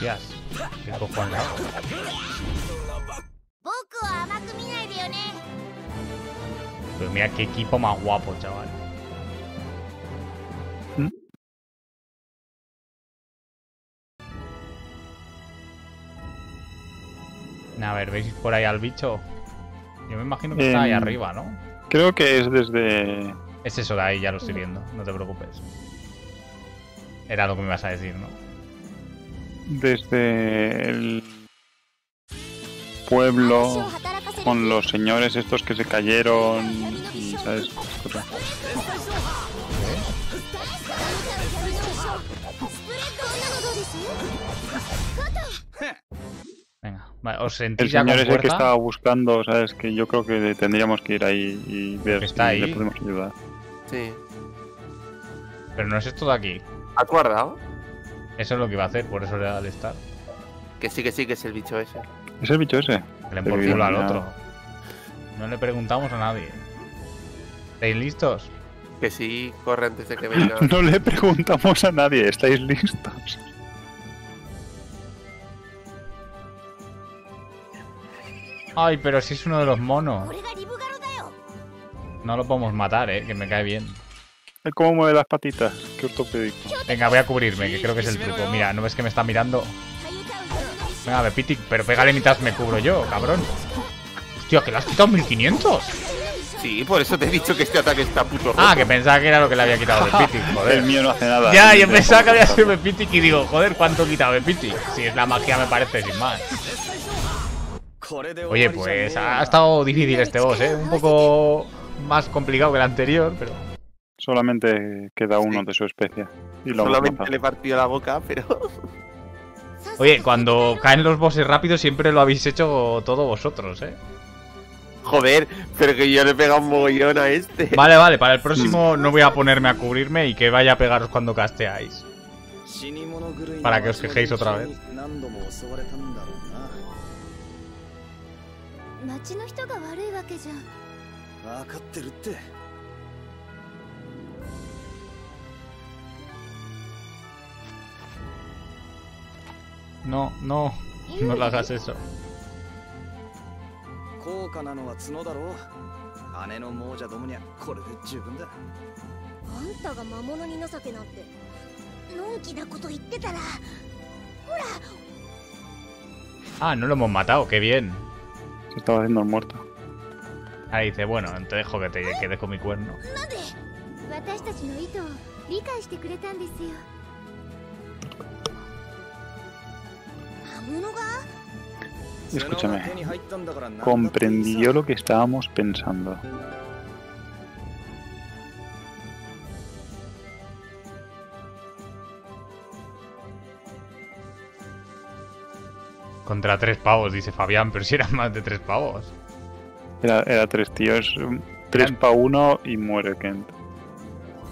Yes. Pero mira qué equipo más guapo, chaval. A ver, ¿veis por ahí al bicho? Yo me imagino que eh, está ahí arriba, ¿no? Creo que es desde... Es eso de ahí, ya lo estoy viendo, no te preocupes. Era lo que me ibas a decir, ¿no? Desde el pueblo con los señores estos que se cayeron y, ¿sabes? Cosas. Venga, vale, os sentís ya con fuerza. El señor es el que estaba buscando, ¿sabes? Que yo creo que tendríamos que ir ahí y ver si le podemos ayudar. Sí. Pero no es esto de aquí. ¿Acuerdado? Eso es lo que iba a hacer, por eso le da al estar. Que sí, que sí, que es el bicho ese. ¿Es el bicho ese? Que le empurcula al otro. No le preguntamos a nadie. ¿Estáis listos? Que sí, corre antes de que venga. No le preguntamos a nadie, ¿estáis listos? Ay, pero si es uno de los monos. No lo podemos matar, eh, que me cae bien. El cómo mueve las patitas. Qué ortopédico. Venga, voy a cubrirme, que creo que es el truco. Mira, ¿no ves que me está mirando? Venga, Bepitic, pero pégale mientras me cubro yo, cabrón. Hostia, que le has quitado mil quinientos. Sí, por eso te he dicho que este ataque está puto roto. Ah, que pensaba que era lo que le había quitado Bepitic, joder. El mío no hace nada. Ya, yo pensaba que había sido Bepitic y digo, joder, ¿cuánto quita Bepitic? Si es la magia, me parece, sin más. Oye, pues ha estado difícil este boss, ¿eh? Un poco más complicado que el anterior, pero... Solamente queda uno de su especie. Y lo Solamente le partió la boca, pero... Oye, cuando caen los bosses rápidos siempre lo habéis hecho todos vosotros, ¿eh? Joder, pero que yo le he pegado un mogollón a este. Vale, vale, para el próximo no voy a ponerme a cubrirme y que vaya a pegaros cuando casteáis. Para que os quejéis otra vez. No, no, no le hagas eso. Ah, no lo hemos matado, qué bien. Se estaba haciendo el muerto. Ahí dice, bueno, te dejo que te quedes con mi cuerno. Escúchame, comprendió lo que estábamos pensando. Contra tres pavos, dice Fabián, pero si eran más de tres pavos. Era, era tres tíos, tres pa' uno y muere Kent.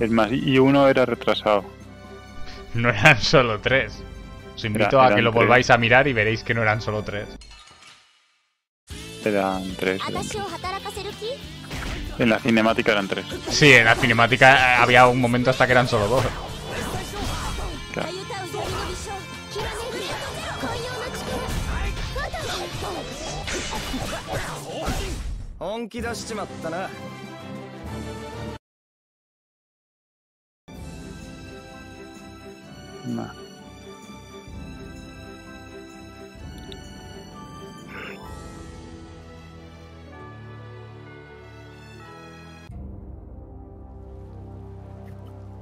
Es más, y uno era retrasado. No eran solo tres. Os invito a que lo volváis a mirar y veréis que no eran solo tres. Eran tres. Eran tres. En la cinemática eran tres. Sí, en la cinemática había un momento hasta que eran solo dos. Claro. Nah.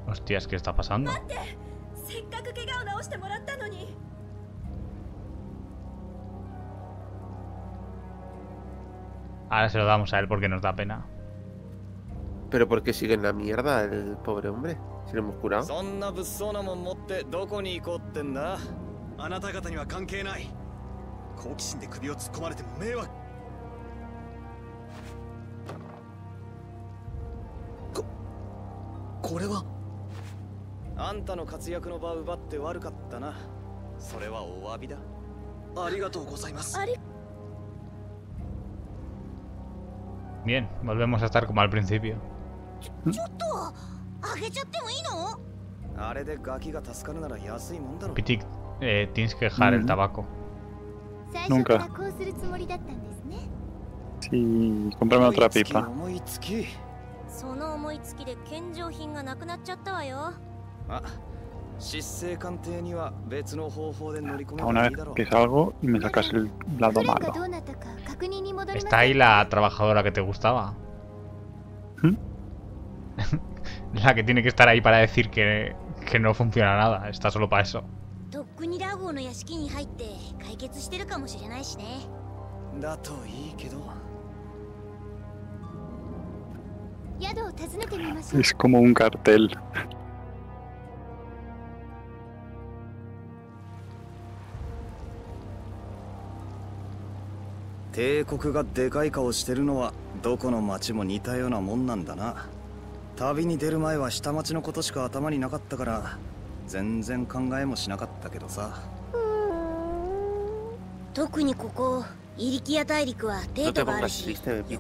Hostias, ¿qué está pasando? Ahora se lo damos a él porque nos da pena. ¿Pero por qué sigue en la mierda el pobre hombre? Si lo hemos curado. Bien, volvemos a estar como al principio. Pitic, eh, tienes que dejar mm-hmm. el tabaco. Nunca. Sí, cómprame otra pipa. Una vez que salgo y me sacas el lado malo. Está ahí la trabajadora que te gustaba. ¿Hm? La que tiene que estar ahí para decir que, que no funciona nada. Está solo para eso. Es como un cartel. No te pongas triste, Bepitic.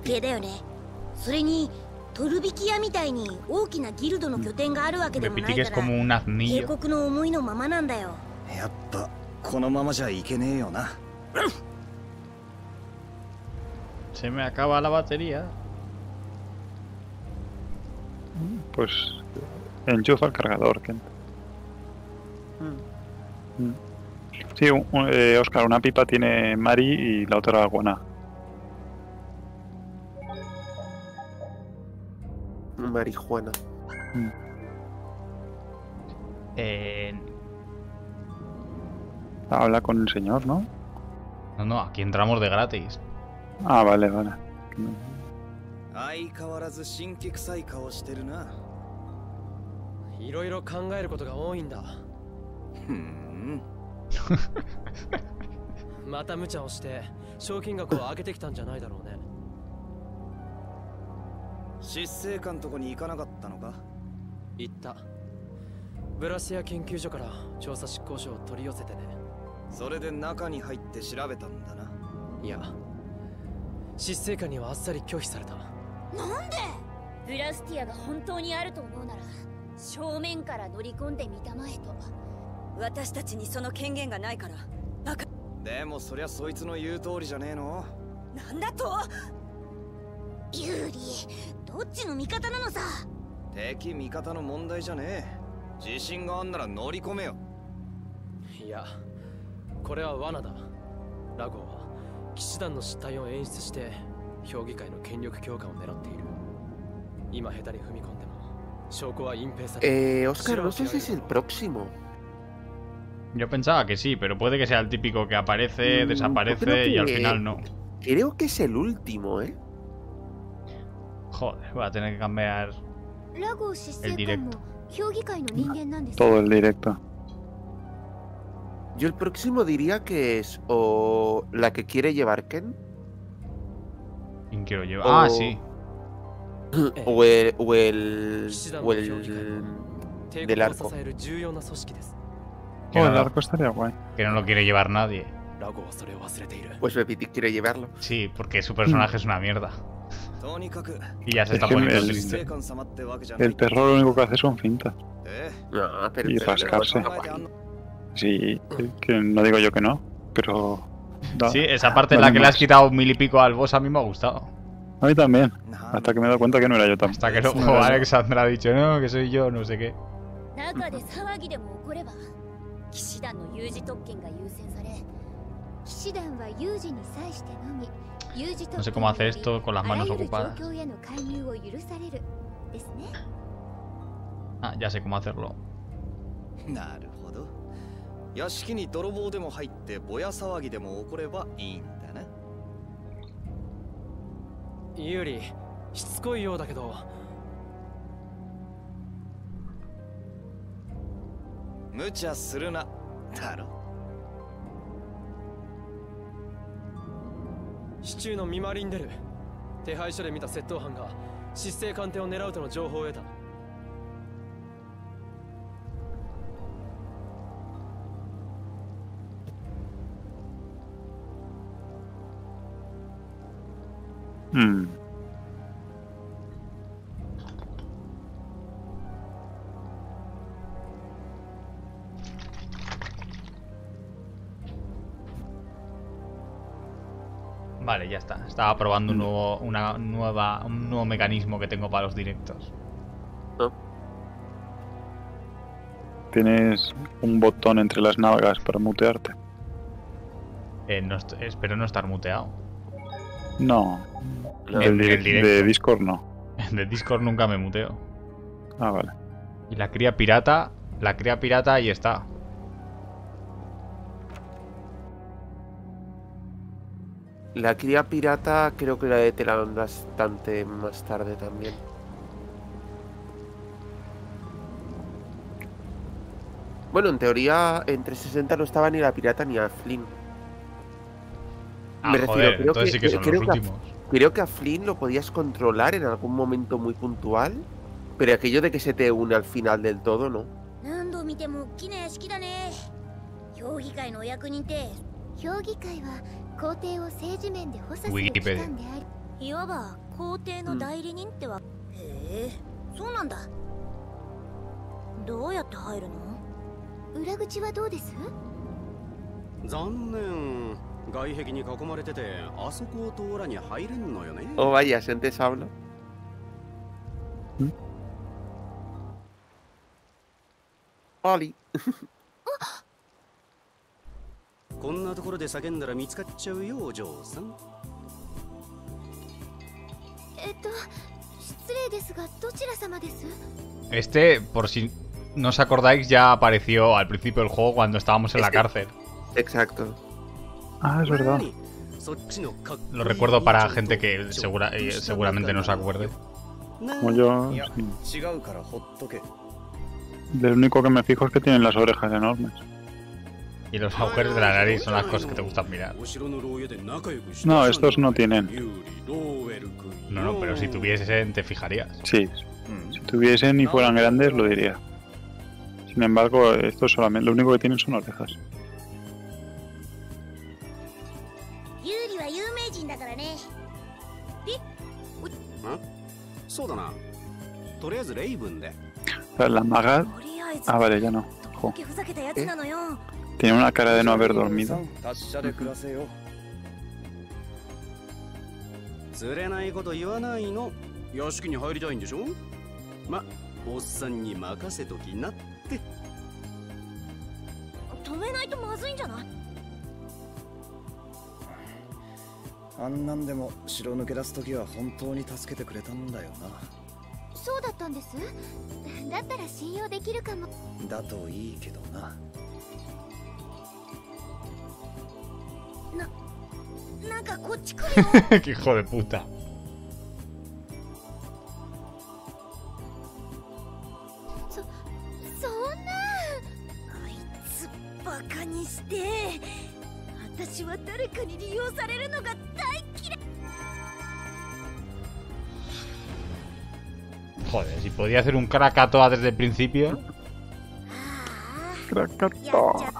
Bepitic es como un aznillo. Se me acaba la batería. Pues Enchufa el cargador, Ken. Mm. Mm. Sí, un, un, eh, Oscar, una pipa tiene Mari y la otra Guaná. Marihuana. Mm. Eh... Habla con el señor, ¿no? No, no, aquí entramos de gratis. Ah, vale, vale. Eh, Oscar, no sé si es el próximo. Yo pensaba que sí, pero puede que sea el típico que aparece, desaparece que, y al final no. Creo que es el último, ¿eh? Joder, voy a tener que cambiar el directo. Todo el directo. Yo el próximo diría que es o la que quiere llevar Ken. ¿Quién quiero llevar? O... Ah, sí. O el, o el... O el... del arco. Oh, el arco estaría guay. Que no lo quiere llevar nadie. Pues Bepitik quiere llevarlo. Sí, porque su personaje es una mierda. Y ya se está poniendo triste. El terror lo único que hace son fintas. No, pero y rascarse. Sí, que no digo yo que no, pero... Da, sí, esa parte en la que más. Le has quitado mil y pico al boss a mí me ha gustado. A mí también, hasta que me he dado cuenta que no era yo tampoco. Hasta que luego no, Alexandra ha dicho, no, que soy yo, no sé qué. No sé cómo hacer esto con las manos ocupadas. Ah, ya sé cómo hacerlo. Yuri, Hmm. Vale, ya está. Estaba probando un nuevo, una nueva, un nuevo mecanismo que tengo para los directos. ¿Tienes un botón entre las nalgas para mutearte? Eh, no, espero no estar muteado. No. El, el de Discord no. De Discord nunca me muteo. Ah, vale. Y la cría pirata, la cría pirata ahí está. La cría pirata creo que la de Telan bastante más tarde también. Bueno, en teoría entre sesenta no estaba ni la pirata ni a Flynn. Ah, me refiero, joder, creo entonces que, sí que son creo los que últimos. A, creo que a Flynn lo podías controlar en algún momento muy puntual, pero aquello de que se te une al final del todo, ¿no? Wikipedia. Mm. Oh, vaya, ¿sientes hablo? Oli. Este, por si no os acordáis, ya apareció al principio del juego cuando estábamos en la cárcel. Exacto. Ah, es verdad. Lo recuerdo para gente que segura, eh, seguramente no se acuerde. Como yo... Sí. Lo único que me fijo es que tienen las orejas enormes. Y los agujeros de la nariz son las cosas que te gustan mirar. No, estos no tienen. No, no, pero si tuviesen te fijarías. Sí, mm. Si tuviesen y fueran grandes lo diría. Sin embargo, estos solamente, lo único que tienen son orejas. Las magas... Ah, vale, ya no. Jo. ¿Eh? Tiene una cara de no haber dormido. ¡Qué hijo de puta! Joder, si podía hacer un Krakatoa desde el principio. Krakatoa.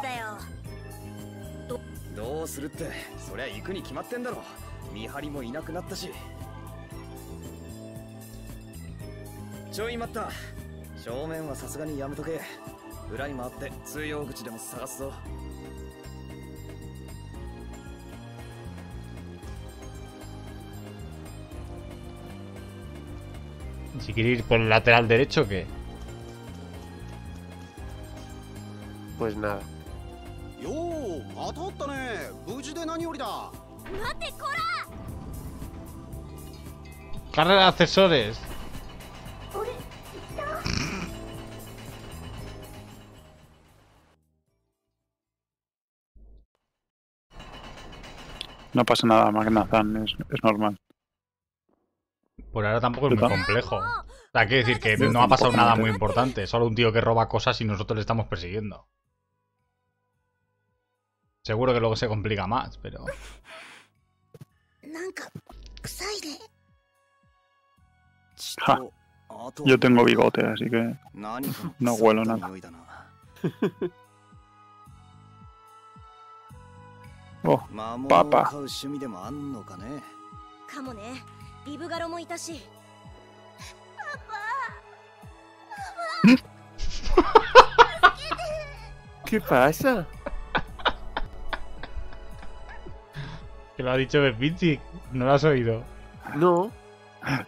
Si quiere ir por el lateral derecho, ¿qué? Pues nada. Carrera de accesores. No pasa nada, Magnazan, es, es normal. Por ahora tampoco es muy complejo. Hay que decir que no ha pasado nada muy importante, solo un tío que roba cosas y nosotros le estamos persiguiendo. Seguro que luego se complica más, pero... Ja. Yo tengo bigote, así que no huelo nada. Oh, papá. ¿Qué pasa? Que lo ha dicho Bepitik, ¿no lo has oído? No.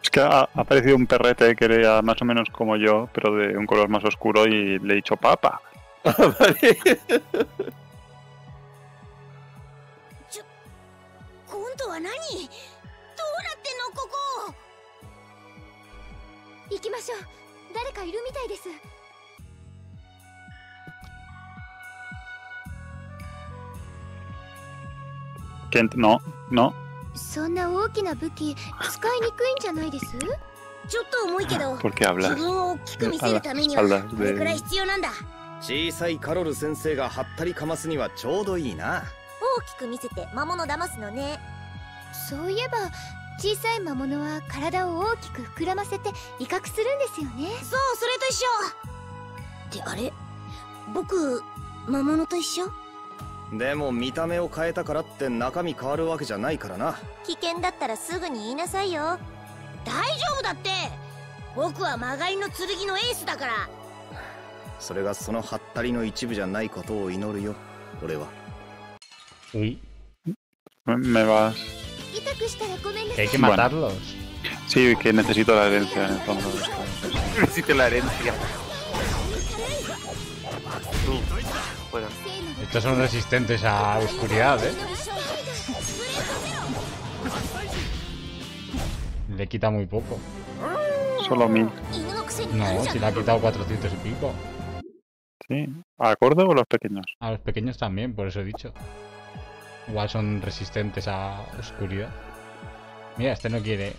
Es que ha aparecido un perrete que era más o menos como yo, pero de un color más oscuro y le he dicho papa. Ah, vale. Kent, no, no. ¿Por qué hablas? A las espaldas de... Sí. Me vas... Que hay que matarlos. Bueno. Sí, que necesito la herencia. Necesito la herencia. tú. Fuera. Estos son resistentes a oscuridad, ¿eh? Le quita muy poco. Solo mil. No, si le ha quitado cuatrocientos y pico. Sí. ¿A gordo o a los pequeños? A los pequeños también, por eso he dicho. Igual son resistentes a oscuridad. Mira, este no quiere.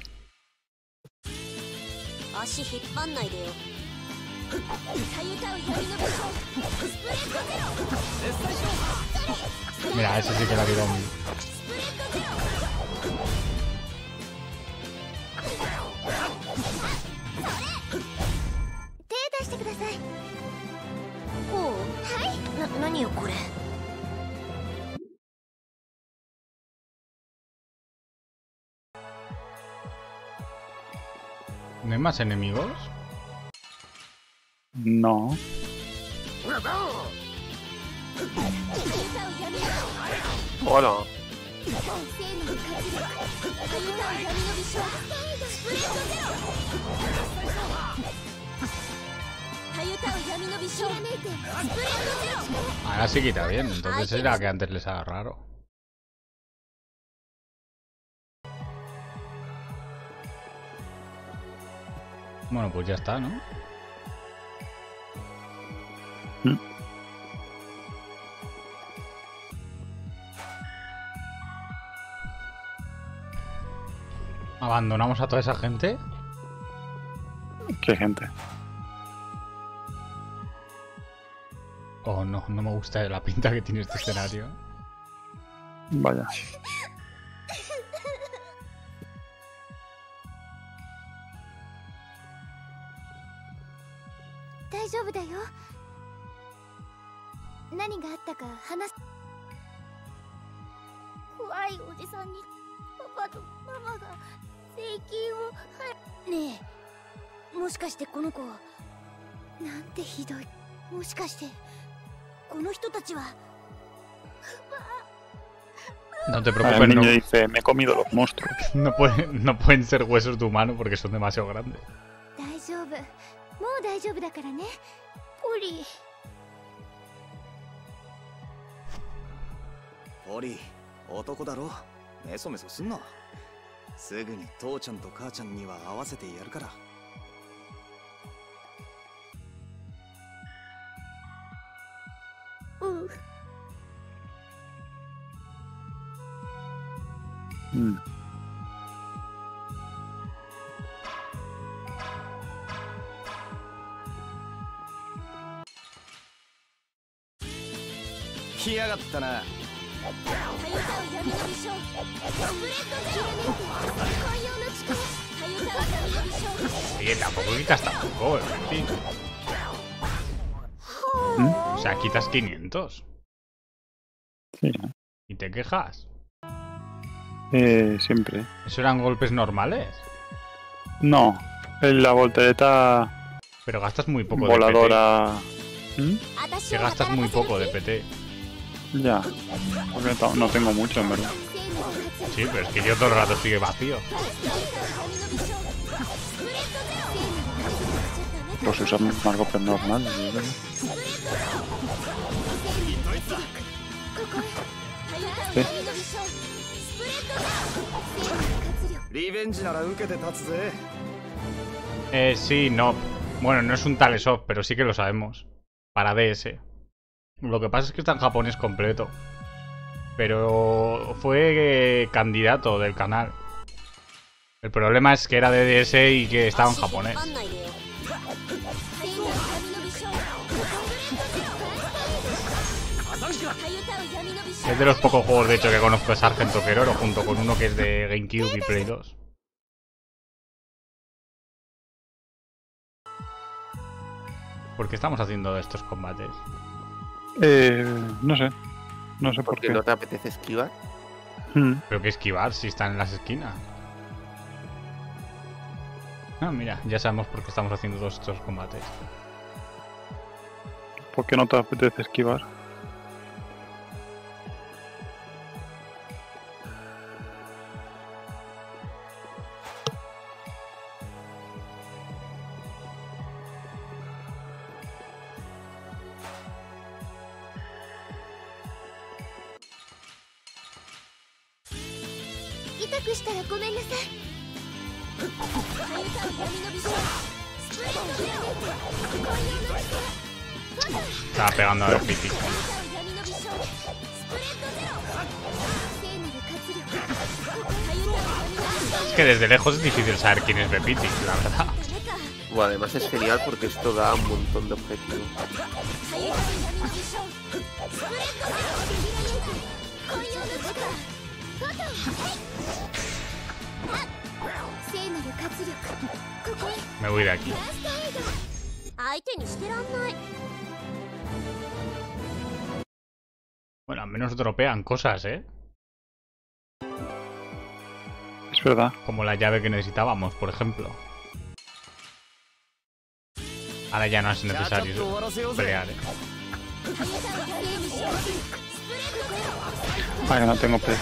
Mira, ese sí que le ha quitado mil. ¿No hay más enemigos? No. Hola. Ahora sí quita bien, entonces era que antes les haga raro. Bueno, pues ya está, ¿no? ¿Mm? ¿Abandonamos a toda esa gente? ¿Qué gente? Oh, no, no me gusta la pinta que tiene este escenario. Vaya. No te preocupes, el niño no... dice, me he comido los monstruos. No pueden, no pueden ser huesos de humano porque son demasiado grandes. Mm. Sí, tampoco quitas tampoco, en fin. ¿Mm? O sea, quitas quinientos. Sí. ¿Y te quejas? Eh, siempre. ¿Eso eran golpes normales? No, en la voltereta... Pero gastas muy poco voladora... de P T. ¿Mm? Que gastas muy poco de P T. Ya, porque no tengo mucho, en verdad. Sí, pero es que yo todo el rato sigue vacío. Pues usamos más golpes normales, ¿verdad? ¿Sí? Eh, sí, no. Bueno, no es un Tales of, pero sí que lo sabemos. Para D S. Lo que pasa es que está en japonés completo. Pero fue eh, candidato del canal. El problema es que era de D S y que estaba en japonés. Es de los pocos juegos, de hecho, que conozco de Sargento Queroro, junto con uno que es de GameCube y Play dos. ¿Por qué estamos haciendo estos combates? Eh... no sé. No sé por qué. ¿Porque no te apetece esquivar? Mm. ¿Pero qué esquivar si están en las esquinas? Ah, mira, ya sabemos por qué estamos haciendo todos estos combates. ¿Por qué no te apetece esquivar? Estaba pegando a Bepitik. Es que desde lejos es difícil saber quién es Bepitik, la verdad. Bueno, además es genial porque esto da un montón de objetivos. Me voy de aquí. Bueno, al menos dropean cosas, ¿eh? Es verdad. Como la llave que necesitábamos, por ejemplo. Ahora ya no es necesario pelear, ¿eh? Ay, no tengo pelea.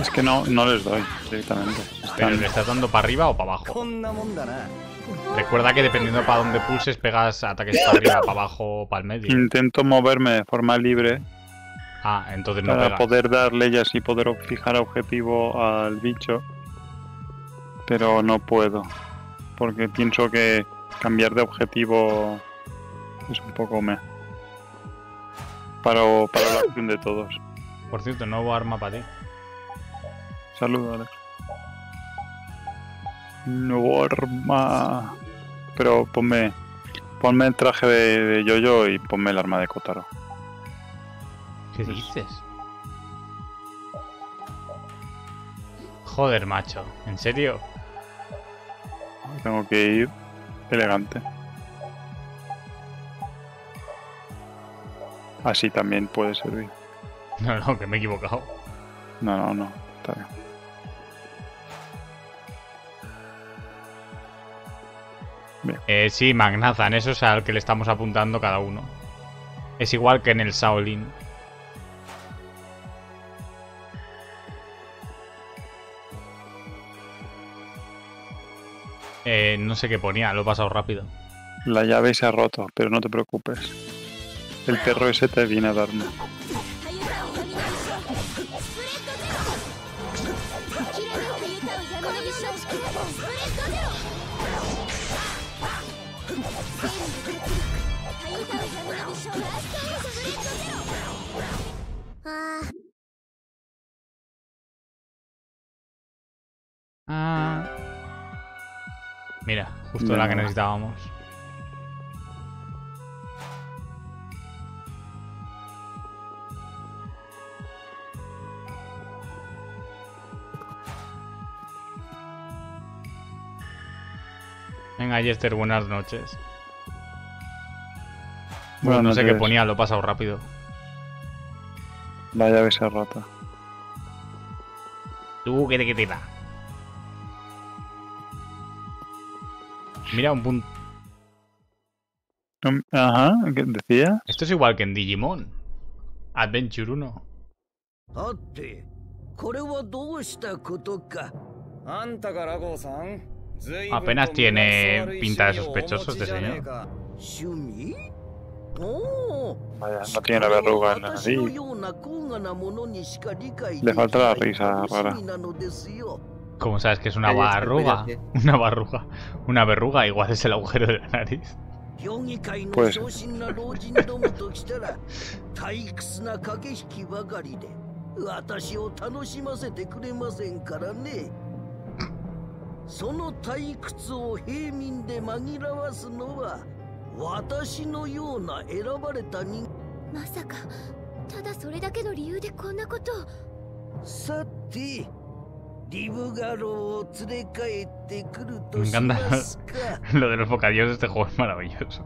Es que no, no les doy directamente. Están... ¿Pero le estás dando para arriba o para abajo? Recuerda que dependiendo para dónde pulses, pegas ataques para arriba, para abajo o para el medio. Intento moverme de forma libre. Ah, entonces no. Para pega. Poder darle y así poder fijar objetivo al bicho. Pero no puedo. Porque pienso que cambiar de objetivo es un poco me. Para, para la acción de todos. Por cierto, nuevo arma para ti. Saludos, Alex. Nuevo arma. Pero ponme. Ponme el traje de, de Yoyo y ponme el arma de Kotaro. ¿Qué dices? Joder, macho, ¿en serio? Tengo que ir elegante. Así también puede servir. No, no, que me he equivocado. No, no, no, está bien. Bien. Eh, sí, Magnazan, eso es al que le estamos apuntando cada uno. Es igual que en el Shaolin. Eh, no sé qué ponía, lo he pasado rápido. La llave se ha roto, pero no te preocupes. El perro ese te viene a darme. Ah... Mira, justo no. La que necesitábamos. Venga, Jester, buenas noches. Bueno, no sé qué ponía, lo he pasado rápido. La llave se ha roto. Tú, que te que te da. Mira, un punto. Um, ajá, ¿qué decías? Esto es igual que en Digimon. Adventure uno. Apenas tiene pinta de sospechoso este señor. Vaya, no tiene la verruga en así. Le falta la risa rara. Como sabes que es una barruga, una barruga, una verruga, igual es el agujero de la nariz. Pues. Me encanta lo de los bocadillos de este juego, es maravilloso.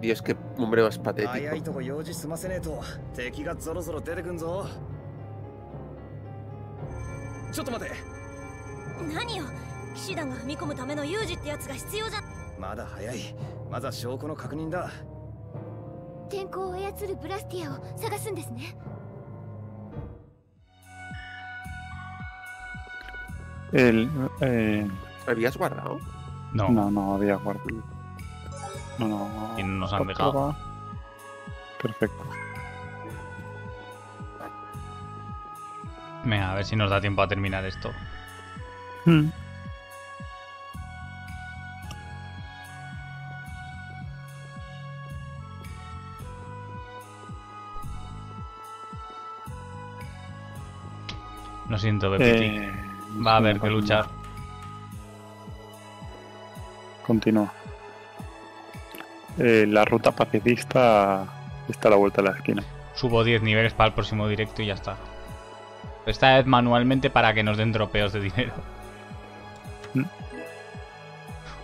Dios, qué hombre más patético. El, eh... ¿Habías guardado? No, no, no había guardado. No, no. Y nos han dejado. Perfecto. Venga, a ver si nos da tiempo a terminar esto. Hmm. Lo siento, Bepitik. Eh, Va a haber que luchar. Continúa. Eh, la ruta pacifista está a la vuelta de la esquina. Subo diez niveles para el próximo directo y ya está. Esta vez manualmente para que nos den tropeos de dinero. ¿Mm?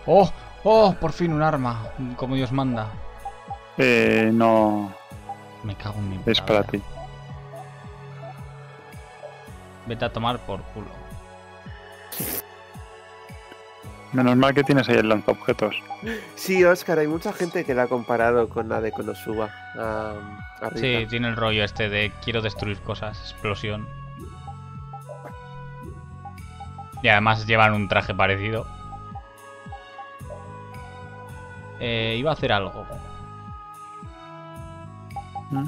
¡Oh! ¡Oh! Por fin un arma, como Dios manda. Eh, no. Me cago en mi puta. Es para ti. Vete a tomar por culo. Menos mal que tienes ahí el lanzaobjetos. Sí, Oscar, hay mucha gente que la ha comparado con la de Konosuba. A, a sí, tiene el rollo este de quiero destruir cosas, explosión. Y además llevan un traje parecido. Eh, iba a hacer algo. ¿Mm?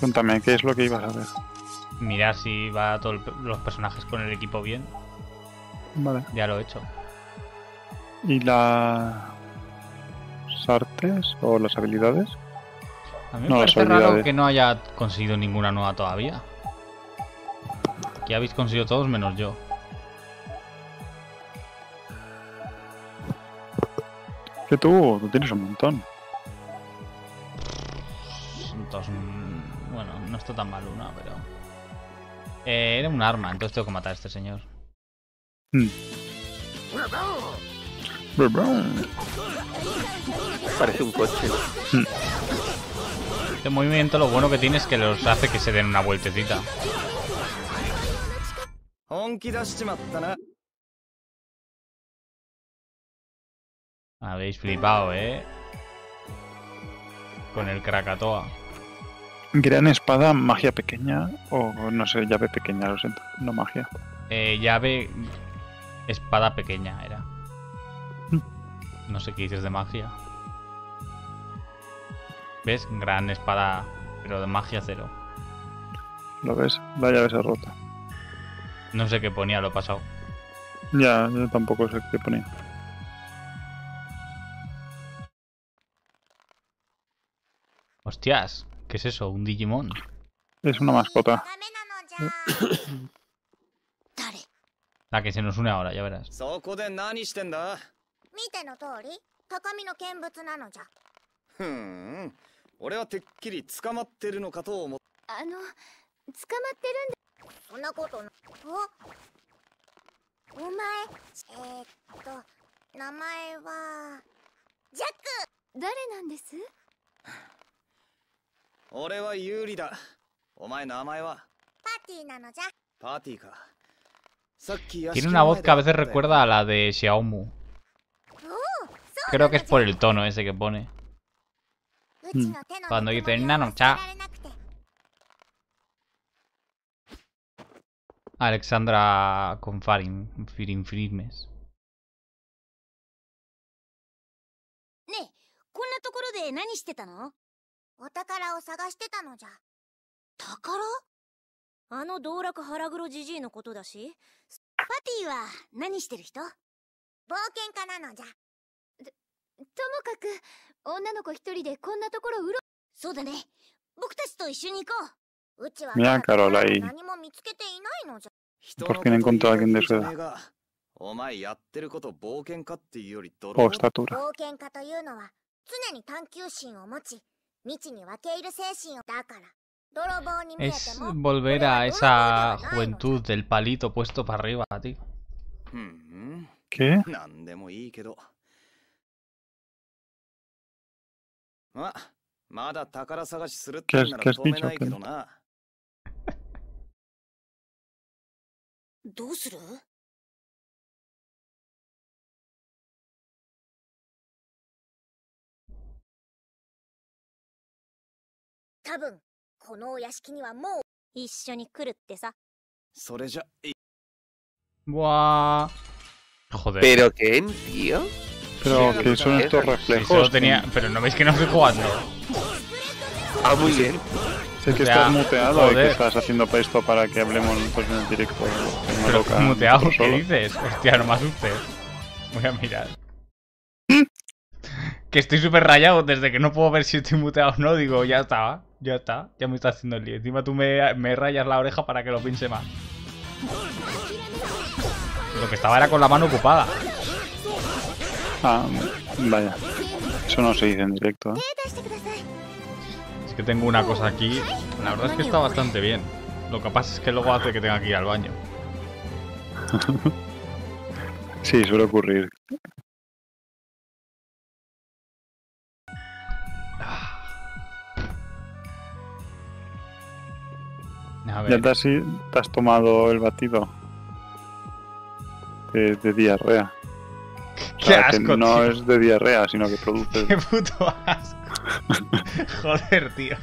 Cuéntame, ¿qué es lo que ibas a ver? Mirar si va todos los personajes con el equipo bien. Vale. Ya lo he hecho. ¿Y las artes o las habilidades? A mí me no, parece raro que no haya conseguido ninguna nueva todavía. Que habéis conseguido todos menos yo. Que tú, tú tienes un montón. Entonces, bueno, no está tan mal una, pero... Eh, era un arma, entonces tengo que matar a este señor. Hmm. Parece un coche. Hmm. Este movimiento lo bueno que tiene es que los hace que se den una vueltecita. Habéis flipado, ¿eh? Con el Krakatoa. Gran espada, magia pequeña o no sé, llave pequeña, lo siento, no magia. Eh, llave, espada pequeña era. No sé qué dices de magia. ¿Ves? Gran espada, pero de magia cero. ¿Lo ves? La llave se rota. No sé qué ponía, lo he pasado. Ya, yo tampoco sé qué ponía. Hostias, ¿qué es eso? ¿Un Digimon? Es una mascota. La que se nos une ahora, ya verás. Ore wa Yuri da. Omae namae wa Party nano ja. Party ka. Tiene una voz que a veces recuerda a la de Xiaomu. Creo que es por el tono ese que pone. Mm. Cuando dice nano cha. Alexandra con Farin, Firin Firmes. Ne, ¿konna tokoro de nani shite ta no? パティは何してる人？冒険家なのじゃ。と、ともかく女の子一人でこんなところうろ。そうだね。僕たちと一緒に行こう。うちは何も見つけていないのじゃ。Por fin encontró a alguien de su edad. O estatura. Es volver a esa juventud del palito puesto para arriba, tío. ¿Qué? ¿Qué, es, qué has dicho? ¿Qué? Buah. Joder. ¿Pero qué, tío? Pero que son estos reflejos. Sí, tenía... Pero no veis que no estoy jugando. Ah, muy bien. Sé que o sea, estás muteado joder. Y que estás haciendo esto para que hablemos pues, en el directo. Pero loca, muteado, ¿qué solo dices? Hostia, no me asustes. Voy a mirar. Que estoy súper rayado desde que no puedo ver si estoy muteado o no. Digo, ya está, ya está. Ya me está haciendo el lío. Encima tú me, me rayas la oreja para que lo pinche más. Lo que estaba era con la mano ocupada. Ah, vaya. Eso no se dice en directo, ¿eh? Es que tengo una cosa aquí. La verdad es que está bastante bien. Lo que pasa es que luego hace que tenga que ir al baño. Sí, suele ocurrir. A ver. ¿Ya te has, te has tomado el batido de, de diarrea? O sea, ¡qué asco, que no tío! Es de diarrea, sino que produce... ¡Qué puto asco! Joder, tío.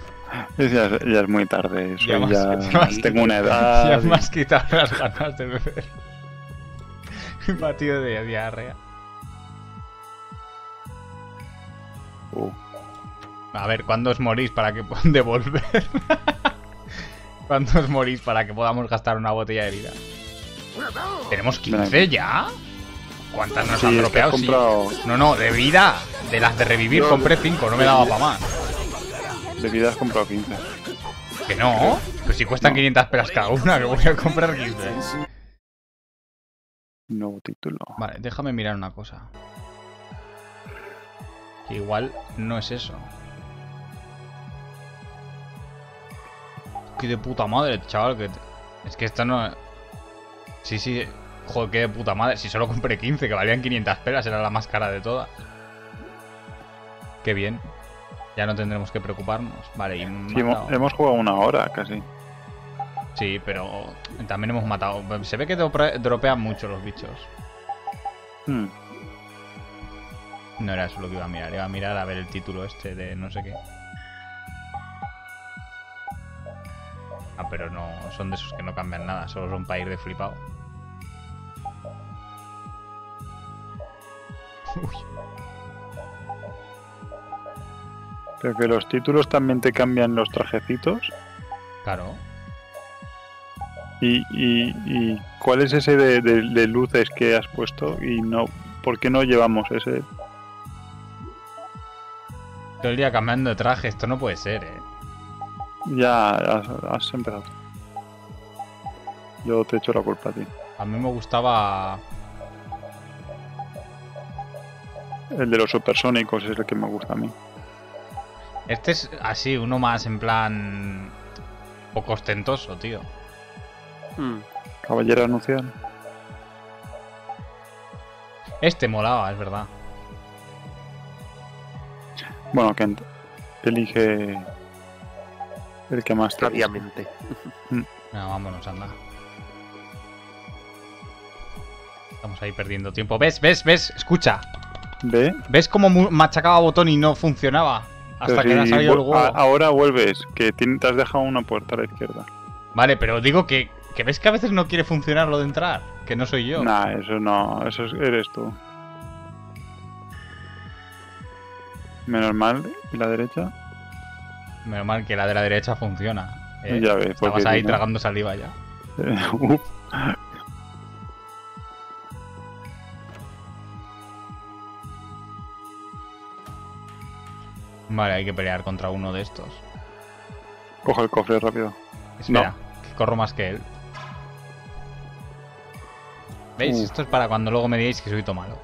Es ya, ya es muy tarde. Soy ya ya... Quitado, tengo una edad... Ya y... me has quitado las ganas de beber. Un batido de diarrea. Uh. A ver, ¿cuándo os morís para que puedan devolver? ¿Cuándo os morís para que podamos gastar una botella de vida? ¿Tenemos quince ya? ¿Cuántas nos sí, han tropeado? Sí. No, no, de vida. De las de revivir no, compré cinco, no me daba para más. De vida has comprado quince. ¿Que no? Pues si cuestan no. quinientas pelas cada una, que voy a comprar quince. Nuevo título. Vale, déjame mirar una cosa. Que igual no es eso. ¡Qué de puta madre, chaval! Que... Es que esto no... Sí, sí... Joder, qué de puta madre. Si solo compré quince, que valían quinientas pelas, era la más cara de todas. Qué bien. Ya no tendremos que preocuparnos. Vale, y... Sí, hemos, hemos jugado una hora, casi. Sí, pero... También hemos matado... Se ve que dropean mucho los bichos. Hmm. No era eso lo que iba a mirar. Iba a mirar a ver el título este de no sé qué. Ah, pero no, son de esos que no cambian nada, solo son para ir de flipado. Uy. Pero que los títulos también te cambian los trajecitos. Claro. ¿Y, y, y cuál es ese de, de, de luces que has puesto? Y no, ¿por qué no llevamos ese? Todo el día cambiando de traje, esto no puede ser, eh. Ya, has, has empezado. Yo te echo la culpa a ti. A mí me gustaba... El de los supersónicos es el que me gusta a mí. Este es así, uno más en plan... Poco ostentoso, tío. Hmm. Caballero anunciado. Este molaba, es verdad. Bueno, Kent, elige... El que más obviamente. No, vámonos, anda. Estamos ahí perdiendo tiempo. ¿Ves? ¿Ves? ¿Ves? Escucha. ¿Ve? ¿Ves cómo machacaba botón y no funcionaba? Hasta pero que si no ha salido el huevo. Ahora vuelves, que te has dejado una puerta a la izquierda. Vale, pero digo que, que ves que a veces no quiere funcionar lo de entrar. Que no soy yo. Nah, eso no. Eso eres tú. Menos mal. ¿Y la derecha? Menos mal que la de la derecha funciona. Eh, ya ves, estabas ahí no. tragando saliva ya. Eh, Vale, hay que pelear contra uno de estos. Coge el cofre rápido. Espera, no. Corro más que él. ¿Veis? Uh. Esto es para cuando luego me digáis que soy todo malo.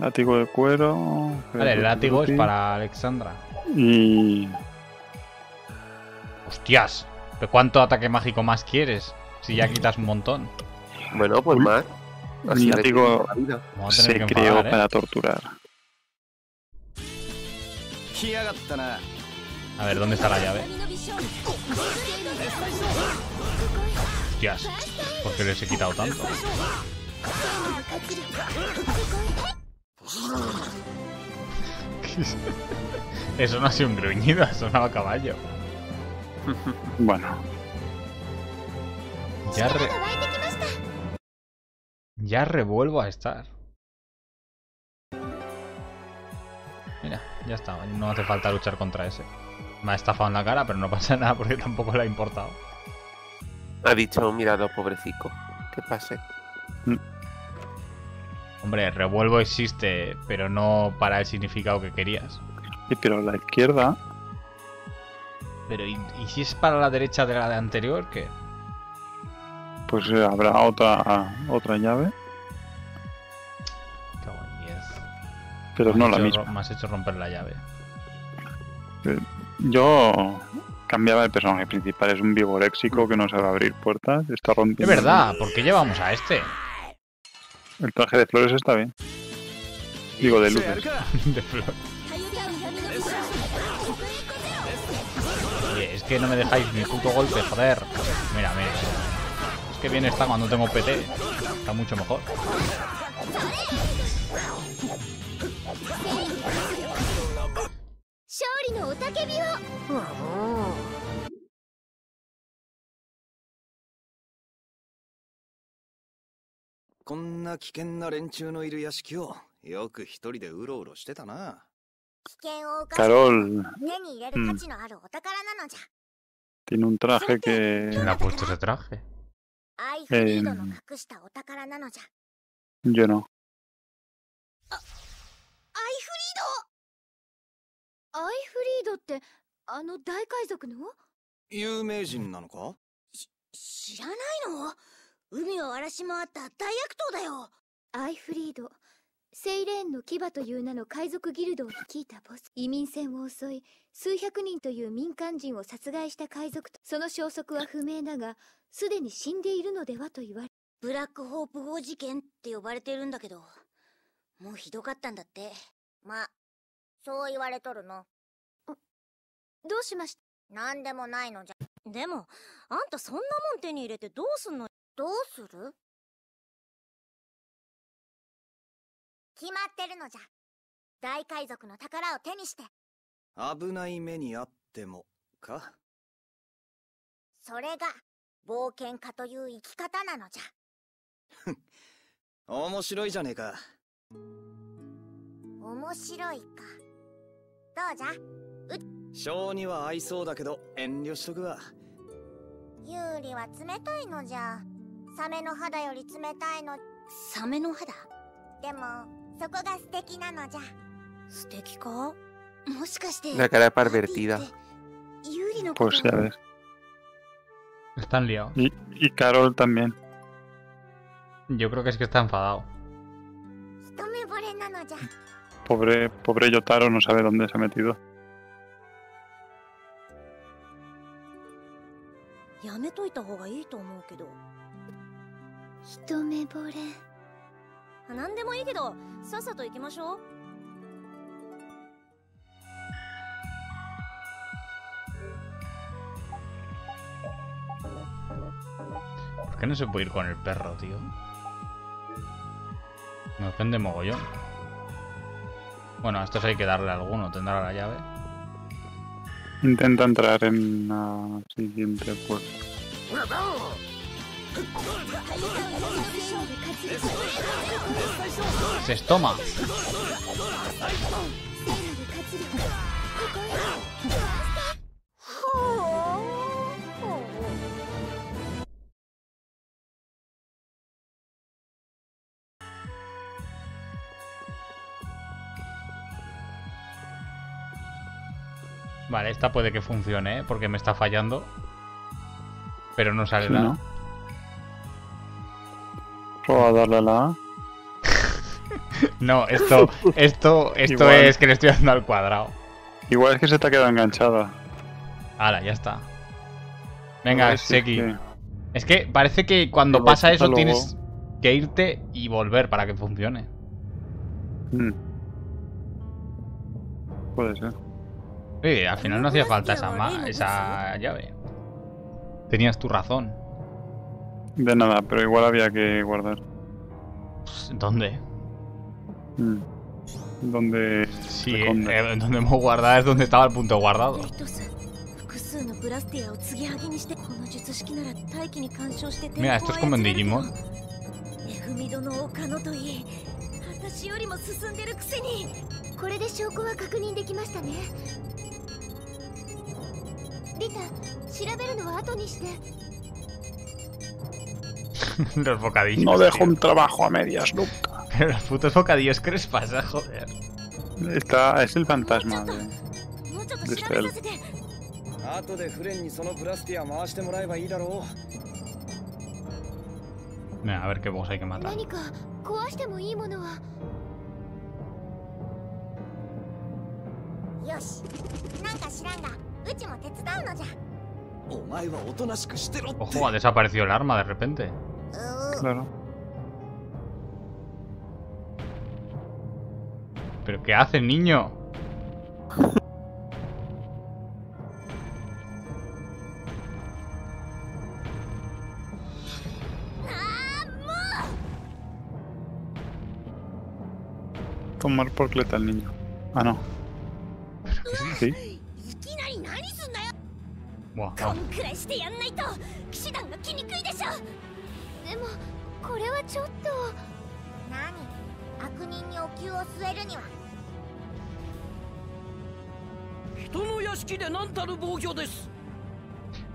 Látigo de cuero. Vale, el látigo es para Alexandra. Y... ¡Hostias! ¿Pero cuánto ataque mágico más quieres? Si ya quitas un montón. Bueno, pues Uy. más. Así el látigo se creó ¿eh? para torturar. A ver, ¿dónde está la llave? Hostias, ¿por qué les he quitado tanto? Eso no ha sido un gruñido, ha sonado a caballo. Bueno. Ya, re... ya revuelvo a estar. Mira, ya está, no hace falta luchar contra ese. Me ha estafado en la cara, pero no pasa nada porque tampoco le ha importado. Ha dicho, mirado, pobrecito, que pase. Mm. Hombre, revuelvo existe, pero no para el significado que querías. Sí, pero la izquierda... Pero, ¿y, y si es para la derecha de la de anterior, qué? Pues eh, habrá otra otra llave. Cago en diez. Pero no la misma. Me has hecho romper la llave. Eh, yo... Cambiaba el personaje principal, es un vigoréxico que no sabe abrir puertas, está rompiendo... Es verdad, ¿por qué llevamos a este? El traje de flores está bien. Digo, de luces. De flores. Oye, es que no me dejáis mi puto golpe, joder. Mira, mira. Es que bien está cuando tengo P T. Está mucho mejor. Karol mm. tiene un traje que... ¿Quién ha puesto ese traje? Eh... Yo no. No. そう言われとるの。どうしました？なんでもないのじゃ。でも、あんたそんなもん手に入れてどうすんの？どうする？決まってるのじゃ。大海賊の宝を手にして。危ない目にあってもか。それが冒険家という生き方なのじゃ。面白いじゃねえか。面白いか。 どうじゃショーには合いそうだけど遠慮しとくわユーリは冷たいのじゃサメの肌より冷たいのサメの肌でもそこが素敵なのじゃ素敵かもしかしてだからpervertidaユーリのこと pues ya ves están liados y y Karol también yo creo que es que está enfadado esto me borre na no ya Pobre, pobre Yotaro no sabe dónde se ha metido. ¿Por qué no se puede ir con el perro, tío? Me ofende mogollón. Bueno, a estos hay que darle alguno, tendrá la llave. Intenta entrar en la siguiente puerta. Se estoma. Vale, esta puede que funcione, ¿eh? Porque me está fallando. Pero no sale sí, nada. ¿No? ¿Puedo darle a la A? No, esto, esto, esto es que le estoy dando al cuadrado. Igual es que se te ha quedado enganchada. Ahora, ya está. Venga, Seki. Que... Es que parece que cuando Pero pasa eso luego... tienes que irte y volver para que funcione. Hmm. Puede ser. Sí, al final no hacía falta esa, esa llave. Tenías tu razón. De nada, pero igual había que guardar. ¿Dónde? Donde... Sí, eh, donde hemos guardado es donde estaba el punto guardado. Mira, esto es como en Digimon. Los bocadillos. No dejo tío. un trabajo a medias nunca. Pero los putos bocadillos, ¿qué les pasa? Joder. Está, es el fantasma de, de Estelle. Mira, a ver qué boss hay que matar. Ojo, ha desaparecido el arma de repente. Claro. ¿Pero qué hace, niño? Tomar porcleta al niño. Ah, no. ¿Sí? Buah, no.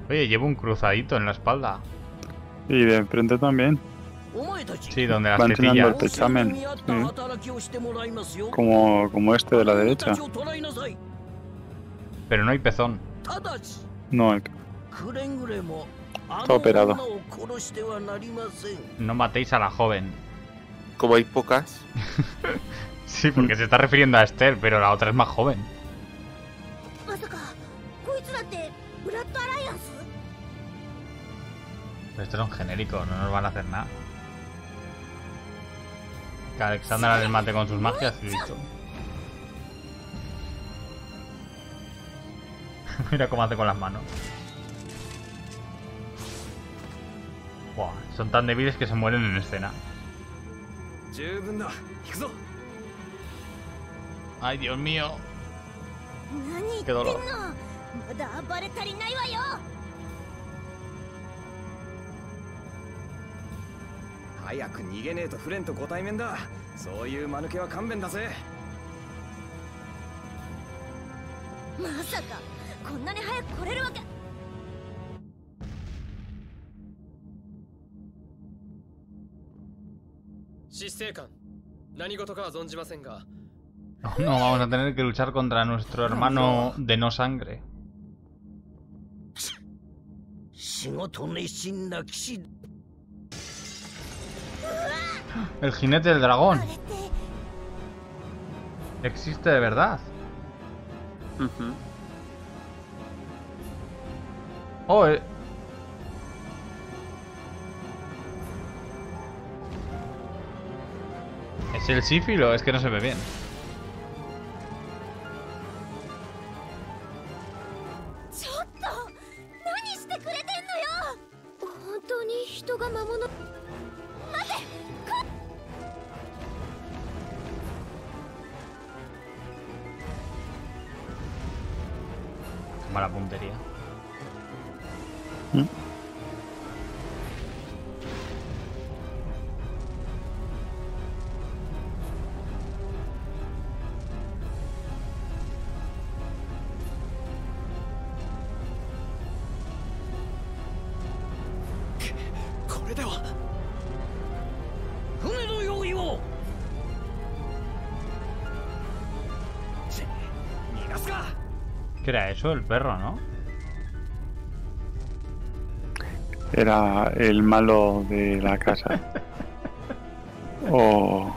Oye, llevo un cruzadito en la espalda. Y de enfrente también. Sí, donde las tetillas. Techamen. Sí. Como, como este de la derecha. Pero no hay pezón. No hay. Está operado. No matéis a la joven. Como hay pocas. Sí, porque se está refiriendo a Esther, pero la otra es más joven. Pero esto es un genérico, no nos van a hacer nada. Que Alexandra les mate con sus magias y listo. Mira cómo hace con las manos. Buah, son tan débiles que se mueren en escena. Ay, Dios mío. Qué dolor. No, no, vamos a tener que luchar contra nuestro hermano de no sangre. El jinete del dragón. Existe de verdad. Uh-huh. Oh, eh. ¿Es el sífilo? Es que no se ve bien. Qué mala puntería. ¿Mm? ¿Qué era eso? El perro, ¿no? Era el malo de la casa. O,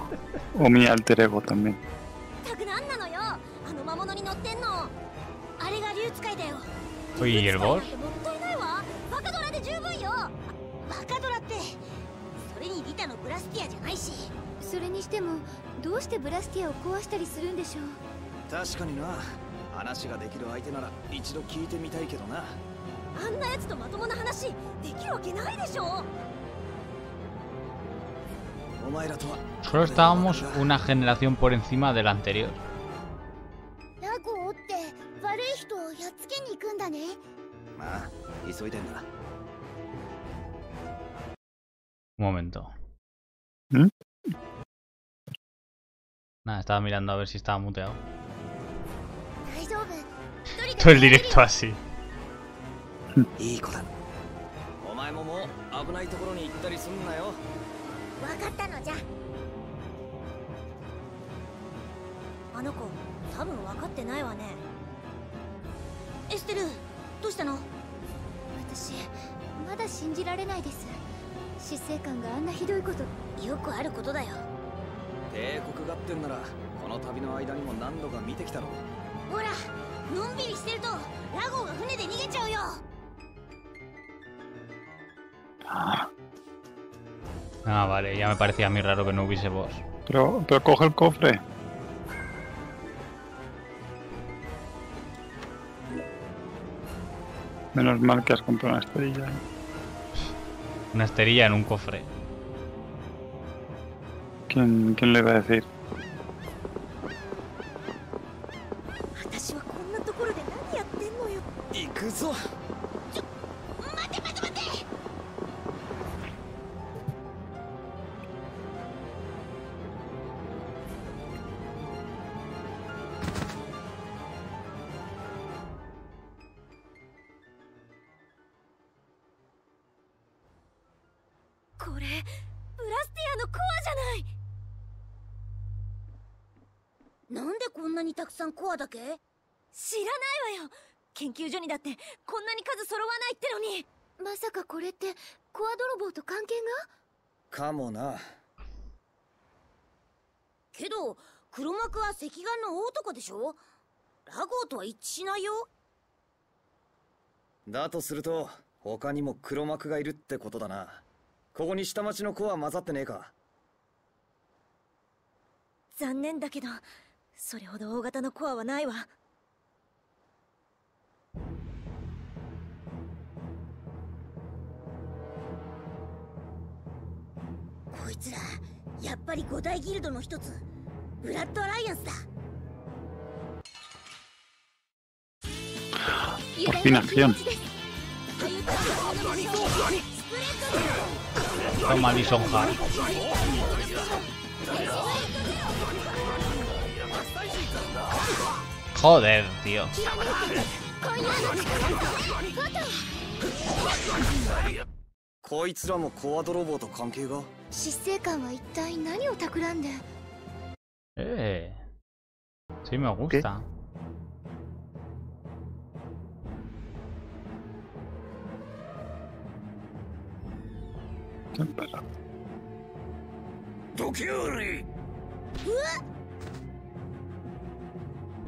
o mi alter ego también. Oye, ¿y el boss? Solo estábamos una generación por encima de la anterior. Un momento. ¿Eh? Nada, estaba mirando a ver si estaba muteado. Todo el directo así. Ah, vale, ya me parecía a mí raro que no hubiese boss. Pero, pero coge el cofre. Menos mal que has comprado una esterilla. Una esterilla en un cofre. ¿Quién, quién le va a decir? Por fin acción. Toma lisonja. Joder, tío. Eh, sí me gusta. ¿Qué?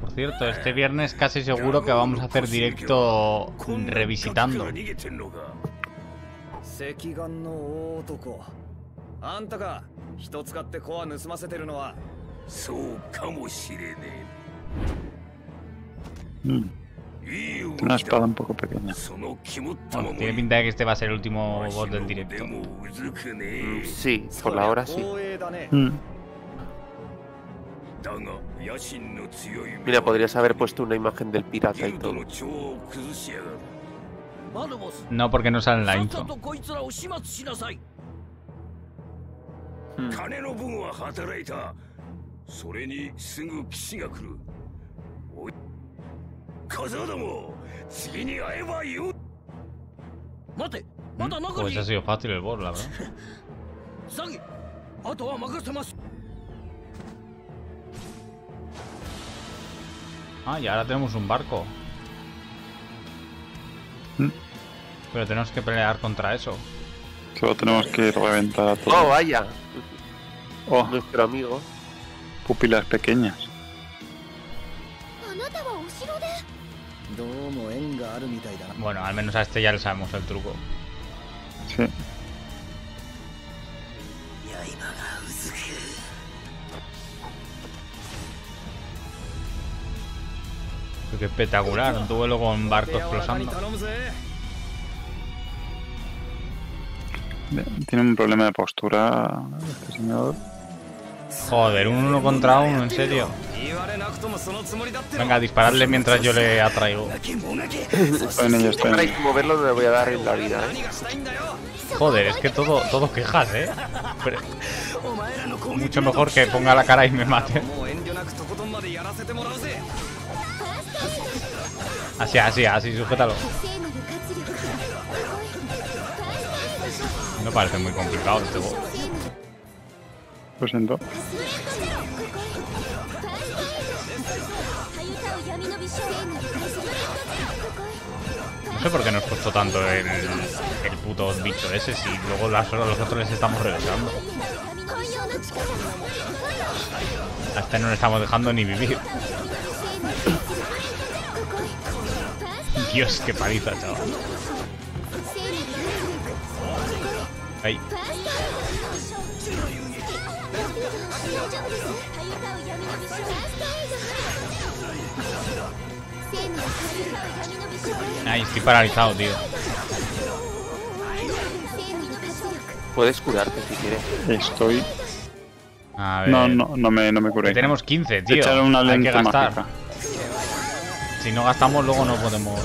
Por cierto, este viernes casi seguro que vamos a hacer directo revisitando. Mm. Una espada un poco pequeña. Bueno, tiene pinta de que este va a ser el último boss del directo. Sí, por la hora sí. Mm. Mira, podrías haber puesto una imagen del pirata y todo. No, porque no sale en la intro. Mm. Pues ha sido fácil el boss, la verdad. Ah, y ahora tenemos un barco. ¿Mm? Pero tenemos que pelear contra eso. Solo tenemos que reventar a todos. ¡Oh, vaya! Oh. Nuestro amigo. Pupilas pequeñas. Bueno, al menos a este ya le sabemos el truco. Sí. Qué espectacular, un duelo con barcos explosando. Tiene un problema de postura este señor. Joder, un uno contra uno, en serio. Venga, dispararle mientras yo le atraigo. Bueno, ya está. Para moverlo le voy a dar en la vida, ¿eh? Joder, es que todo, todo quejas, ¿eh? Pero mucho mejor que ponga la cara y me mate. Así, así, así, sujétalo. No parece muy complicado este juego. Lo siento. No sé por qué nos costó tanto el, el puto bicho ese, si luego las horas los otros les estamos regresando. A este no le estamos dejando ni vivir. Dios, qué paliza, chaval. Ahí. Ay, estoy paralizado, tío. Puedes curarte si quieres. Estoy... A ver. No, no, no me, no me curé. Tenemos quince, tío. Echar una lente. Hay que gastar. Mágica. Si no gastamos, luego no podemos...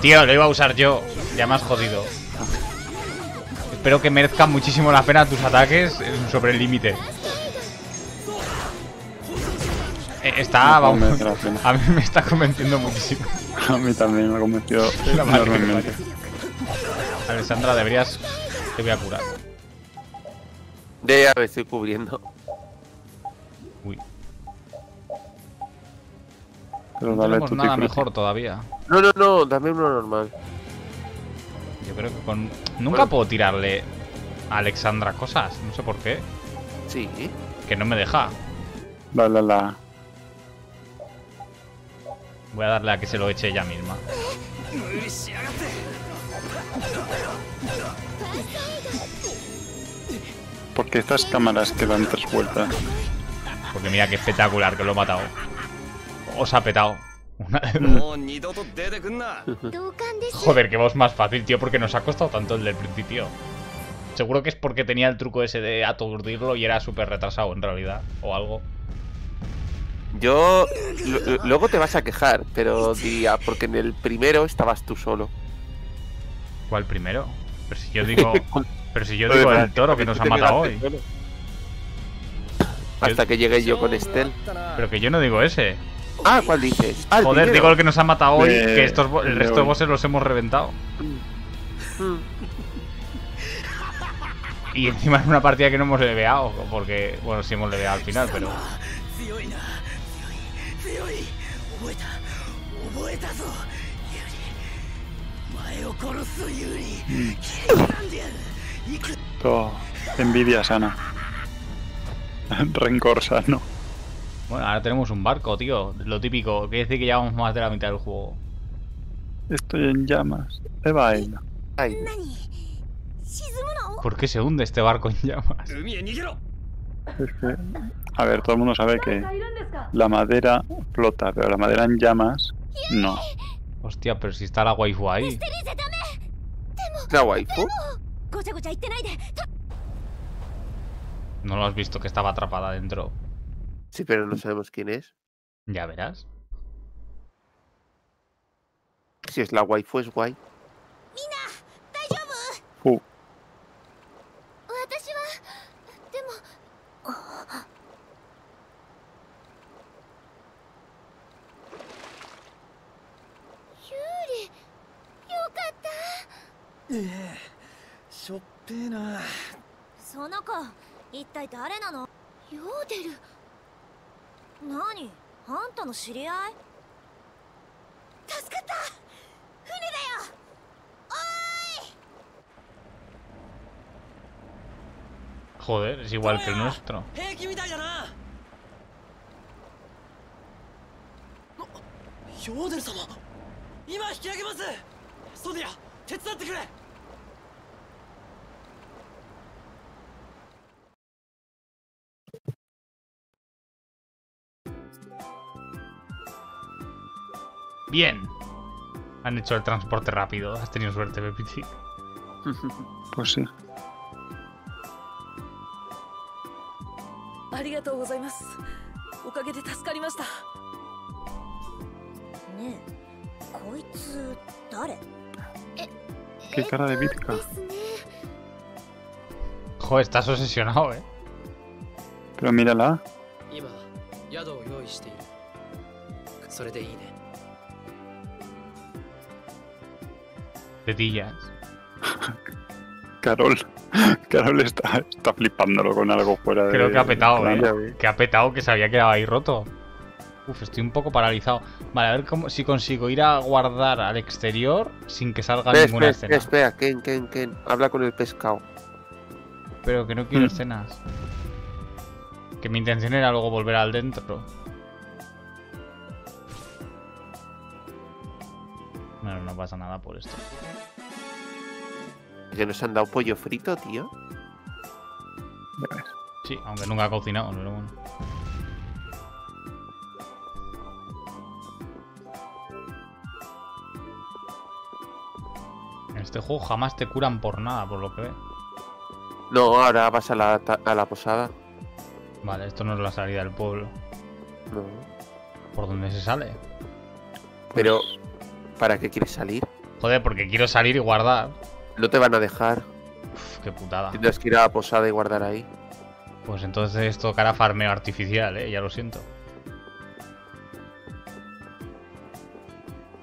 Tío, lo iba a usar yo. Ya me has jodido. Espero que merezcan muchísimo la pena tus ataques sobre el límite. Está, vamos. A mí me está convenciendo muchísimo. A mí también me ha convencido enormemente. Alexandra, deberías... Te voy a curar. Ya me estoy cubriendo. Uy. Pero no tenemos nada mejor todavía. No, no, no, dame uno normal. Yo creo que con... Nunca bueno. puedo tirarle a Alexandra cosas, no sé por qué. Sí. Que no me deja. La, la, la. Voy a darle a que se lo eche ella misma. Porque estas cámaras que dan tres vueltas. Porque mira qué espectacular que lo he matado. Os ha petado. Joder, que voz más fácil, tío, porque nos ha costado tanto el del principio. Seguro que es porque tenía el truco ese de aturdirlo y era súper retrasado en realidad, o algo. Yo... Luego te vas a quejar, pero diría, porque en el primero estabas tú solo. ¿Cuál primero? Pero si yo digo... Pero si yo digo el toro que nos ha matado hoy. Hasta que llegué yo con Estelle. Pero que yo no digo ese. Ah, ¿cuál dices? Ah, joder, primero. Digo el que nos ha matado hoy, eh, que estos, el resto de bosses los hemos reventado. Y encima es una partida que no hemos leveado, porque, bueno, sí hemos leveado al final, pero... Todo envidia sana. Rencor sano. Bueno, ahora tenemos un barco, tío. Lo típico. Quiere decir que llevamos más de la mitad del juego. Estoy en llamas. He bailado. ¿Por qué se hunde este barco en llamas? Es que... A ver, todo el mundo sabe que la madera flota, pero la madera en llamas no. Hostia, pero si está la waifu ahí. ¿La waifu? ¿No lo has visto que estaba atrapada dentro? Sí, pero no sabemos quién es. Ya verás. Si es la waifu, es guay. Uh. Joder, es igual que el nuestro. Bien. Han hecho el transporte rápido. Has tenido suerte, Bepitik. Pues sí. Qué cara de bizca. Joder, estás obsesionado, eh. Pero mírala. Tetillas. Karol. Karol está, está flipándolo con algo fuera de... Creo que ha petado, eh. Que ha petado, que se había quedado ahí roto. Uf, estoy un poco paralizado. Vale, a ver cómo, si consigo ir a guardar al exterior sin que salga espera, ninguna espera, escena. Espera, Ken, Ken, Ken. Habla con el pescado. Pero que no quiero hmm. escenas. Que mi intención era luego volver al dentro. Bueno, no pasa nada por esto. ¿Que nos han dado pollo frito, tío? Sí, aunque nunca ha cocinado, pero bueno. En este juego jamás te curan por nada, por lo que ve. No, ahora vas a la, a la posada. Vale, esto no es la salida del pueblo. No. ¿Por dónde se sale? Pero, ¿para qué quieres salir? Joder, porque quiero salir y guardar. No te van a dejar. Uf, qué putada. Tienes que ir a la posada y guardar ahí. Pues entonces tocará farmeo artificial, eh. Ya lo siento.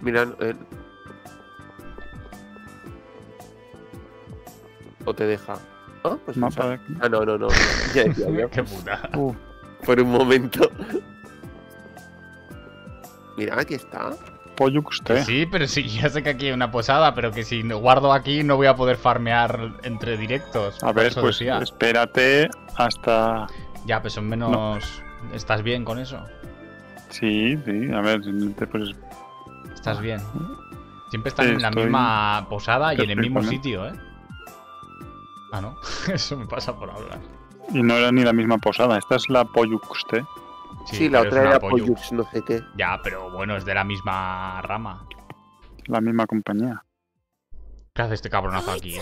Mira, eh... o te deja. ¿Ah? Pues no, para... ah, no, no, no. Ya, ya, ya. Qué putada. Uh, por un momento. Mira, aquí está. Pollo que usted. Sí, pero sí, ya sé que aquí hay una posada, pero que si guardo aquí no voy a poder farmear entre directos. A ver, pues decía. Espérate hasta... Ya, pues son menos... No. ¿Estás bien con eso? Sí, sí, a ver, pues... ¿Estás bien? Siempre estás Estoy... en la misma posada y en el mismo sitio, ¿eh? Ah, no, eso me pasa por hablar. Y no era ni la misma posada, esta es la Poyuxte. Sí, sí, la otra era Pollux, no sé qué. Ya, pero bueno, es de la misma rama. La misma compañía. ¿Qué hace este cabronazo aquí? De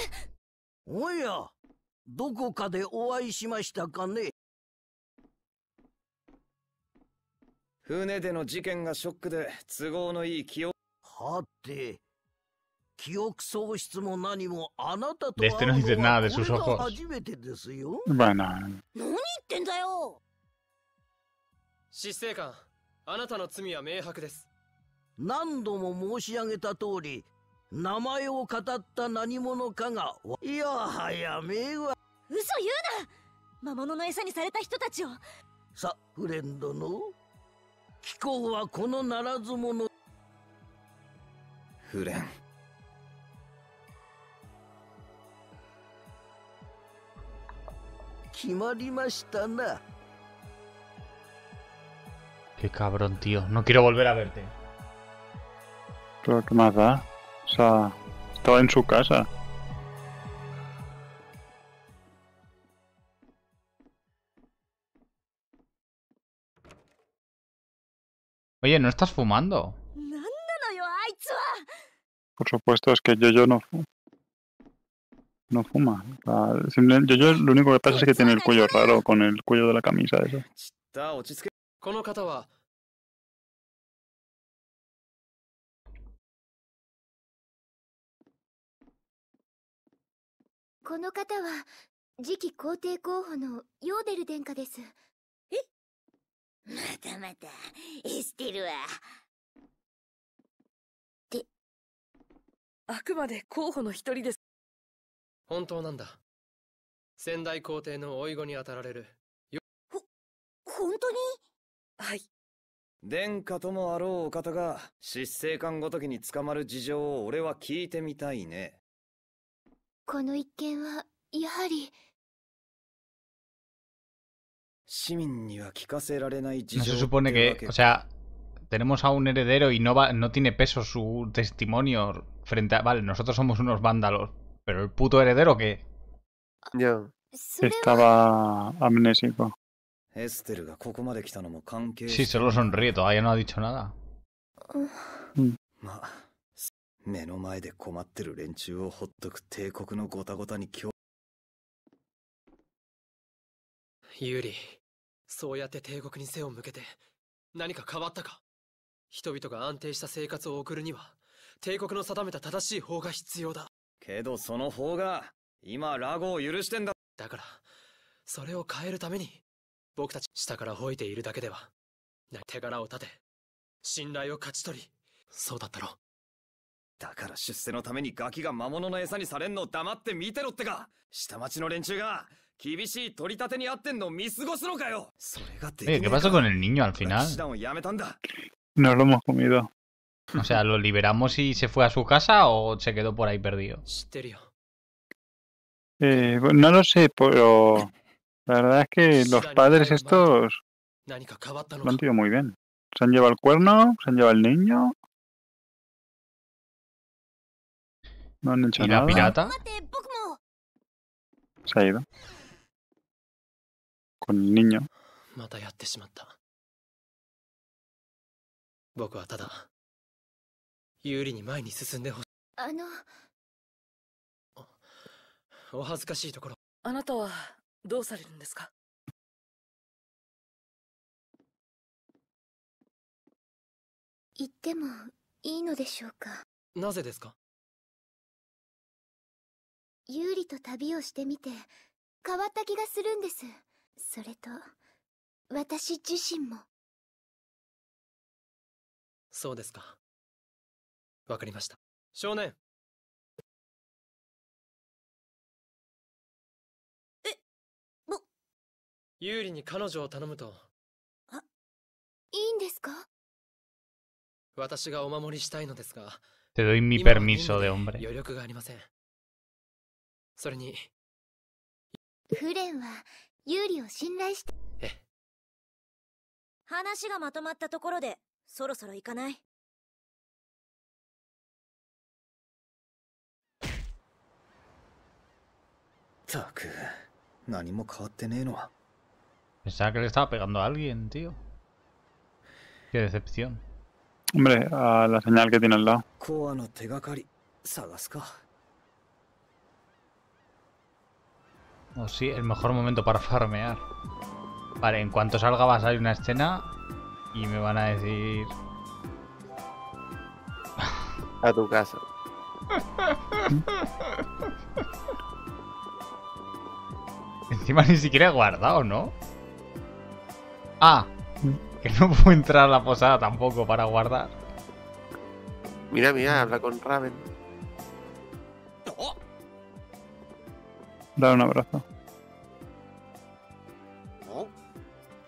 este no dice nada de sus ojos. Bueno... 姿勢官、あなたの罪は明白です。何度も申し上げた通り、名前を語った何者かが、いやはや迷惑。嘘言うな。魔物の餌にされた人たちを。さ、フレンドの貴公はこのならず者。フレン。決まりましたな。 Qué cabrón, tío. No quiero volver a verte. Pero qué más da. O sea, estaba en su casa. Oye, ¿no estás fumando? Por supuesto, es que yo, yo no fumo. No fuma. O sea, yo, yo lo único que pasa es que tiene el cuello raro con el cuello de la camisa. Eso.本当なんだ。先代皇帝のおいごに当たられる。ほ、本当に? はい。殿下ともあろうお方が失勢官ごときに捕まる事情を俺は聞いてみたいね。この一件はやはり No se supone que, o sea, tenemos a un heredero y no va, no tiene peso su testimonio frente a... Vale, nosotros somos unos vándalos, pero el puto heredero ¿qué? Yo estaba amnésico. Sí, solo sonríe, todavía no ha dicho nada. Mm. Yuri, Oye, ¿qué pasó con el niño al final? No lo hemos comido. O sea, ¿lo liberamos y se fue a su casa o se quedó por ahí perdido? Eh, no lo sé, pero la verdad es que los padres estos lo han tirado muy bien. Se han llevado el cuerno, se han llevado el niño. No han hecho nada. ¿Y la pirata? Se ha ido. Con el niño. Yuri to tabi o shite mite, kawatta ki ga suru n desu. Sore to watashi jushin mo. Sou desu ka. Wakarimashita. Shounen. Eh, bo. Yuri ni kanojo o tanomu to. Ah, ii n desu ka? Watashi ga omamori shitai no desu ga. Te doy mi permiso de hombre. Yoyoku ga arimasen. それにフレンはユーリを信頼して話がまとまったところでそろそろ行かない？たく何も変わってねえのは。Pensaba que le estaba pegando a alguien, tío. Qué decepción. Hombre, a la señal que tiene al lado. コアの手がかり探すか。 Oh, sí, el mejor momento para farmear. Vale, en cuanto salga va a salir una escena y me van a decir... A tu casa. Encima ni siquiera he guardado, ¿no? Ah, que no puedo entrar a la posada tampoco para guardar. Mira, mira, habla con Raven. Dale un abrazo.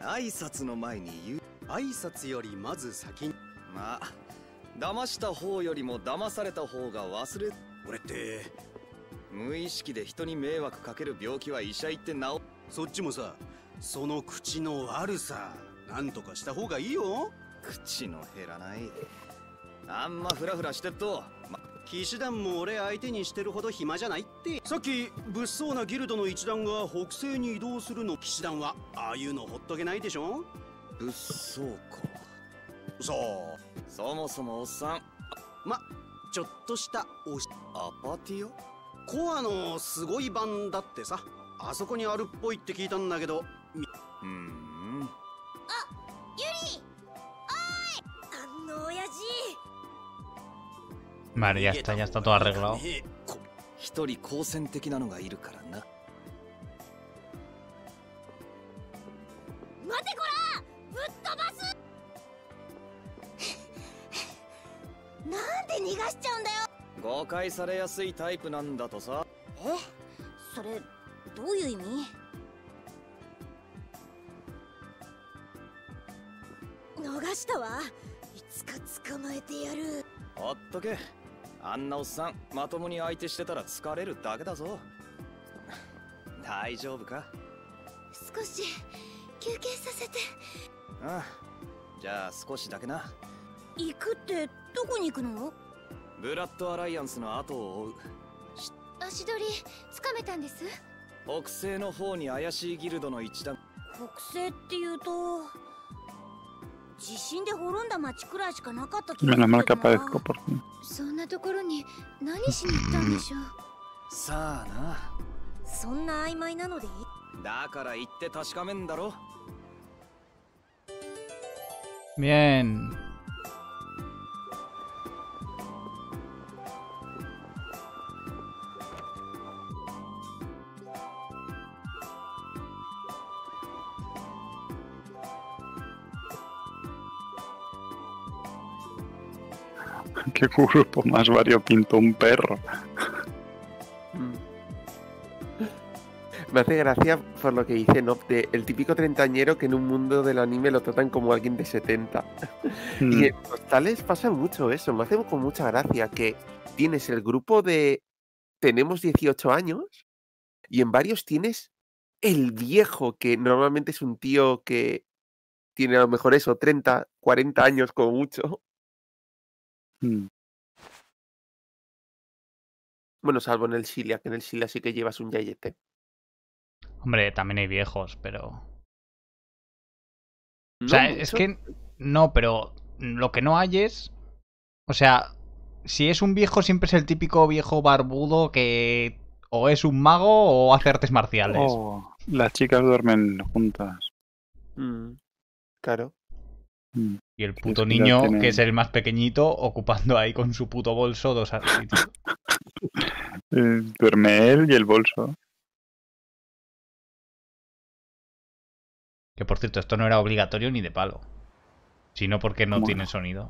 Vale, ya está, ya está todo arreglado. Menos mal que aparezco por fin. Bien. Qué grupo más variopinto, un perro. Me hace gracia por lo que dicen, ¿no? De el típico treintañero que en un mundo del anime lo tratan como alguien de setenta. Mm. Y en los tales pasa mucho eso. Me hace con mucha gracia que tienes el grupo de tenemos dieciocho años y en varios tienes el viejo, que normalmente es un tío que tiene a lo mejor eso, treinta, cuarenta años como mucho. Mm. Bueno, salvo en el Silia, que en el Silia sí que llevas un yayete. Hombre, también hay viejos, pero... No, o sea, mucho. Es que... No, pero lo que no hay es... O sea, si es un viejo, siempre es el típico viejo barbudo que... O es un mago o hace artes marciales. Oh, las chicas duermen juntas. Mm, claro. Mm. Y el puto es que niño, tienen... que es el más pequeñito, ocupando ahí con su puto bolso dos asientos. Duerme él y el bolso. Que por cierto, esto no era obligatorio ni de palo. Sino porque no bueno. tiene sonido.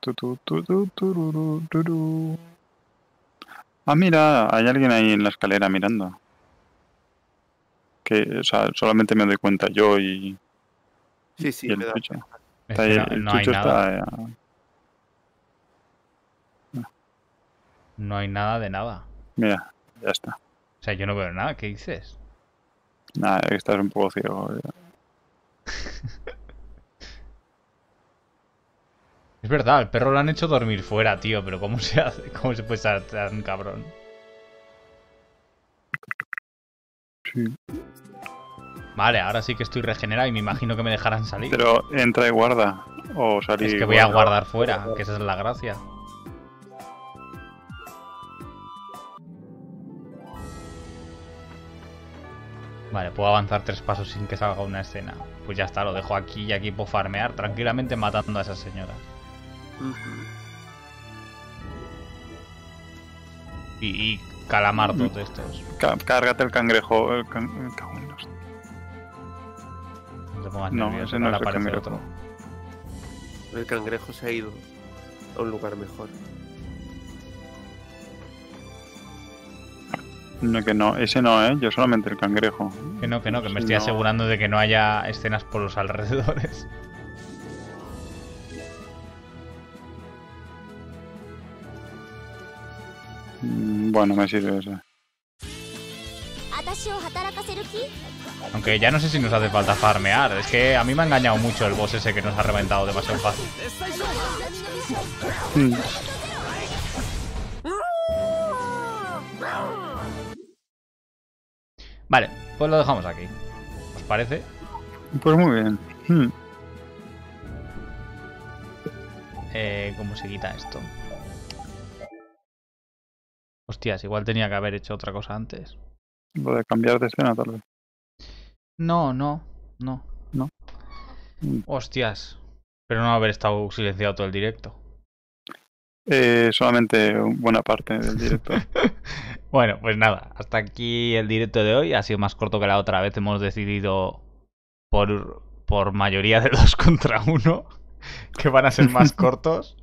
Tu, tu, tu, tu, tururu, tururu. Ah, mira, hay alguien ahí en la escalera mirando. Que, o sea, solamente me doy cuenta yo y... Sí, sí, y el me chucho. Da. Está ahí, no, el no chucho hay nada. Está... No. no hay nada de nada. Mira, ya está. O sea, yo no veo nada, ¿qué dices? Nah, estás un poco ciego. Es verdad, al perro lo han hecho dormir fuera, tío, pero ¿cómo se hace? ¿Cómo se puede estar tan cabrón? Sí. Vale, ahora sí que estoy regenerado y me imagino que me dejarán salir. Pero entra y guarda. O salir. Es que voy a guardar fuera, que esa es la gracia. Vale, puedo avanzar tres pasos sin que salga una escena. Pues ya está, lo dejo aquí y aquí puedo farmear tranquilamente matando a esas señoras. Y, y calamardos de estos. Cárgate el cangrejo. El can... el can... No te pongas no, nervioso, ese no, no es el cangrejo. Otro. El cangrejo se ha ido a un lugar mejor. No, que no, ese no, ¿eh? Yo solamente el cangrejo. Que no, que no, que me estoy no. asegurando de que no haya escenas por los alrededores. Bueno, me sirve eso. Aunque ya no sé si nos hace falta farmear. Es que a mí me ha engañado mucho el boss ese que nos ha reventado demasiado fácil. Mm. Vale, pues lo dejamos aquí. ¿Os parece? Pues muy bien. Hmm. Eh, ¿Cómo se quita esto? Hostias, igual tenía que haber hecho otra cosa antes. Lo de cambiar de escena, tal vez. No, no, no. No. Hmm. Hostias. Pero no haber estado silenciado todo el directo. Eh, solamente buena parte del directo. Bueno, pues nada, hasta aquí el directo de hoy. Ha sido más corto que la otra vez. Hemos decidido por, por mayoría de dos contra uno que van a ser más cortos.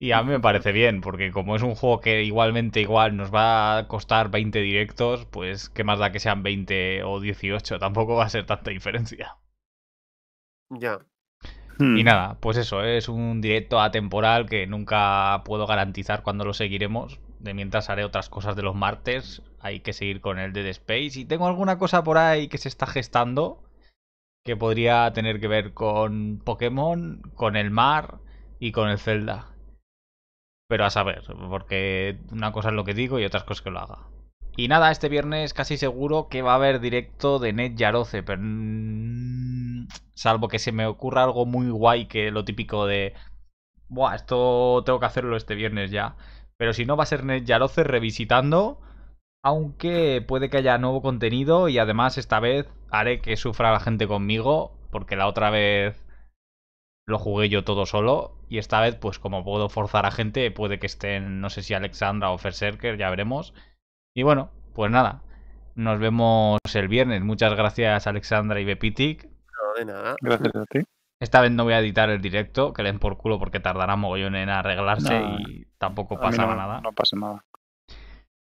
Y a mí me parece bien, porque como es un juego que igualmente igual nos va a costar veinte directos, pues qué más da que sean veinte o dieciocho. Tampoco va a ser tanta diferencia. Ya. Yeah. Y nada, pues eso, ¿eh? Es un directo atemporal que nunca puedo garantizar cuándo lo seguiremos. de mientras haré otras cosas de los martes. Hay que seguir con el Dead Space. Y tengo alguna cosa por ahí que se está gestando, que podría tener que ver con Pokémon, con el mar y con el Zelda. Pero a saber, porque una cosa es lo que digo y otras cosas que lo haga. Y nada, este viernes casi seguro que va a haber directo de Ned Yaroze, pero mmm, salvo que se me ocurra algo muy guay, que lo típico de... Buah, esto tengo que hacerlo este viernes ya. Pero si no, va a ser Ned Yaroze revisitando, aunque puede que haya nuevo contenido y además esta vez haré que sufra la gente conmigo, porque la otra vez lo jugué yo todo solo y esta vez, pues como puedo forzar a gente, puede que estén, no sé si Alexandra o Ferserker, ya veremos. Y bueno, pues nada, nos vemos el viernes. Muchas gracias Alexandra y Bepitic. No, de nada. Gracias a ti. Esta vez no voy a editar el directo, que le den por culo porque tardará mogollón en arreglarse no, y tampoco pasaba no, nada. No pasa nada.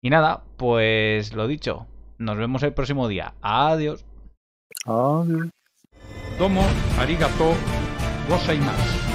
Y nada, pues lo dicho, nos vemos el próximo día. Adiós. Adiós. Domo, arigato, gozaimasu.